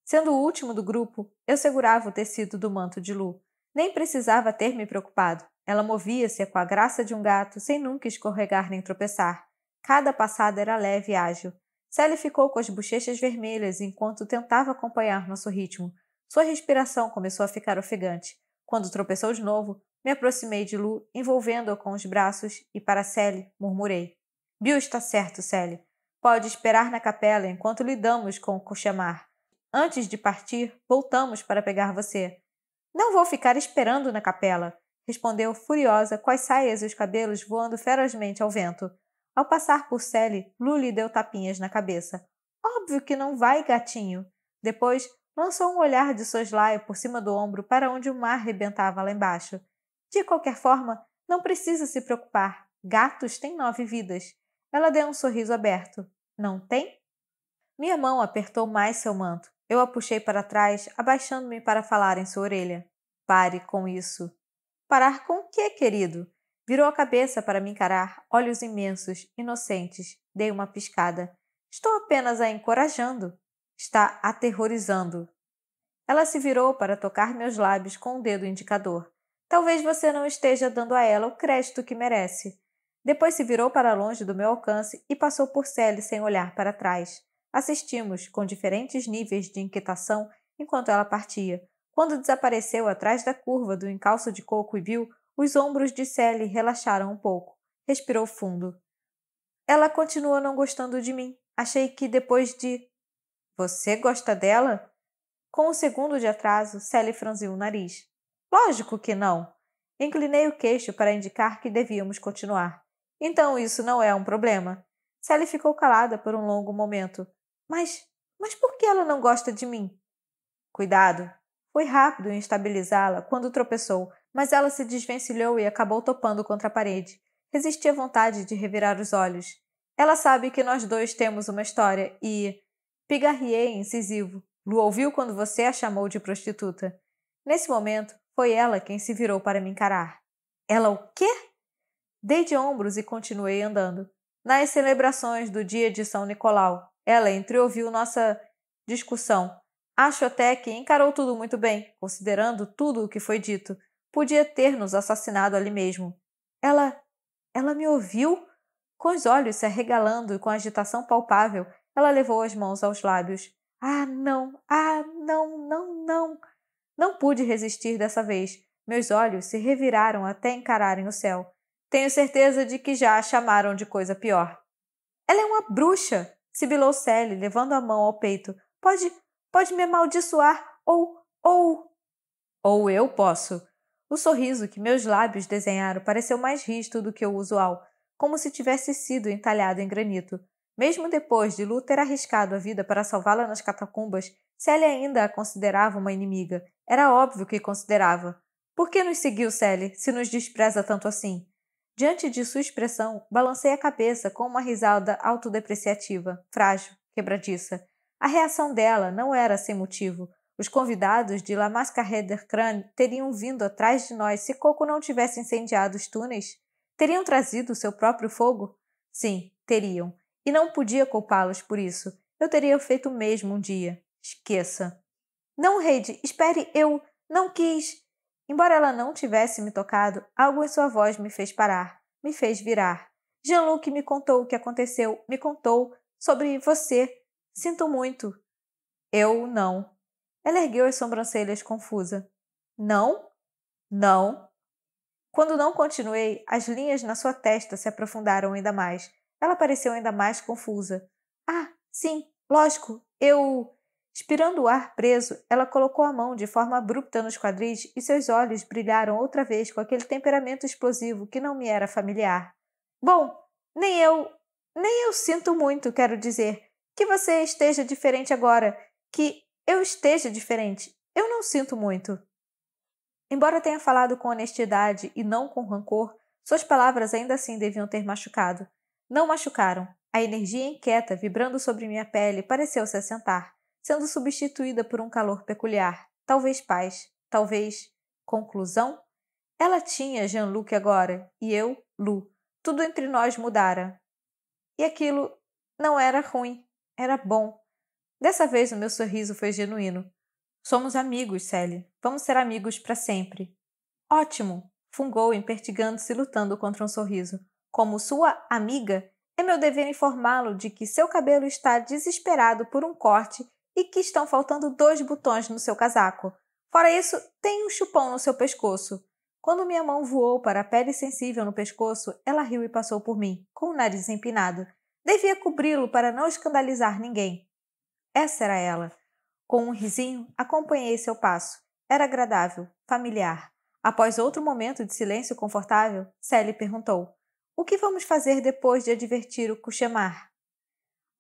Sendo o último do grupo, eu segurava o tecido do manto de Lu. Nem precisava ter me preocupado. Ela movia-se com a graça de um gato, sem nunca escorregar nem tropeçar. Cada passada era leve e ágil. Sally ficou com as bochechas vermelhas enquanto tentava acompanhar nosso ritmo. Sua respiração começou a ficar ofegante. Quando tropeçou de novo, me aproximei de Lu, envolvendo-a com os braços, e para Sally, murmurei. Bill está certo, Sally. Pode esperar na capela enquanto lidamos com o Cauchemar. Antes de partir, voltamos para pegar você. Não vou ficar esperando na capela, respondeu furiosa, com as saias e os cabelos voando ferozmente ao vento. Ao passar por Sally, Lu lhe deu tapinhas na cabeça. Óbvio que não vai, gatinho. Depois, lançou um olhar de soslaio por cima do ombro para onde o mar rebentava lá embaixo. De qualquer forma, não precisa se preocupar. Gatos têm nove vidas. Ela deu um sorriso aberto. Não tem? Minha mão apertou mais seu manto. Eu a puxei para trás, abaixando-me para falar em sua orelha. Pare com isso. Parar com o quê, querido? Virou a cabeça para me encarar, olhos imensos, inocentes. Dei uma piscada. Estou apenas a encorajando. Está aterrorizando. Ela se virou para tocar meus lábios com o dedo indicador. Talvez você não esteja dando a ela o crédito que merece. Depois se virou para longe do meu alcance e passou por Sally sem olhar para trás. Assistimos, com diferentes níveis de inquietação, enquanto ela partia. Quando desapareceu atrás da curva do encalço de Coco e Bill, os ombros de Sally relaxaram um pouco. Respirou fundo. Ela continua não gostando de mim. Achei que depois de... Você gosta dela? Com um segundo de atraso, Sally franziu o nariz. Lógico que não. Inclinei o queixo para indicar que devíamos continuar. Então isso não é um problema. Sally ficou calada por um longo momento. Mas, mas por que ela não gosta de mim? Cuidado. Foi rápido em estabilizá-la quando tropeçou, mas ela se desvencilhou e acabou topando contra a parede. Resisti à vontade de revirar os olhos. Ela sabe que nós dois temos uma história e... Pigarreei incisivo. Lu ouviu quando você a chamou de prostituta. Nesse momento, foi ela quem se virou para me encarar. Ela o quê? Dei de ombros e continuei andando. Nas celebrações do dia de São Nicolau, ela entreouviu nossa discussão. Acho até que encarou tudo muito bem, considerando tudo o que foi dito. Podia ter nos assassinado ali mesmo. Ela... ela me ouviu? Com os olhos se arregalando e com agitação palpável, ela levou as mãos aos lábios. Ah, não! Ah, não, não, não! Não pude resistir dessa vez. Meus olhos se reviraram até encararem o céu. Tenho certeza de que já a chamaram de coisa pior. Ela é uma bruxa! Sibilou Sally, levando a mão ao peito. Pode... pode me amaldiçoar ou... ou... Ou eu posso. O sorriso que meus lábios desenharam pareceu mais rígido do que o usual, como se tivesse sido entalhado em granito. Mesmo depois de Lu ter arriscado a vida para salvá-la nas catacumbas, Sally ainda a considerava uma inimiga. Era óbvio que considerava. Por que nos seguiu, Sally, se nos despreza tanto assim? Diante de sua expressão, balancei a cabeça com uma risada autodepreciativa, frágil, quebradiça. A reação dela não era sem motivo. Os convidados de La Mascareder Crâne teriam vindo atrás de nós se Coco não tivesse incendiado os túneis? Teriam trazido seu próprio fogo? Sim, teriam. E não podia culpá-los por isso. Eu teria feito o mesmo um dia. Esqueça. Não, Reid, espere, eu não quis. Embora ela não tivesse me tocado, algo em sua voz me fez parar, me fez virar. Jean-Luc me contou o que aconteceu, me contou sobre você. Sinto muito. Eu não. Ela ergueu as sobrancelhas confusa. Não? Não. Quando não continuei, as linhas na sua testa se aprofundaram ainda mais. Ela pareceu ainda mais confusa. Ah, sim, lógico, eu... Expirando o ar preso, ela colocou a mão de forma abrupta nos quadris e seus olhos brilharam outra vez com aquele temperamento explosivo que não me era familiar. Bom, nem eu... nem eu sinto muito, quero dizer. Que você esteja diferente agora. Que eu esteja diferente. Eu não sinto muito. Embora tenha falado com honestidade e não com rancor, suas palavras ainda assim deviam ter machucado. Não machucaram. A energia inquieta vibrando sobre minha pele pareceu se assentar, sendo substituída por um calor peculiar. Talvez paz. Talvez... conclusão? Ela tinha Jean-Luc agora. E eu, Lu. Tudo entre nós mudara. E aquilo não era ruim. Era bom. Dessa vez o meu sorriso foi genuíno. Somos amigos, Sally. Vamos ser amigos para sempre. Ótimo! Fungou, impertigando-se e lutando contra um sorriso. Como sua amiga, é meu dever informá-lo de que seu cabelo está desesperado por um corte e que estão faltando dois botões no seu casaco. Fora isso, tem um chupão no seu pescoço. Quando minha mão voou para a pele sensível no pescoço, ela riu e passou por mim, com o nariz empinado. Devia cobri-lo para não escandalizar ninguém. Essa era ela. Com um risinho, acompanhei seu passo. Era agradável, familiar. Após outro momento de silêncio confortável, Sally perguntou. O que vamos fazer depois de advertir o Cauchemar?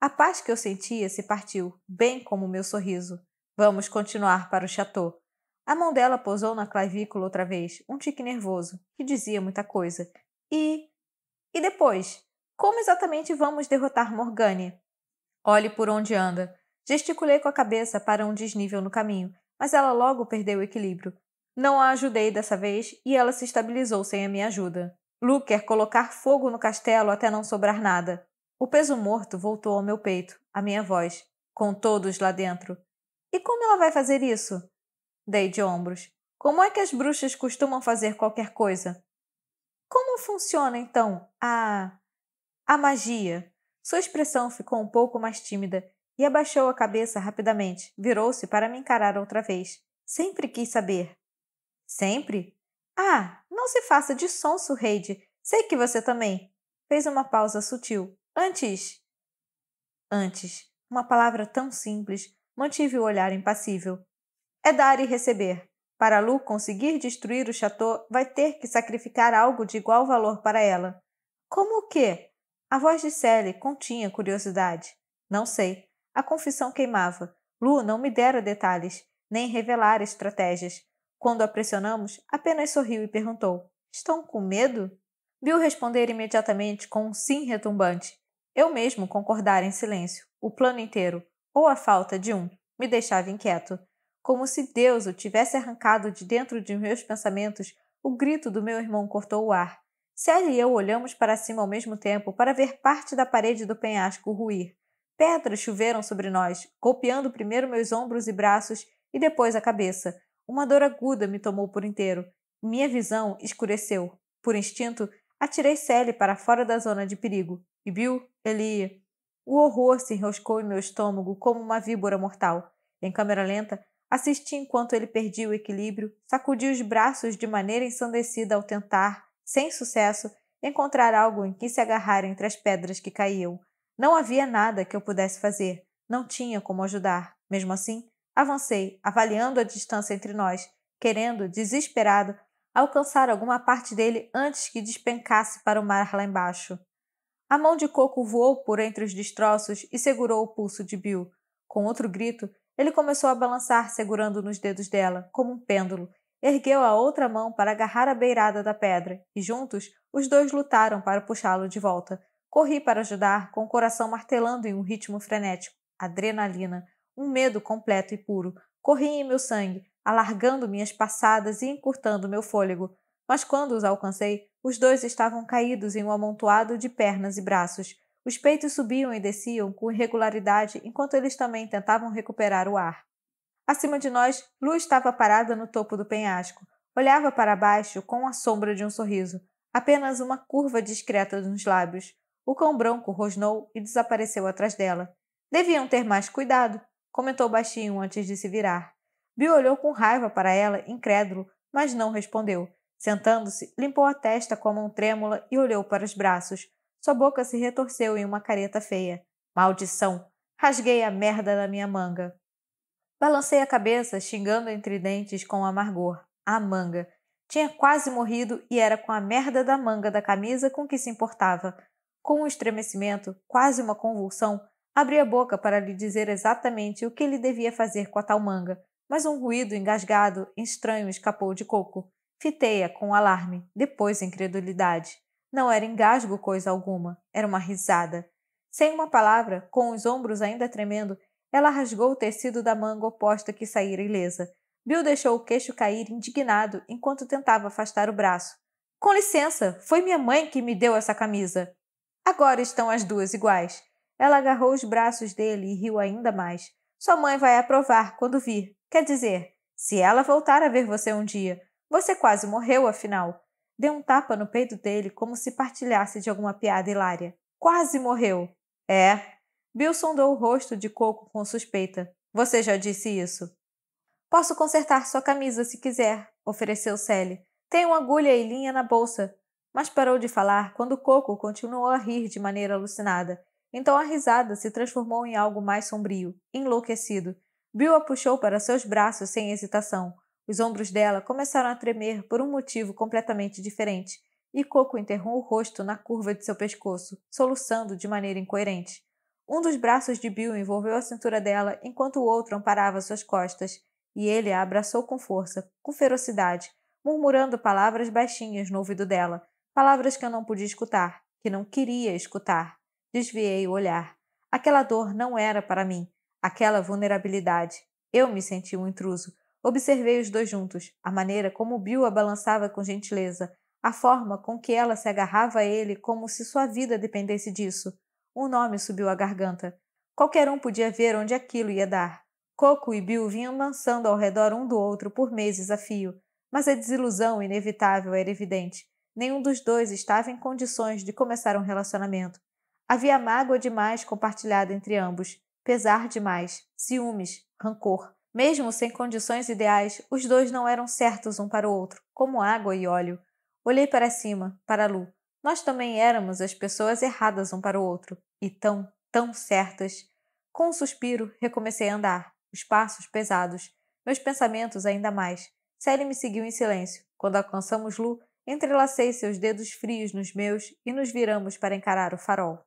A paz que eu sentia se partiu, bem como o meu sorriso. Vamos continuar para o chateau. A mão dela pousou na clavícula outra vez, um tique nervoso, que dizia muita coisa. E... E depois? Como exatamente vamos derrotar Morgane? Olhe por onde anda. Gesticulei com a cabeça para um desnível no caminho, mas ela logo perdeu o equilíbrio. Não a ajudei dessa vez e ela se estabilizou sem a minha ajuda. Lu quer colocar fogo no castelo até não sobrar nada. O peso morto voltou ao meu peito, à minha voz, com todos lá dentro. E como ela vai fazer isso? Dei de ombros. Como é que as bruxas costumam fazer qualquer coisa? Como funciona, então, a... a magia? Sua expressão ficou um pouco mais tímida e abaixou a cabeça rapidamente. Virou-se para me encarar outra vez. Sempre quis saber. Sempre? Ah, não se faça de sonso, Reid. Sei que você também. Fez uma pausa sutil. Antes... Antes. Uma palavra tão simples. Mantive o olhar impassível. É dar e receber. Para Lu conseguir destruir o chateau, vai ter que sacrificar algo de igual valor para ela. Como o quê? A voz de Sally continha curiosidade. Não sei. A confissão queimava. Lu não me dera detalhes, nem revelara estratégias. Quando a pressionamos, apenas sorriu e perguntou. Estão com medo? Bill responder imediatamente com um sim retumbante. Eu mesmo concordara em silêncio. O plano inteiro, ou a falta de um, me deixava inquieto. Como se Deus o tivesse arrancado de dentro de meus pensamentos, o grito do meu irmão cortou o ar. Sally e eu olhamos para cima ao mesmo tempo para ver parte da parede do penhasco ruir. Pedras choveram sobre nós, golpeando primeiro meus ombros e braços e depois a cabeça. Uma dor aguda me tomou por inteiro. Minha visão escureceu. Por instinto, atirei Sally para fora da zona de perigo. E Bill, ele... O horror se enroscou em meu estômago como uma víbora mortal. Em câmera lenta, assisti enquanto ele perdia o equilíbrio, sacudia os braços de maneira ensandecida ao tentar, sem sucesso, encontrar algo em que se agarrar entre as pedras que caíam. Não havia nada que eu pudesse fazer. Não tinha como ajudar. Mesmo assim, avancei, avaliando a distância entre nós, querendo, desesperado, alcançar alguma parte dele antes que despencasse para o mar lá embaixo. A mão de Coco voou por entre os destroços e segurou o pulso de Bill. Com outro grito, ele começou a balançar, segurando nos dedos dela, como um pêndulo. Ergueu a outra mão para agarrar a beirada da pedra, e juntos, os dois lutaram para puxá-lo de volta. Corri para ajudar, com o coração martelando em um ritmo frenético. Adrenalina. Um medo completo e puro. Corri em meu sangue, alargando minhas passadas e encurtando meu fôlego. Mas quando os alcancei, os dois estavam caídos em um amontoado de pernas e braços. Os peitos subiam e desciam com irregularidade enquanto eles também tentavam recuperar o ar. Acima de nós, Lu estava parada no topo do penhasco. Olhava para baixo com a sombra de um sorriso. Apenas uma curva discreta nos lábios. O cão branco rosnou e desapareceu atrás dela. Deviam ter mais cuidado, comentou baixinho antes de se virar. Bill olhou com raiva para ela, incrédulo, mas não respondeu. Sentando-se, limpou a testa com a mão trêmula e olhou para os braços. Sua boca se retorceu em uma careta feia. Maldição! Rasguei a merda da minha manga. Balancei a cabeça, xingando entre dentes com amargor. A manga. Tinha quase morrido e era com a merda da manga da camisa com que se importava. Com um estremecimento, quase uma convulsão, abri a boca para lhe dizer exatamente o que ele devia fazer com a tal manga, mas um ruído engasgado, estranho, escapou de Coco. Fitei-a com alarme, depois incredulidade. Não era engasgo coisa alguma, era uma risada. Sem uma palavra, com os ombros ainda tremendo, ela rasgou o tecido da manga oposta que saíra ilesa. Bill deixou o queixo cair indignado enquanto tentava afastar o braço. — Com licença, foi minha mãe que me deu essa camisa. — Agora estão as duas iguais. Ela agarrou os braços dele e riu ainda mais. — Sua mãe vai aprovar quando vir. Quer dizer, se ela voltar a ver você um dia. Você quase morreu, afinal. Deu um tapa no peito dele como se partilhasse de alguma piada hilária. Quase morreu. É. Bill sondou o rosto de Coco com suspeita. Você já disse isso. Posso consertar sua camisa se quiser, ofereceu Sally. Tenho agulha e linha na bolsa. Mas parou de falar quando Coco continuou a rir de maneira alucinada. Então a risada se transformou em algo mais sombrio, enlouquecido. Bill a puxou para seus braços sem hesitação. Os ombros dela começaram a tremer por um motivo completamente diferente. e Coco enterrou o rosto na curva de seu pescoço, soluçando de maneira incoerente. Um dos braços de Bill envolveu a cintura dela enquanto o outro amparava suas costas, e ele a abraçou com força, com ferocidade, murmurando palavras baixinhas no ouvido dela, palavras que eu não podia escutar, que não queria escutar. Desviei o olhar. Aquela dor não era para mim, aquela vulnerabilidade. Eu me senti um intruso. Observei os dois juntos, a maneira como Bill a balançava com gentileza, a forma com que ela se agarrava a ele como se sua vida dependesse disso. Um nome subiu à garganta. Qualquer um podia ver onde aquilo ia dar. Coco e Bill vinham dançando ao redor um do outro por meses a fio, mas a desilusão inevitável era evidente. Nenhum dos dois estava em condições de começar um relacionamento. Havia mágoa demais compartilhada entre ambos, pesar demais, ciúmes, rancor. Mesmo sem condições ideais, os dois não eram certos um para o outro, como água e óleo. Olhei para cima, para Lu. Nós também éramos as pessoas erradas um para o outro, e tão, tão certas. Com um suspiro, recomecei a andar, os passos pesados, meus pensamentos ainda mais. Sally me seguiu em silêncio. Quando alcançamos Lu, entrelacei seus dedos frios nos meus e nos viramos para encarar o farol.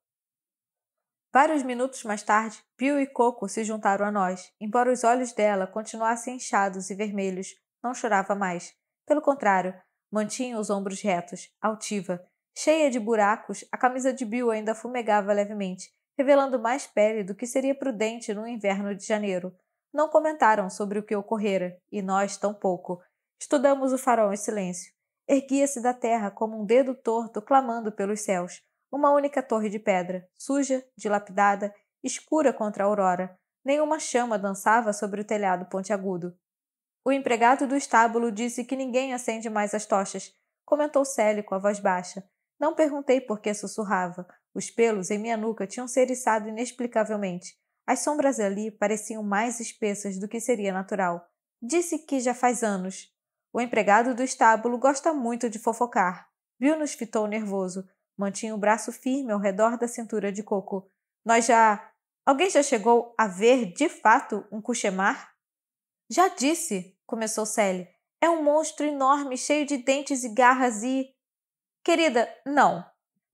Vários minutos mais tarde, Bill e Coco se juntaram a nós. Embora os olhos dela continuassem inchados e vermelhos, não chorava mais. Pelo contrário, mantinha os ombros retos, altiva. Cheia de buracos, a camisa de Bill ainda fumegava levemente, revelando mais pele do que seria prudente no inverno de janeiro. Não comentaram sobre o que ocorrera, e nós tampouco. Estudamos o farol em silêncio. Erguia-se da terra como um dedo torto clamando pelos céus. Uma única torre de pedra, suja, dilapidada, escura contra a aurora. Nenhuma chama dançava sobre o telhado pontiagudo. O empregado do estábulo disse que ninguém acende mais as tochas, comentou Célie com a voz baixa. Não perguntei por que sussurrava. Os pelos em minha nuca tinham se eriçado inexplicavelmente. As sombras ali pareciam mais espessas do que seria natural. Disse que já faz anos. O empregado do estábulo gosta muito de fofocar. Bill nos fitou nervoso. Mantinha o braço firme ao redor da cintura de Coco. Nós já... Alguém já chegou a ver, de fato, um Cauchemar? Já disse, começou Sally. É um monstro enorme, cheio de dentes e garras e... Querida, não.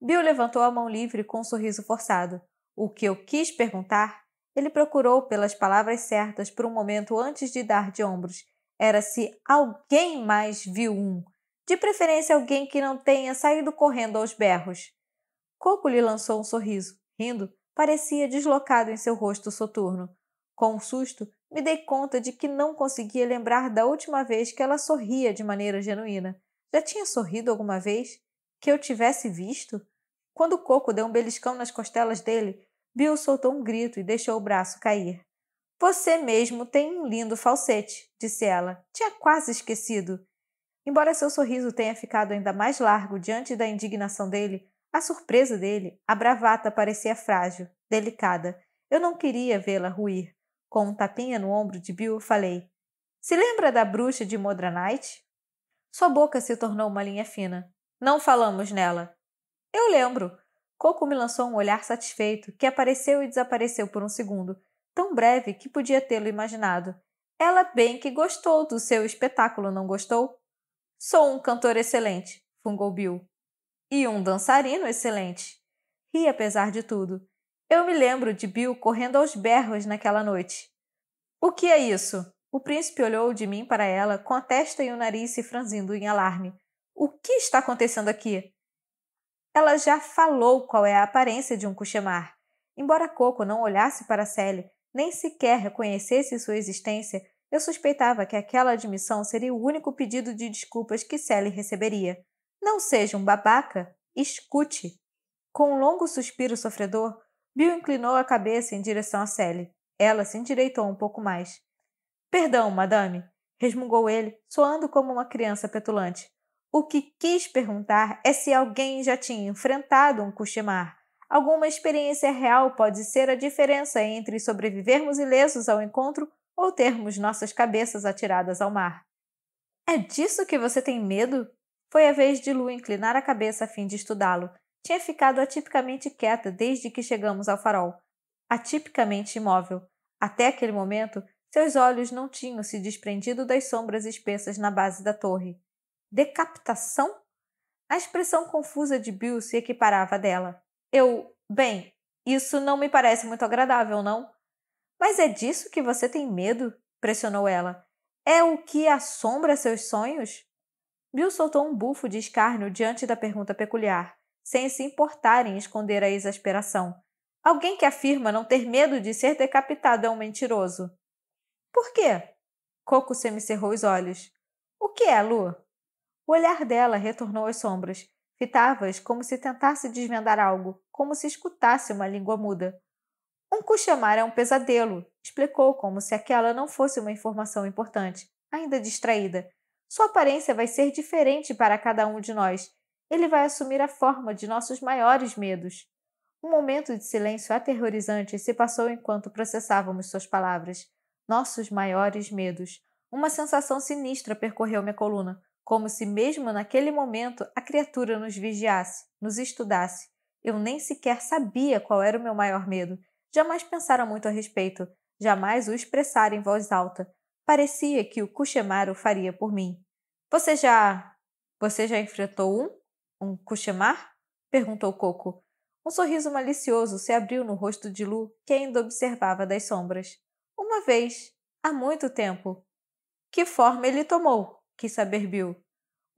Bill levantou a mão livre com um sorriso forçado. O que eu quis perguntar? Ele procurou pelas palavras certas por um momento antes de dar de ombros. Era se alguém mais viu um. De preferência alguém que não tenha saído correndo aos berros. Coco lhe lançou um sorriso. Rindo, parecia deslocado em seu rosto soturno. Com um susto, me dei conta de que não conseguia lembrar da última vez que ela sorria de maneira genuína. Já tinha sorrido alguma vez? Que eu tivesse visto? Quando Coco deu um beliscão nas costelas dele, Bill soltou um grito e deixou o braço cair. — Você mesmo tem um lindo falsete, disse ela. Tinha quase esquecido. Embora seu sorriso tenha ficado ainda mais largo diante da indignação dele, a surpresa dele, a bravata parecia frágil, delicada. Eu não queria vê-la ruir. Com um tapinha no ombro de Bill, falei. — Se lembra da bruxa de Modranite? Sua boca se tornou uma linha fina. Não falamos nela. Eu lembro. Coco me lançou um olhar satisfeito, que apareceu e desapareceu por um segundo, tão breve que podia tê-lo imaginado. Ela bem que gostou do seu espetáculo, não gostou? Sou um cantor excelente, fungou Bill. E um dançarino excelente. Ri apesar de tudo. Eu me lembro de Bill correndo aos berros naquela noite. O que é isso? O príncipe olhou de mim para ela, com a testa e o nariz se franzindo em alarme. O que está acontecendo aqui? Ela já falou qual é a aparência de um Cauchemar. Embora Coco não olhasse para Sally, nem sequer reconhecesse sua existência, eu suspeitava que aquela admissão seria o único pedido de desculpas que Sally receberia. Não seja um babaca, escute. Com um longo suspiro sofredor, Bill inclinou a cabeça em direção a Sally. Ela se endireitou um pouco mais. Perdão, madame, resmungou ele, soando como uma criança petulante. O que quis perguntar é se alguém já tinha enfrentado um Cauchemar. Alguma experiência real pode ser a diferença entre sobrevivermos ilesos ao encontro ou termos nossas cabeças atiradas ao mar. É disso que você tem medo? Foi a vez de Lu inclinar a cabeça a fim de estudá-lo. Tinha ficado atipicamente quieta desde que chegamos ao farol. Atipicamente imóvel. Até aquele momento, seus olhos não tinham se desprendido das sombras espessas na base da torre. Decapitação? A expressão confusa de Bill se equiparava à dela. Eu... Bem, isso não me parece muito agradável, não? Mas é disso que você tem medo? Pressionou ela. É o que assombra seus sonhos? Bill soltou um bufo de escárnio diante da pergunta peculiar, sem se importar em esconder a exasperação. Alguém que afirma não ter medo de ser decapitado é um mentiroso. Por quê? Coco semicerrou os olhos. O que é, Lu? O olhar dela retornou às sombras. Fitava-as como se tentasse desvendar algo, como se escutasse uma língua muda. Um Cauchemar é um pesadelo, explicou, como se aquela não fosse uma informação importante, ainda distraída. Sua aparência vai ser diferente para cada um de nós. Ele vai assumir a forma de nossos maiores medos. Um momento de silêncio aterrorizante se passou enquanto processávamos suas palavras. Nossos maiores medos. Uma sensação sinistra percorreu minha coluna, como se mesmo naquele momento a criatura nos vigiasse, nos estudasse. Eu nem sequer sabia qual era o meu maior medo. Jamais pensara muito a respeito. Jamais o expressara em voz alta. Parecia que o Cauchemar o faria por mim. Você já... Você já enfrentou um? Um Cauchemar? Perguntou Coco. Um sorriso malicioso se abriu no rosto de Lu, que ainda observava das sombras. Uma vez. Há muito tempo. Que forma ele tomou? Quis saber Bill.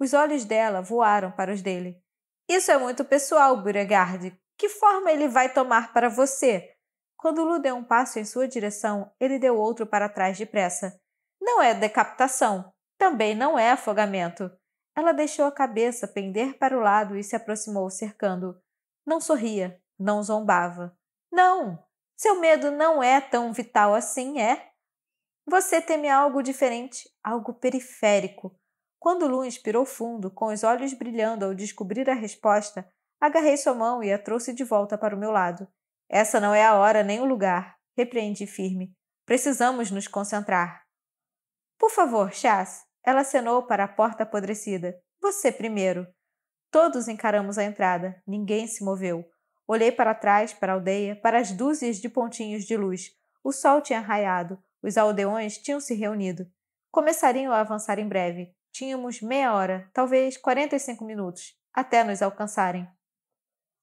Os olhos dela voaram para os dele. Isso é muito pessoal, Beauregard. Que forma ele vai tomar para você? Quando Lu deu um passo em sua direção, ele deu outro para trás depressa. Não é decapitação. Também não é afogamento. Ela deixou a cabeça pender para o lado e se aproximou cercando. Não sorria. Não zombava. Não! Seu medo não é tão vital assim, é? Você teme algo diferente, algo periférico. Quando Lu inspirou fundo, com os olhos brilhando ao descobrir a resposta, agarrei sua mão e a trouxe de volta para o meu lado. Essa não é a hora nem o lugar, repreendi firme. Precisamos nos concentrar. Por favor, Chas. Ela acenou para a porta apodrecida. Você primeiro. Todos encaramos a entrada. Ninguém se moveu. Olhei para trás, para a aldeia, para as dúzias de pontinhos de luz. O sol tinha raiado. Os aldeões tinham se reunido. Começariam a avançar em breve. Tínhamos meia hora, talvez quarenta e cinco minutos, até nos alcançarem.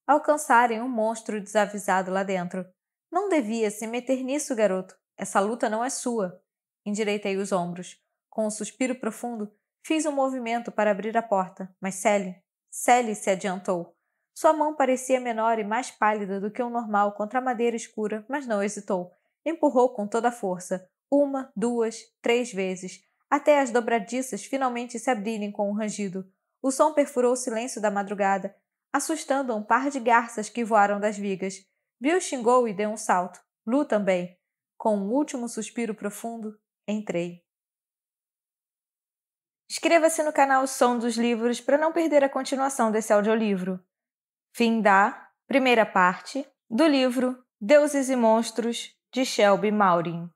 Alcançarem um monstro desavisado lá dentro. Não devia se meter nisso, garoto. Essa luta não é sua. Endireitei os ombros. Com um suspiro profundo, fiz um movimento para abrir a porta, mas Sally, Sally se adiantou. Sua mão parecia menor e mais pálida do que o normal contra a madeira escura, mas não hesitou. Empurrou com toda a força, uma, duas, três vezes, até as dobradiças finalmente se abrirem com um rangido. O som perfurou o silêncio da madrugada, assustando um par de garças que voaram das vigas. Bill xingou e deu um salto. Lu também. Com um último suspiro profundo, entrei. Inscreva-se no canal Som dos Livros para não perder a continuação desse audiolivro. Fim da primeira parte do livro Deuses e Monstros, de Shelby Mahurin.